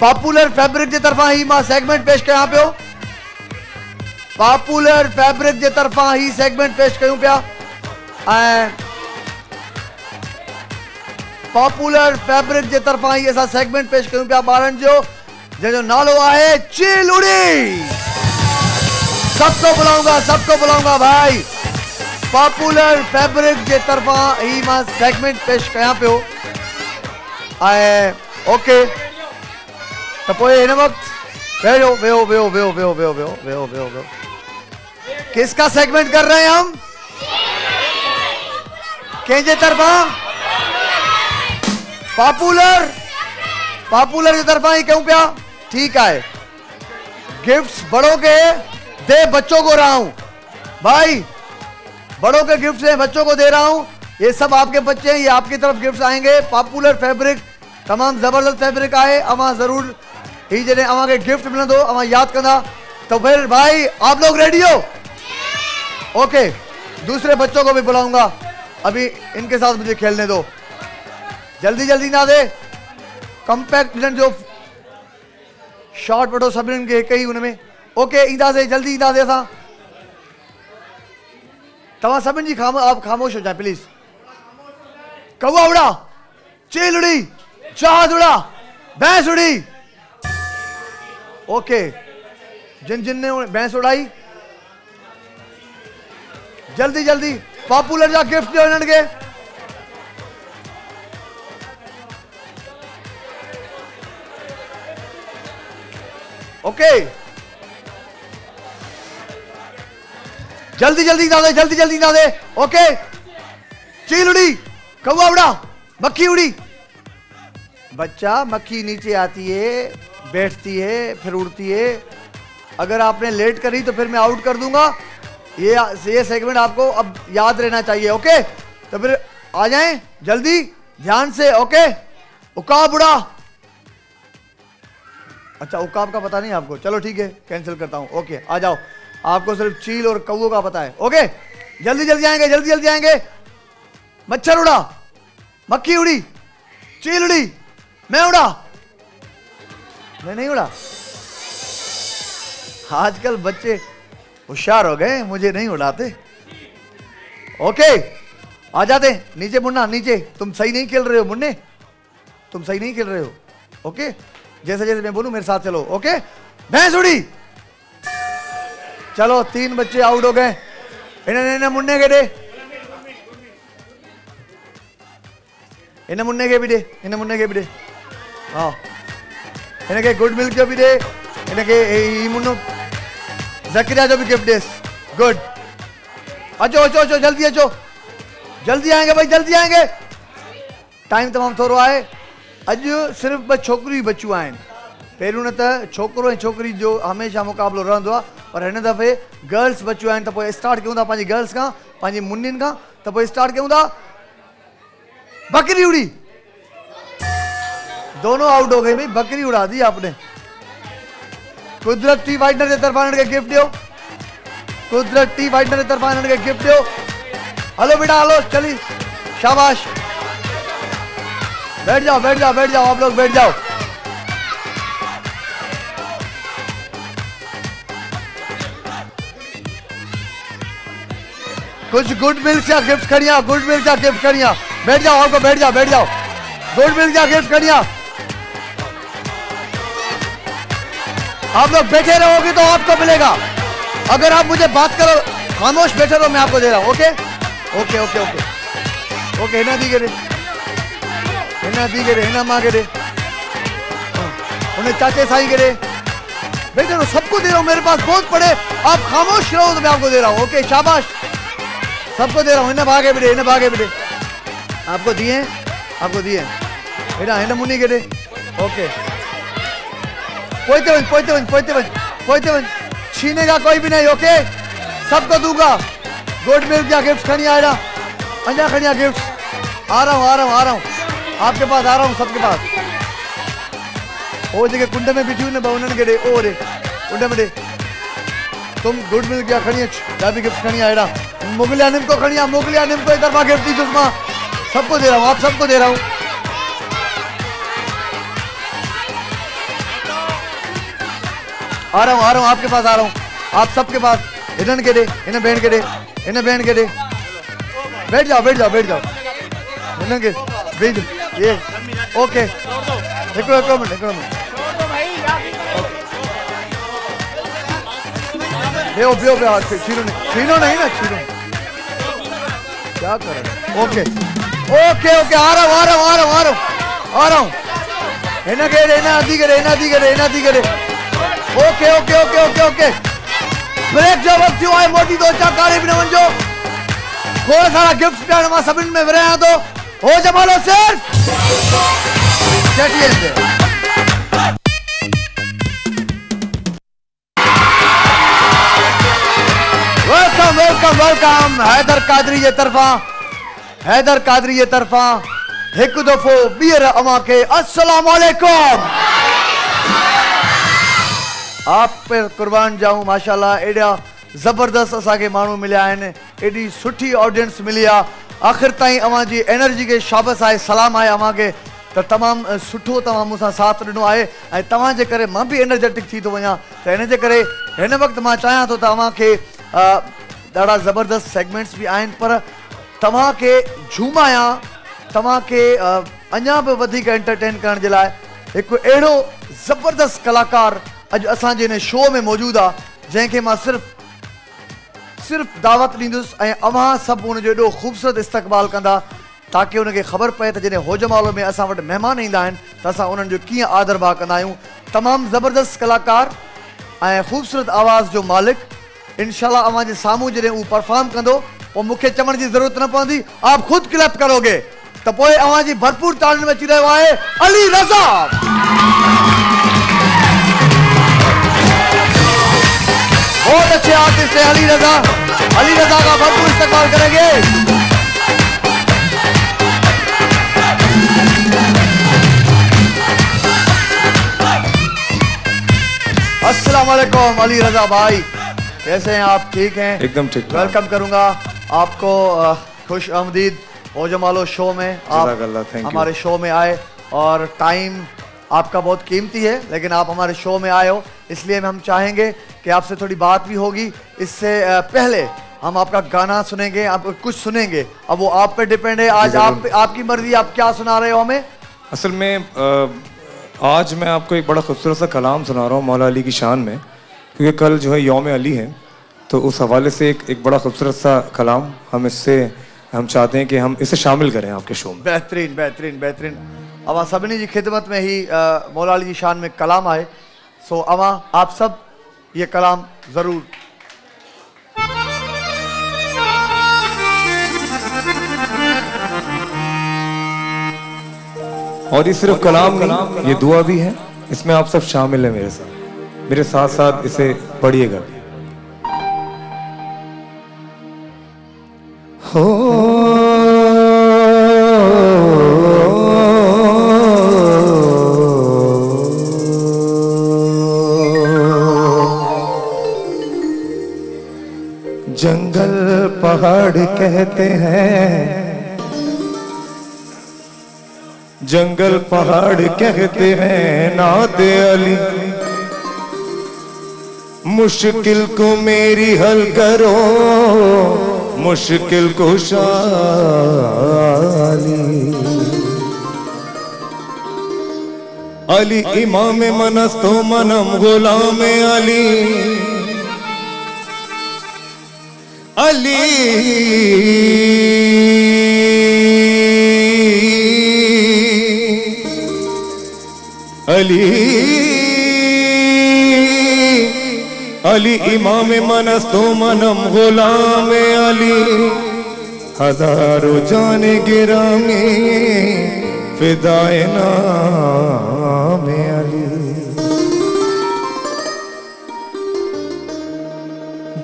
पॉपुलर फैब्रिक की तरफा ही मां सेगमेंट पेश कर, यहाँ पे हो पॉपुलर फैब्रिक जे तरफा ही सेगमेंट पेश कयूं पिया। पॉपुलर फैब्रिक जे तरफा ही ऐसा सेगमेंट पेश कयूं पिया ॿारनि जो, जंहिंजो नालो है चिलुड़ी। सबको बुलाऊंगा भाई। पॉपुलर फैब्रिक जे तरफा ही मां सेगमेंट पेश कयां पियो। ओके त पोइ हिन वक़्तु वेहो किसका सेगमेंट कर रहे हैं हम? केंजे तरफा पॉपुलर की तरफा ही क्यों पिया। ठीक है, गिफ्ट्स बड़ों के दे बच्चों को रहा हूं भाई, बड़ों के गिफ्ट्स हैं बच्चों को दे रहा हूं। ये सब आपके बच्चे हैं, ये आपकी तरफ गिफ्ट्स आएंगे। पॉपुलर फैब्रिक तमाम जबरदस्त फैब्रिक आहे, अवां जरूर ही जने अवां के गिफ्ट मिल दो, अवां याद करना। तो फिर भाई आप लोग रेडी हो? ओके, दूसरे बच्चों को भी बुलाऊंगा, अभी इनके साथ मुझे खेलने दो, जल्दी ना दे। कम्पैक्ट जो शॉर्ट वठो सभिनीनि खे हिक ई उनमें। ओके, ईंदासीं, जल्दी ईंदासीं असां। तव्हां सभिनि जी आप खामोश हो जाए प्लीज। कौआ उड़ा, चील उड़ी, जहाज उड़ा, भैंस उड़ी। ओके, जिन ने भैंस उड़ाई, जल्दी पॉपुलर जा गिफ्ट जो इन्हनि खे। ओके, जल्दी दादे। ओके, चील उड़ी, कौआ उड़ा, मक्खी उड़ी। बच्चा, मक्खी नीचे आती है, बैठती है, फिर उड़ती है। अगर आपने लेट करी तो फिर मैं आउट कर दूंगा। ये सेगमेंट आपको अब याद रहना चाहिए। ओके, तो फिर आ जाएं, जल्दी ध्यान से। ओके, उकाब उड़ा। अच्छा, उकाब का पता नहीं आपको, चलो ठीक है, कैंसिल करता हूँ। ओके, आ जाओ, आपको सिर्फ चील और कौओ का पता है। ओके, जल्दी आएंगे। मच्छर उड़ा, मक्खी उड़ी, चील उड़ी, मैं उड़ा। मैं नहीं उड़ा। आजकल बच्चे होशियार हो गए, मुझे नहीं उड़ाते। ओके, आ जाते नीचे। मुन्ना नीचे, तुम सही नहीं खेल रहे हो मुन्ने। ओके, जैसे मैं बोलूं मेरे साथ चलो। ओके, भैंस उड़ी। चलो, 3 बच्चे आउट हो गए। इन्हें मुन्ने के भी दे। हाँ, इनके गुड मिल्क जो भी दे, इनके ज़करिया जो भी गिफ्ट दे। गुड, अचो, जल्दी आएंगे भाई, टाइम तमाम थोड़ो आए। अज सिर्फ ब छोकरी बच्चू आन पैरों न त छोकरो छोकरी जो हमेशा मुकाबलो रहंदो आ पर इन दफे गर्ल्स बच्चू आन त पोई स्टार्ट कयूं था पाजी गर्ल्स का पाजी मुन्निन का त पोई स्टार्ट कयूं था बकरी उड़ी दोनों आउट हो गए भाई बकरी उड़ा दी आपने कुदरती वाइटनर के तरफान के गिफ्ट दियो कुदरती वाइटनर के तरफान के गिफ्ट दियो हेलो बेटा हेलो चलिए शाबाश बैठ जाओ आप लोग बैठ जाओ कुछ गुड मिल्क का गिफ्ट करिया बैठ जाओ गुड मिल्क का गिफ्ट करिया आप लोग बैठे रहोगे तो आपको मिलेगा अगर आप मुझे बात करो खामोश बैठे रहो मैं आपको दे रहा हूँ okay okay okay okay okay हिना माँ के दे उन्हें चाचे साई के दे बैठे रहो सबको दे रहा हूँ मेरे पास बहुत पड़े आप खामोश रहो तो मैं आपको दे रहा हूँ ओके शाबाश सबको दे रहा हूँ हिना भागे भी दे आपको दिए हिना मुन्नी के दे ओके पोइते वन छीनेगा कोई भी नहीं ओके सबको दूंगा गोल्ड मिल्क क्या गिफ्ट खनिया आया अंजा खनिया गिफ्ट आ रहा हूँ आपके पास आ रहा हूँ सबके पास ओ जगह कुंडे में बिठी ने बहुनन के डे ओ रे कुंडे में डे तुम गोल्ड मिल्क क्या खनिया दाबी गिफ्ट खनिया आया मुगलिया निम्को इधर गिफ्ट दी जुम्मा सबको दे रहा हूँ आप सबको दे रहा हूँ आ रहा हूँ आपके पास आ रहा हूँ आप सबके पास हिनन के दे बैठ जाओ हिनन के बैठ ये ओके एक मिनट छीनो नहीं क्या कर रहे हो ओके आ रहा हूँ हिनन के दे ओके ब्रेक जो वक्त थियो आहे मोटी दो चाकारी बि न वञो खोड़ सारा गिफ्ट पिया मां सभिनि में विराया थो हो जमालो सिर्फ KTN ते वेलकम हैदर कादरी जे तरफा हिकु दफ़ो ॿीहर अवां खे अस्सलाम वालेकुम आप पर कुर्बान जाऊँ माशाल्लाह एडा जबरदस्त असा के मानू मिला एडी सुठी ऑडियंस मिली आ आखिर ताई अवां जी एनर्जी के शाबस आए सलाम आए अवां के तो तमाम सुठो तवा मुसा साथ दिनो आए ए तवा जे करे मां भी एनर्जेटिक थी तो वया तो इन जे करे इन वक्त मां चाहा तो तवा के दाड़ा जबरदस्त सेगमेंट्स भी आइन पर तवा के झूमाया तवा के अञा भी वधिक एंटरटेन करण जे लाए एक एड़ो जबरदस्त कलाकार अज असांजे इन शो में मौजूद आ जैके मां सिर्फ दावत दींदुस अवां सब उन जो एडो खूबसूरत इस्तकबाल कंदा ताकि उनके खबर पए तो जैसे हो जमालो में असां वट मेहमान इंदा आइन तो असां उनन जो कीअं आदर बा कंदा आयूं तमाम जबरदस्त कलाकार खूबसूरत आवाज़ जो मालिक इंशाल्लाह अवां जे सामूं जैसे वो परफॉर्म कंदो वो मुख्य चवण की जरूरत न पवंदी आप खुद क्लैप करोगे तो पोए अवां जी भरपूर ताड़न में अची रहियो आहे अली रज़ा बहुत अच्छे आर्टिस्ट है अली रज़ा का भरपूर इस्तेमाल करेंगे अस्सलाम वालेकुम अली रज़ा भाई कैसे हैं आप ठीक हैं एकदम ठीक वेलकम करूंगा आपको खुश आमदीद हो जमालो शो में आप हमारे शो में आए और टाइम आपका बहुत कीमती है लेकिन आप हमारे शो में आए हो इसलिए हम चाहेंगे कि आपसे थोड़ी बात भी होगी इससे पहले हम आपका गाना सुनेंगे आप कुछ सुनेंगे अब वो आप पे डिपेंड है आज आप आपकी मर्जी आप क्या सुना रहे हो हमें असल में आज मैं आपको एक बड़ा खूबसूरत सा कलाम सुना रहा हूँ मौला अली की शान में क्योंकि कल जो है यौम अली है तो उस हवाले से एक बड़ा खूबसूरत सा कलाम हम चाहते हैं कि हम इसे शामिल करें आपके शो में बेहतरीन अवा सभिनी की खिदमत में ही मौला अली की शान में कलाम आए सो अवा आप सब ये कलाम जरूर और ये सिर्फ कलाम नहीं, ये दुआ भी है, इसमें आप सब शामिल हैं मेरे साथ, साथ इसे पढ़िएगा। जंगल पहाड़ कहते हैं, जंगल पहाड़ कहते हैं नाते अली, मुश्किल को मेरी हल करो मुश्किल को शाली। अली इमाम मनस्तो मनम गुलाम अली, अली अली अली इमाम मनस्तो मनम गुलाम अली। हजारों जाने गिरा में फिदाए नाम अली।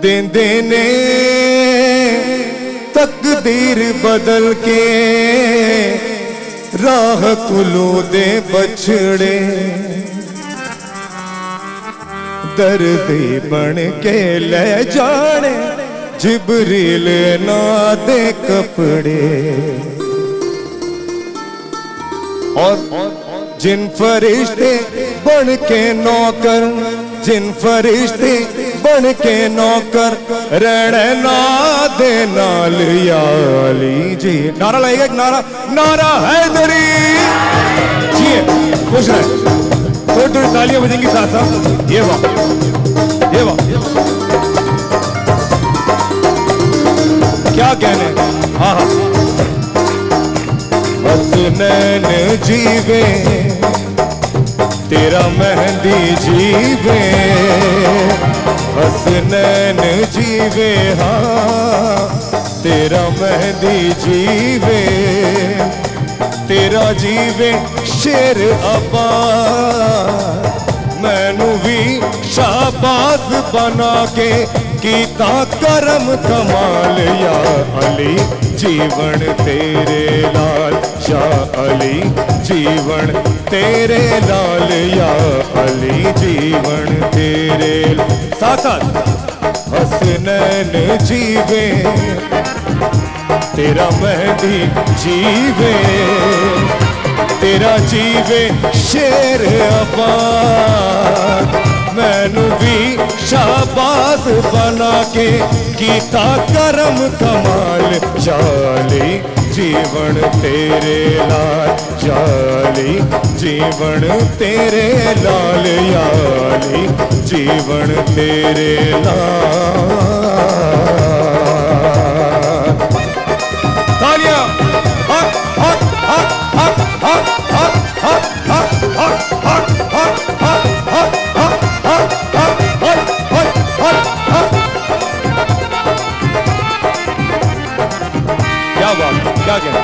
दिन देने तकदीर बदल के राह कुलो दे बछड़े, दर्दी बन के ले जाने जिब्रील ना दे कपड़े। और जिन फरिश्ते बन के नौकर, जिन फरिश्ते बन के नौकर रहना दे नाल याली जी। नारा लगेगा एक नारा, नारा हैदरी जी खुश है। थोड़ी थोड़ी तालियां बजेंगी साथ साथ। ये वाह, ये वाह, क्या कहने। हाँ हाँ बस नैन जीवे तेरा मेहंदी जीवे, हसनैन जीवे हाँ तेरा मेहंदी जीवे, तेरा जीवे शेर अपा मैनू भी शाबाश बना के कीता करम कमाल या अली। जीवन तेरे लाल शाह अली, जीवन तेरे लाल या अली, जीवन तेरे साथ साथ हसनैन जीवे तेरा मेहंदी जीवे, तेरा जीवे शेर अपा मैनू भी शाबाश बना के कीता करम कमाल चाली। जीवन तेरे लाल चाली, जीवन तेरे लाल याली, जीवन तेरे लाल। तालियां हक हक हक हक हक हक हक हक हक हक हक हक क्या क्या।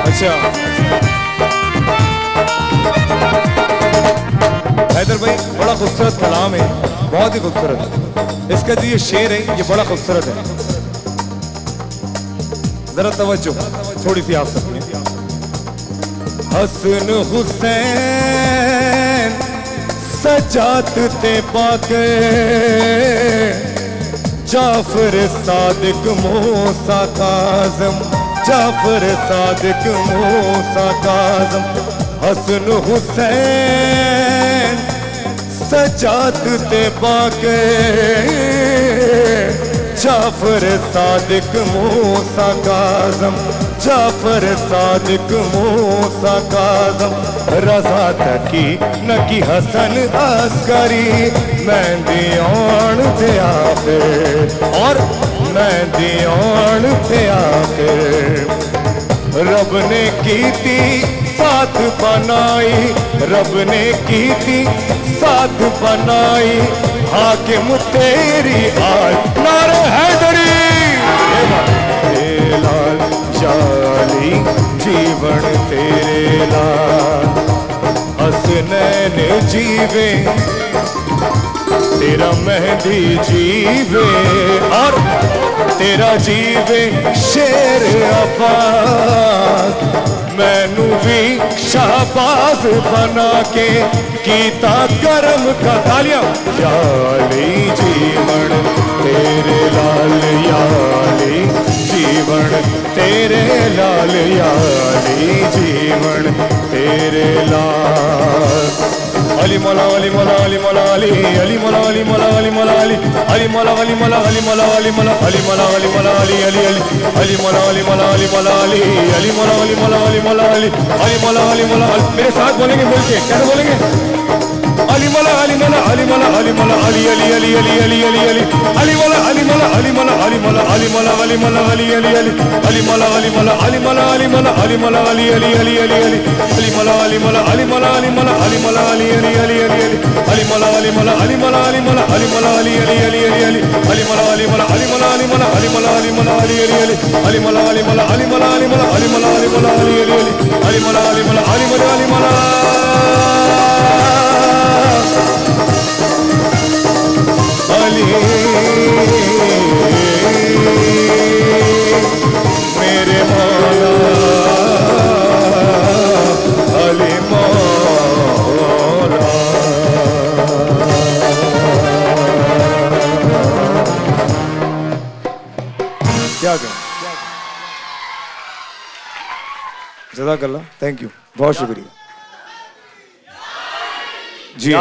अच्छा हैदर भाई बड़ा खूबसूरत कलाम है, बहुत ही खूबसूरत। इसका जो ये शेर है ये बड़ा खूबसूरत है, जरा तवज्जो थोड़ी सी आप सबने। हसन हुसैन सजात ते पाके, जाफर सादिक मूसा काजम, जाफर सादिक मूसा काजम। हसन हुसैन सजात ते पाके, जाफर सादिक मूसा काजम, जाफर सादिक मूसा काजम। रजा तकी नकी हसन अस्करी मेहंदी आन थे आके, और मेहंदी आन थे आके। रब ने की थी साथ बनाई, रब ने की थी साथ बनाई हाकिम तेरी आज। नारे हैदरी तेरे लाल चाली, जीवन तेरे लाल जीवे तेरा मेहदी जीवे और तेरा जीवे शेर अब्बास मैनू भी शाहबाज बना के कीता कर्म का तालियां याली जीवन तेरे लाल याली जीवन तेरे लाल याली जीवन तेरे लाल Ali Mola Ali Mola Ali Mola Ali Ali Mola Ali Mola Ali Mola Ali Ali Mola Ali Mola Ali Mola Ali Mola Ali Mola Ali Mola Ali Ali Ali Mola Ali Mola Ali Mola Ali Ali Mola Ali Mola Ali Mola Ali Ali Mola Ali Mola मेरे साथ बोलेंगे बोल के क्या बोलेंगे Ali Mola Ali Mola Ali Mola Ali Mola Ali Ali Ali Ali Ali Ali Ali Ali Mola Ali Mola Ali Mola Ali Mola Ali Mola Ali Mola Ali Ali Ali Ali Mola Ali Mola Ali Mola Ali Mola Ali Mola Ali Ali Ali Ali Ali Ali Mola Ali Mola Ali Mola Ali Mola Ali Mola Ali Ali Ali Ali Ali Mola Ali Mola Ali Mola Ali Mola Ali Mola Ali Ali Ali Ali Ali Mola Ali Mola Ali Mola Ali Mola Ali Mola Ali Mola Ali Ali Ali Ali Mola Ali Mola Ali Mola Ali Mola Ali Mola Ali Mola Ali Ali Ali Mola Ali Mola Ali Mola Ali Mola Ali mere maula Ali maula kya gaye jazakallah thank you bahut shukriya जी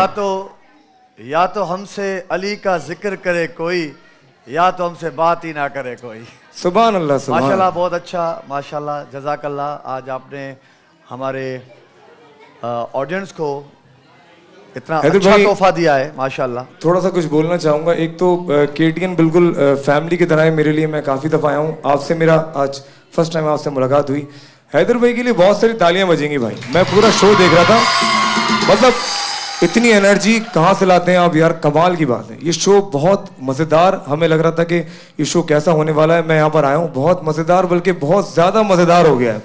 या तो हमसे अली का जिक्र करे कोई या तो हमसे बात ही ना करे कोई सुभान अल्लाह माशाल्लाह बहुत अच्छा माशाल्लाह जज़ाकल्लाह आज आपने हमारे ऑडियंस को इतना अच्छा तोहफा दिया है माशाल्लाह। थोड़ा सा कुछ बोलना चाहूँगा। एक तो केटीएन बिल्कुल फैमिली की तरह है मेरे लिए। मैं काफ़ी दफ़ा आया हूँ आपसे, मेरा आज फर्स्ट टाइम आपसे मुलाकात हुई। हैदर भाई के लिए बहुत सारी तालियाँ बजेंगी भाई। मैं पूरा शो देख रहा था, मतलब इतनी एनर्जी कहाँ से लाते हैं आप यार, कमाल की बात है। ये शो बहुत मज़ेदार, हमें लग रहा था कि ये शो कैसा होने वाला है। मैं यहाँ पर आया हूँ, बहुत मज़ेदार, बल्कि बहुत ज़्यादा मज़ेदार हो गया है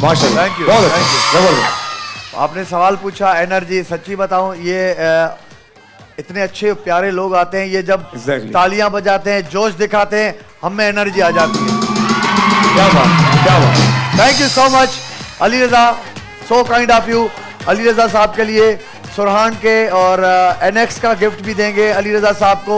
माशाल्लाह। Thank you, thank you. जबरदस्त। आपने सवाल पूछा एनर्जी, सच्ची बताऊँ ये इतने अच्छे प्यारे लोग आते हैं, ये जब तालियाँ बजाते हैं, जोश दिखाते हैं, हमें एनर्जी आ जाती है। क्या बात, क्या बात। Thank you so much Ali Raza, so kind of you. Ali Raza साहब के लिए सुरहान के और एनएक्स का गिफ्ट भी देंगे अली रज़ा साहब को,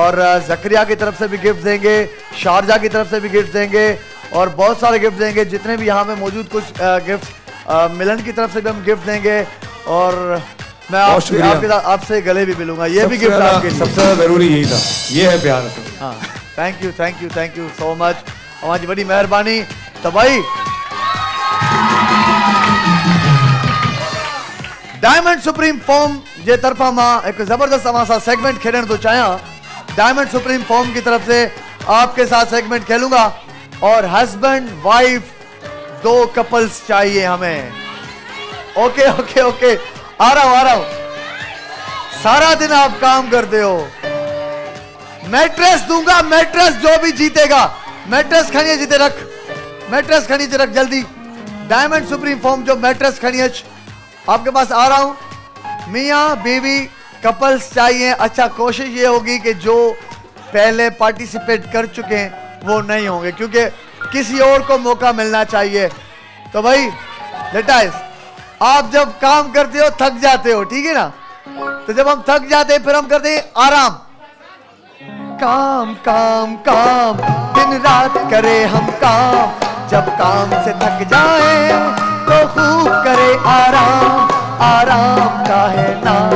और ज़करिया की तरफ से भी गिफ्ट देंगे, शारजा की तरफ से भी गिफ्ट देंगे, और बहुत सारे गिफ्ट देंगे जितने भी यहाँ में मौजूद। कुछ गिफ्ट मिलन की तरफ से भी हम गिफ्ट देंगे, और मैं आपसे गले भी मिलूंगा। ये भी गिफ्ट आपके लिए सबसे ज़्यादा ज़रूरी यही था। ये है प्यार। हाँ, thank you, thank you, thank you so much. हमारी बड़ी मेहरबानी। तो भाई डायमंड सुप्रीम फोम जे तरफा मां एक जबरदस्त असा सेगमेंट खेलण तो चाहियां। डायमंड सुप्रीम फोम की तरफ से आपके साथ सेगमेंट खेलूंगा, और हस्बैंड वाइफ दो कपल्स चाहिए हमें। ओके ओके ओके, आ रहा हूं आ रहा हूं। सारा दिन आप काम करते हो। मैट्रेस दूंगा, मैट्रेस जो भी जीतेगा। मैट्रेस खनिए जीते रख, मैट्रेस खनिए रख जल्दी। डायमंड सुप्रीम फोम जो मैट्रेस खनिए आपके पास आ रहा हूं। मियाँ बीवी कपल्स चाहिए। अच्छा, कोशिश ये होगी कि जो पहले पार्टिसिपेट कर चुके हैं वो नहीं होंगे, क्योंकि किसी और को मौका मिलना चाहिए। तो भाई लेटाइस, आप जब काम करते हो थक जाते हो, ठीक है ना? तो जब हम थक जाते हैं फिर हम करते हैं आराम। काम काम काम दिन रात करें हम काम, जब काम से थक जाए तो खूब करे आराम। आराम का है नाम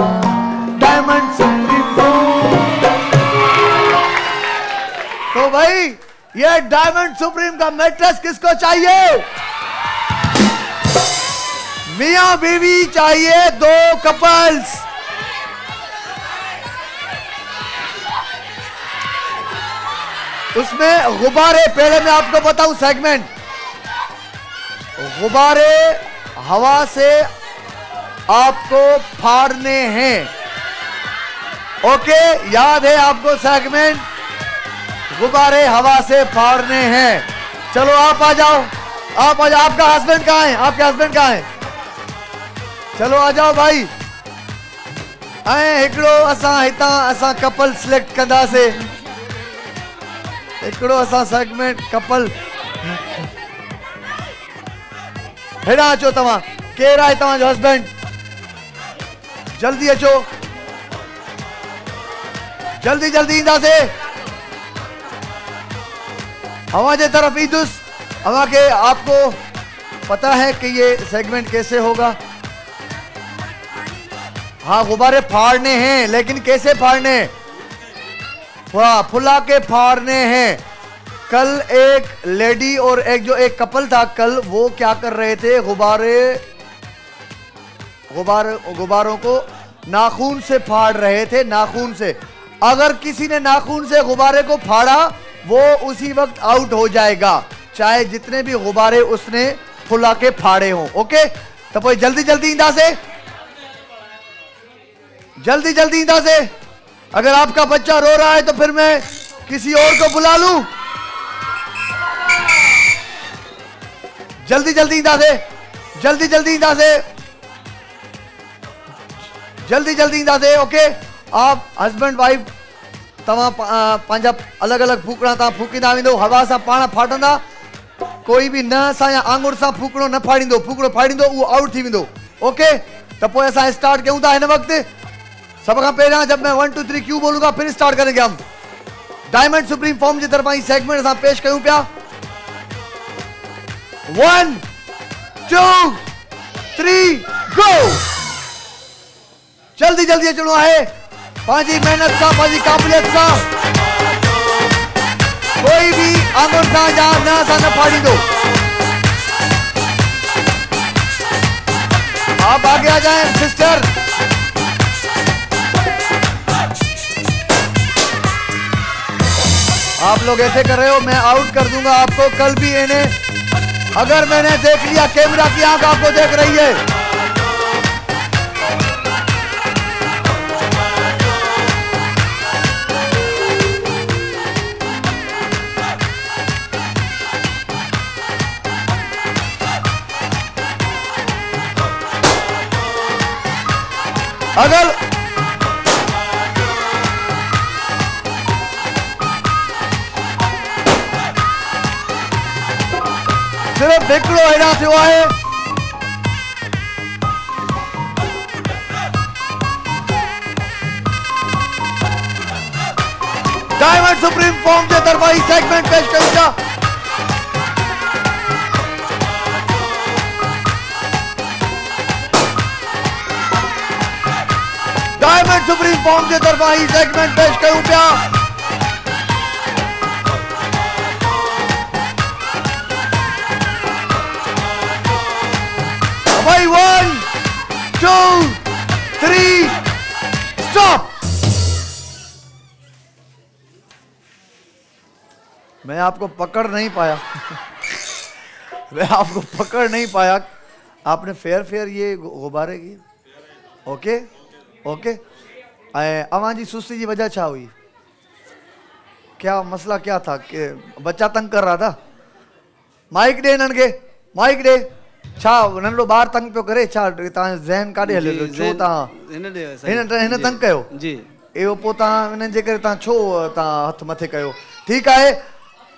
डायमंड सुप्रीम फोम। तो भाई ये डायमंड सुप्रीम का मैट्रेस किसको चाहिए? मियाँ बीवी चाहिए दो कपल्स। उसमें गुब्बारे, पहले मैं आपको बताऊं सेगमेंट, गुब्बारे हवा से आपको फाड़ने हैं। ओके, याद है आपको सेगमेंट? गुब्बारे हवा से फाड़ने हैं। चलो आप आ जाओ, आप आ जाओ। आपका हस्बैंड कहाँ है? आपके हस्बैंड कहाँ है? चलो आ जाओ भाई। ऐं हिकिड़ो असां हितां असां कपल सिलेक्ट कंदासीं, हिकिड़ो असां सेगमेंट कपल। हेॾां अचो तव्हां, केरु आहे तव्हांजो हस्बैंड? जल्दी अचो, जल्दी जल्दी ईंदासीं। हवा जे तरफ ईंदुसि। हवा के आपको पता है कि ये सेगमेंट कैसे होगा? हाँ, गुब्बारे फाड़ने हैं, लेकिन कैसे फाड़ने? वाह, फुला के फाड़ने हैं। कल एक लेडी और एक जो एक कपल था कल, वो क्या कर रहे थे? गुब्बारों को नाखून से फाड़ रहे थे, नाखून से। अगर किसी ने नाखून से गुब्बारे को फाड़ा वो उसी वक्त आउट हो जाएगा, चाहे जितने भी गुब्बारे उसने फुला के फाड़े हों। ओके, तो जल्दी जल्दी इंदा से, जल्दी जल्दी इंदा से। अगर आपका बच्चा रो रहा है तो फिर मैं किसी और को बुला लूं? जल्दी जल्दी इंदा से, जल्दी जल्दी इंदा से, जल्दी जल्दी इंदा से। ओके, आप हस्बैंड वाइफ तवा पंहिंजा अलग अलग फूकड़ा तव्हां फूकींदा वेंदो, हवा सां पाण फाटंदा। कोई भी न सां या आंगुर सां फूकड़ो न फाड़ींदो, फूकड़ो फाड़ींदो वो आउट थी वेंदो। ओके, तो पोइ असां स्टार्ट कयूं था हिन वक़्तु। सब खां पहिरियां जब मैं 1 2 3 क्यू बोलूंगा फिर स्टार्ट करेंगे हम। डायमंड सुप्रीम फॉर्म जी तरफां ही सेगमेंट असां पेश कयूं पिया। 1 2 3 गो। जल्दी जल्दी अचणो आहे, पंहिंजी महिनत सां, पंहिंजी काबिलियत सां। कोई बि आंगुर सां या न सां न फाड़ींदो। आप आगे आ जाए सिस्टर। आप लोग ऐसे कर रहे हो, मैं आउट कर दूंगा आपको। कल भी इन्हें अगर मैंने देख लिया, कैमरा की आंख आपको देख रही है। अगर सिर्फ हिकिड़ो अहिड़ा थियो आहे, डायमंड सुप्रीम फॉर्म जे तरफां ही सेगमेंट पेश कयूं था। डायमंड सुप्रीम फॉर्म जे तरफां ही सेगमेंट पेश कयूं पिया। भाई 1 2 3 स्टॉप। मैं आपको पकड़ नहीं पाया। आपने फेयर ये गुब्बारे की। ओके ओके, अवां जी सुस्ती की वजह क्या हुई? क्या मसला क्या था? बच्चा तंग कर रहा था। माइक दे, इन्हनि खे माइक दे। नंढो बार तंग पे करे, जहन काडे हले छो? हिन तंग कयो जी, एहो पो जे करे छो हथ मथे कयो? ठीक है,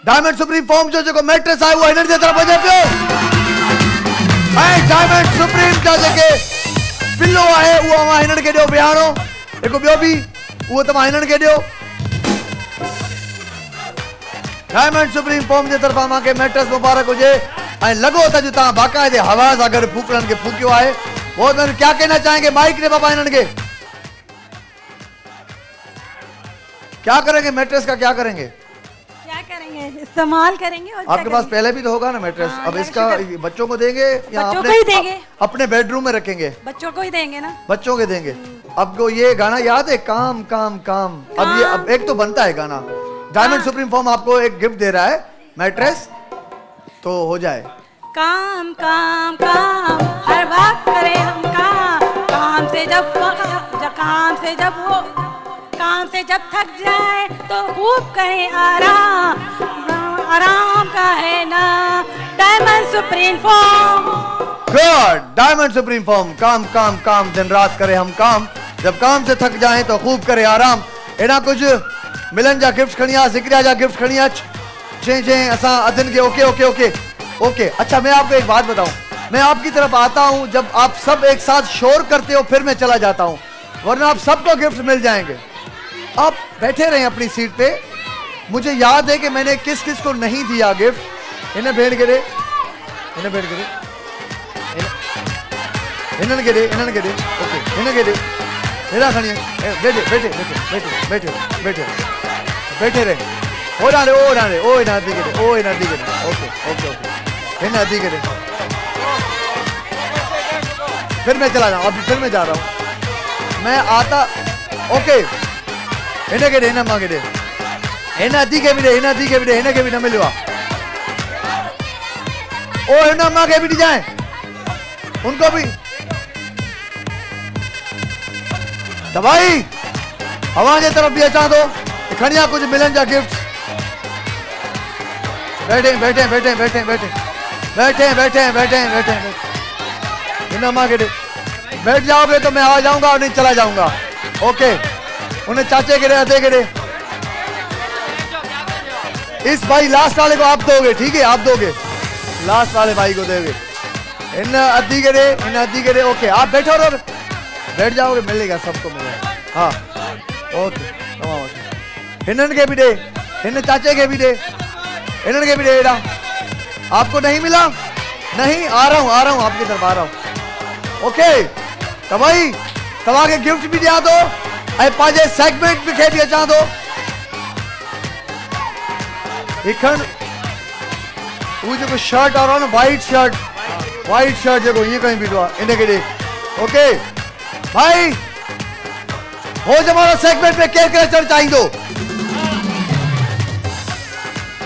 डायमंड सुप्रीम फॉर्म जो जेको मैट्रेस है वो हिन जे तरफ वञे पियो। डायमंड सुप्रीम जा जेके पिलो है वो हिन खे ॾियो विहाणो। हिकु ॿियो बि उहो तव्हां हिन खे ॾियो। डायमंड सुप्रीम फॉर्म जे तरफां मूंखे मैट्रेस मुबारक हुजे। लगो था जो बाकायदे हवा से अगर फूकड़न के फूको है। बहुत तो क्या कहना चाहेंगे? माइक ने बाबा इन्हन के क्या करेंगे? मैट्रेस का क्या करेंगे? इस्तेमाल करेंगे। और आपके पास पहले भी तो होगा ना मैट्रेस। अब इसका बच्चों को देंगे या अपने बेडरूम में रखेंगे? बच्चों को ही देंगे ना, बच्चों के देंगे। आपको ये गाना याद है, काम काम काम? अब ये अब एक तो बनता है गाना। डायमंड सुप्रीम फॉर्म आपको एक गिफ्ट दे रहा है, मैट्रेस। तो हो जाए काम काम काम, हर वक्त करें हम काम। काम से जब थक जाए तो खूब करें आराम। आराम का है ना diamond supreme form. Good, diamond supreme form. काम काम काम, दिन रात करें हम काम। जब काम से थक जाएं तो खूब करे आराम। एना कुछ मिलन जा गिफ्ट खणी आ, ज़िक्रिया जा गिफ्ट खणी आ, छे छे असा अदन के ओके ओके ओके ओके। अच्छा मैं आपको एक बात बताऊं, मैं आपकी तरफ आता हूं जब आप सब एक साथ शोर करते हो, फिर मैं चला जाता हूं, वरना आप सबको गिफ्ट मिल जाएंगे। आप बैठे रहें अपनी सीट पे। मुझे याद है कि मैंने किस किस को नहीं दिया गिफ्ट। इन्हें भेड़ गिरे, इन्हें भेड़ गिरे, इन्हन गिरे, इन्हन गिरे, ओके इन्हन गिरे। मेरा खड़िए, बैठे बैठे बैठे बैठे बैठे बैठे रहे। ओ ना रे, ओ ना रे, ओ ना दी गिरे, ओ ना दी गिरे, ओके ओके ओके, इन्हन दी गिरे। फिर मैं चला जाऊँ, अभी फिर मैं जा रहा हूँ, मैं आता ओके। इन्हें गिरे, इन्हें मांगे दे, इन्हें दी के भी दे, इन्हें दी के भी दे, इन्हें के भी न मिलवा। ओ इन्हें मांगे भी दी जाए, उनको भी दवाई हवा की तरफ भी अचा तो खड़िया कुछ मिलन जा गिफ्ट। बैठे बैठे बैठे बैठे बैठे बैठे बैठे बैठे बैठे बिना मांगे बैठ जाओगे तो मैं आ जाऊंगा और नहीं चला जाऊंगा। ओके उन्हें चाचे गिरे, अधे गिरे। इस भाई लास्ट वाले को आप दोगे, ठीक है, आप दोगे, लास्ट वाले भाई को दोगे। इन अधी गिरे, इन अधी गिरे, ओके आप बैठो और बैठ जाओगे, मिलेगा सबको, मिलेगा। हाँ ओके तमाम ओके। हिनन के भी दे, हिनन चाचे के भी दे, हिनन के भी दे। आपको नहीं मिला? नहीं, आ रहा हूँ आपकी तरफ, आ रहा हूँ। ओके तबाई तवा के गिफ्ट भी दिया दो, ऐ पाजे सेगमेंट भी खेल अचा दो। इखन वो जो शर्ट आ रहा ना, वाइट शर्ट, वाइट शर्ट जो ये कहीं भी दो, इन्हें के दे। ओके भाई हो जमालो सेगमेंट में केयर कल्चर चाहिए दो,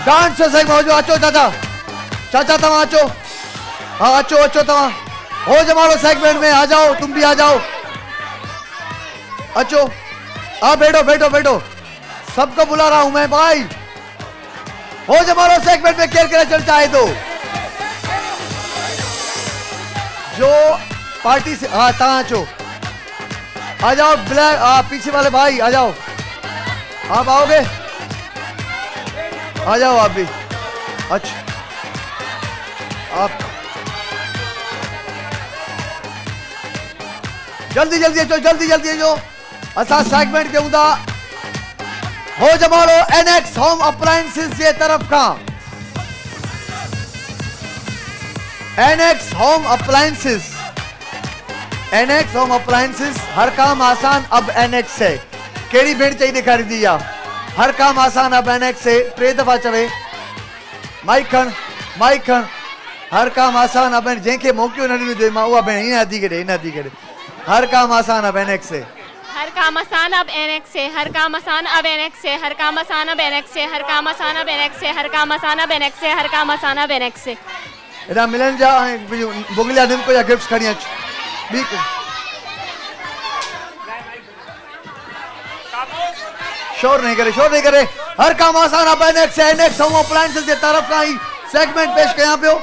डांस सेगमेंट। अचो चाचा, चाचा तवा अचो, हाँ अचो अचो तवा हो जमालो सेगमेंट में आ जाओ, तुम भी आ जाओ, अचो। हाँ बैठो बैठो बैठो, सबको बुला रहा हूं मैं। भाई हो जमालो सेगमेंट में केयर कल्चर चाहिए दो, जो पार्टी से। हाँ तवा अचो, आ जाओ ब्लैक, पीछे वाले भाई आ जाओ, आप आओगे, आ जाओ आप भी। अच्छा आप जल्दी जल्दी अचो, जल्दी जल्दी अचो। असा सेगमेंट के उदा हो जमालो एनएक्स होम अप्लायंसेस जे तरफ का। NX home appliances, NX home appliances, हर काम आसान अब NX है। केड़ी भेड़ चाहिए दिखारी दिया, हर काम आसान अब NX है। टे दफा चवे माइकन माइकन, हर काम आसान अब जैके मौको न दे मां उआ भेण इना दी करे, इना दी करे। हर काम आसान अब NX है, हर काम आसान अब NX है, हर काम आसान अब NX है, हर काम आसान अब NX है, हर काम आसान अब NX है, हर काम आसान अब NX है, हर काम आसान अब NX है। एदा मिलन जा मुगलिया निमको या गिफ्ट्स खणी अच। शोर नहीं करे, शोर नहीं करे। हर काम आसान आप एनएक्स एनएक्स होम अप्लायंसेस के तरफ का ही सेगमेंट पेश किया पे हो,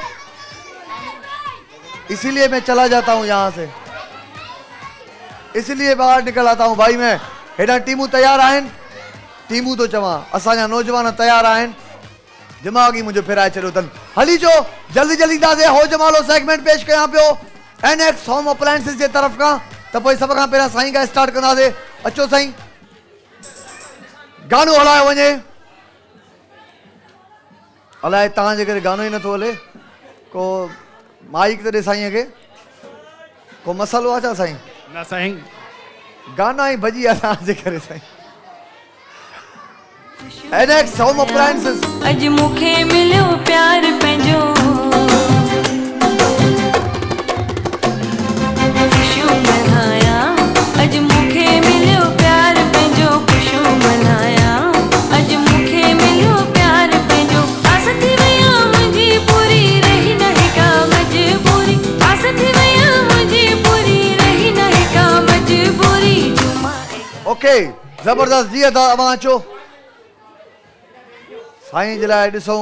इसीलिए मैं चला जाता हूं यहां से, इसीलिए बाहर निकल आता हूं भाई मैं। हेडा टीमू तैयार आयन, टीमू तो चवा असा जा नौजवान तैयार आयन, दिमाग ही मुझे फिराए चलो तन। हली जो जल्दी जल्दी दादे हो जमालो सेगमेंट पेश किया पे हो NX होम अप्लायंसेस जे तरफ का। तो भाई सब का पहला साईं का स्टार्ट करना दे। अचो साईं, गानो हलायो वने, हलाए तां जे करे गानो ही न तो हले। को माइक तो दे साईं के, को मसलो आ जा साईं ना साईं, गाना ही भजी आ जे करे साईं। NX होम अप्लायंसेस, अज मुखे मिलो प्यार पंजो, अज मुखे मिलो प्यार पंहिंजो, खुशो मनाया, अज मुखे मिलो प्यार पंहिंजो। आस थी वया मुंहिंजी पूरी, रही न का मजबूरी, आस थी वया मुंहिंजी पूरी, रही न का मजबूरी। ओके जबरदस्त जी था। अवां अचो साईं जे लाइ ॾिसूं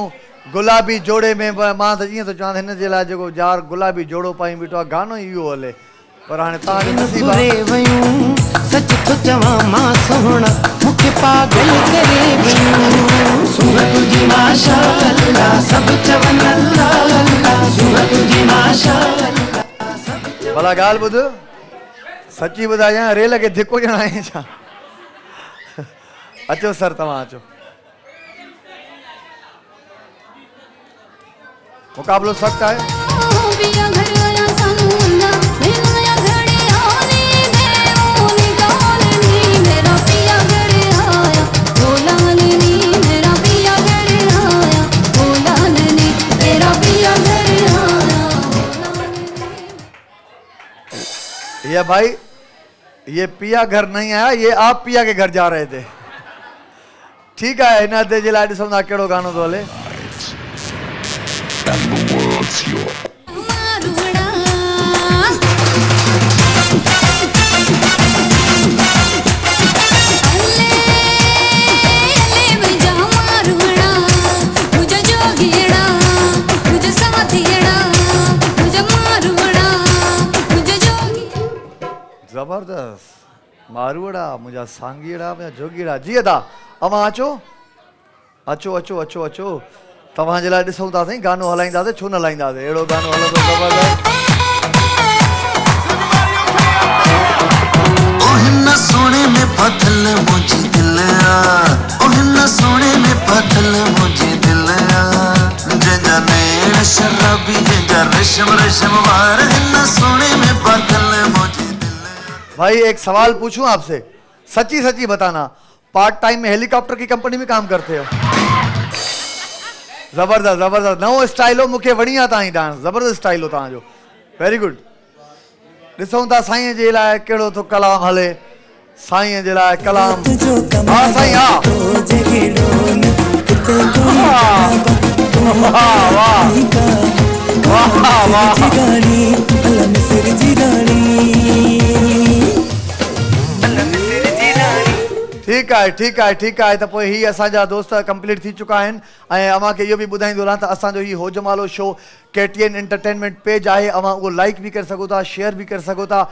गुलाबी जोड़े में। मां त ईअं थो चवां हिन जे लाइ जेको जार गुलाबी जोड़ो पाई बीठो आहे, गानो ई इहो हले। पर हाँ तारी नसीब सच तो जवा मां सोना मुख पागल करे सुन तुझी माशा अल्लाह सब चवन अल्लाह अल्लाह सुन तुझी माशा अल्लाह। भला गाल बुध सच्ची बुधाया रे लगे धिको जणाए छा। अचो सर तवा अचो। मुकाबलो सख्त है। ये भाई ये पिया घर नहीं आया, ये आप पिया के घर जा रहे थे। ठीक है इन जे लाइ ॾिसूं था कहिड़ो गानो थो हले। जबरदस्त मारूड़ा मुझा सांगीड़ा मुझा जोगीड़ा जी अदा अवां अचो अचो अचो अचो अचो तव्हांजे लाइ ॾिसूं था साईं गानो हलाईंदासीं छो न हलाईंदासीं अहिड़ो गानो हलंदो ज़बरदस्त। भाई एक सवाल पूछूं आपसे सच्ची सच्ची बताना पार्ट टाइम में हेलीकॉप्टर की कंपनी में काम करते हो। जबरदस्त जबरदस्त नवो स्टाइल हो मुख्य वणिया ताई डांस जबरदस्त स्टाइल हो ताजो वेरी गुड। दिसों ता साईं जे लाए केड़ो तो कलाम हले साईं जे लाए कलाम आ साईं आ वाह वाह वाह वाह गानी अलम सिर जी रानी। ठीक है ठीक है ठीक है तो ही असाजा दोस्त कंप्लीट थी चुका है। अवां के यो भी बुधाइंदो रहां असाजो ही हो Jamalo show KTN entertainment page है। अवां वो लाइक भी कर सको था शेयर भी कर सको था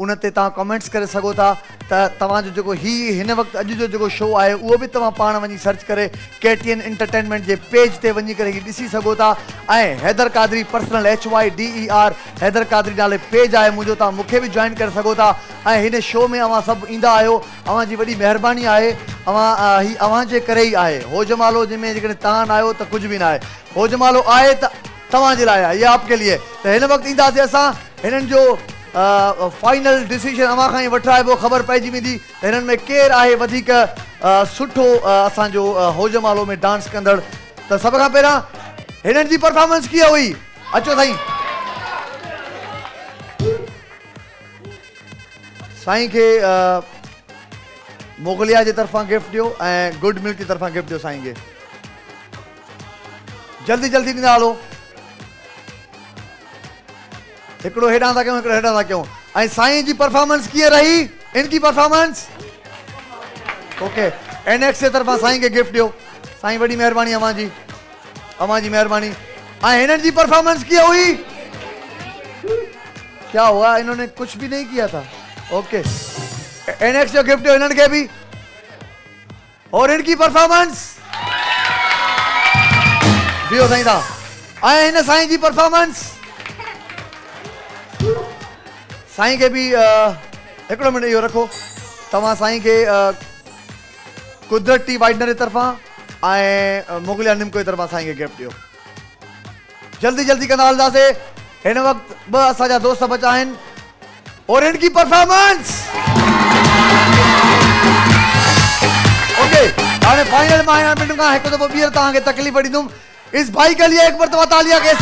उन ते तां कमेंट्स कर सको था। तव्हांजो जेको ही हिन वक्त अज जो जेको शो है वो भी तव्हां पाण वञी सर्च करे KTN एंटरटेनमेंट के पेज ते वञी करे ही ॾिसी सको था। हैदर कादरी पर्सनल HYDER हैदर कादरी नाले पेज है मुझे तव्हां मूंखे भी जॉइन कर सको था। हिन शो में अवां सब इंदा आयो अवां जी वॾी मेहरबानी है। अवां ही अवां जे करे ही है हो जमालो जंहिंमें जेकॾहिं तव्हां न आयो तो कुछ भी ना है हो जमालो आए तो तव्हां जे लाइ ये आपके लिए। तो हिन वक्त इंदासीं असां हिनन जो फाइनल डिसीजन अवां खां ई वठाइबो खबर पइजी वेंदी हिननि में केरु आहे वधीक सुठो असांजो हो जमालो में डांस कंदड़। त सभ खां पहिरां हिननि जी परफॉर्मेंस कीअं हुई अचो साईं। साईं खे मुग़लिया जे तरफ़ां गिफ्ट ॾियो ऐं गुड मिल्क जी तरफ़ां गिफ्ट ॾियो साईं खे जल्दी जल्दी ॾींदा हलो। एकड़ो हेडा था क्यों एकड़ो हेडा था क्यों। आई साईं जी परफॉर्मेंस किए रही इनकी परफॉर्मेंस ओके NX जे तरफा साईं के गिफ्ट दियो साईं बड़ी मेहरबानी अवां जी मेहरबानी। आई हिनन जी परफॉर्मेंस किए हुई क्या हुआ इन्होंने कुछ भी नहीं किया था ओके NX जो गिफ्ट दियो इनन के भी और इनकी परफॉर्मेंस दियो साईं था। आई हिन साईं जी परफॉर्मेंस साईं के भी एकड़ो मिनट यो रखो तवा साईं के कुदरती वाइडनर तरफा आए मुगलिया निमको तरफा साईं के गिफ्ट दियो जल्दी जल्दी कनाल दा से। इन वक्त ब असाजा दोस्त बचा हैं और इनकी परफॉर्मेंस ओके हाने फाइनल माइना मिनट का एक दफो बीर ता के तकलीफ दीदूं इस भाई के लिए एक बार तो तालिया के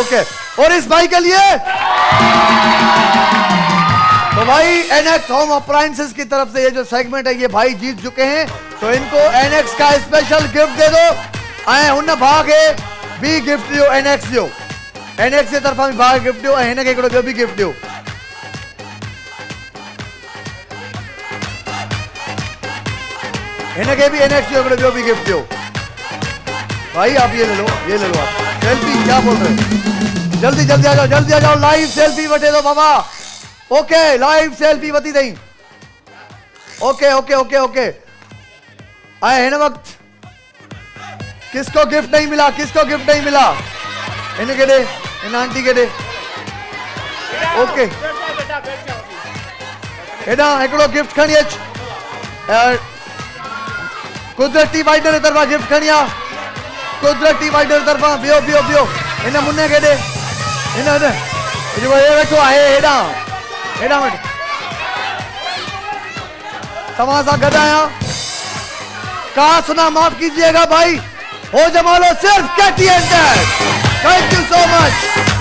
ओके और इस भाई के लिए। तो भाई NX होम अप्लायंसेस की तरफ से ये जो सेगमेंट है ये भाई जीत चुके हैं तो इनको NX का स्पेशल गिफ्ट दे दो। आए उन भाग है बी गिफ्ट दियो NX की तरफा भी भाग गिफ्ट दियो हिन के हिकिड़ो बि गिफ्ट दियो। हिन के भी NX जो हिकिड़ो बि गिफ्ट दियो। भाई आप ये ले लो आप सेल्फी क्या बोल रहे हो जल्दी जल्दी आ जाओ लाइव सेल्फी वठे दो बाबा ओके लाइव सेल्फी बती दई। ओके ओके ओके ओके आए है ना वक्त। किसको गिफ्ट नहीं मिला, किसको गिफ्ट नहीं मिला? इन्हें के दे, इन आंटी के दे। ओके हेडा एकड़ो गिफ्ट खणी अच कुदरती वाइडर तरफा गिफ्ट खणी आ। कुदरती वाइडर तरफा बियो बियो बियो इन मुन्ने के दे। इन ने जो ये रखो है हेडा हेडा मत तमाशा गदाया का सुना। माफ कीजिएगा भाई हो जमालो सिर्फ KTN। Thank you so much.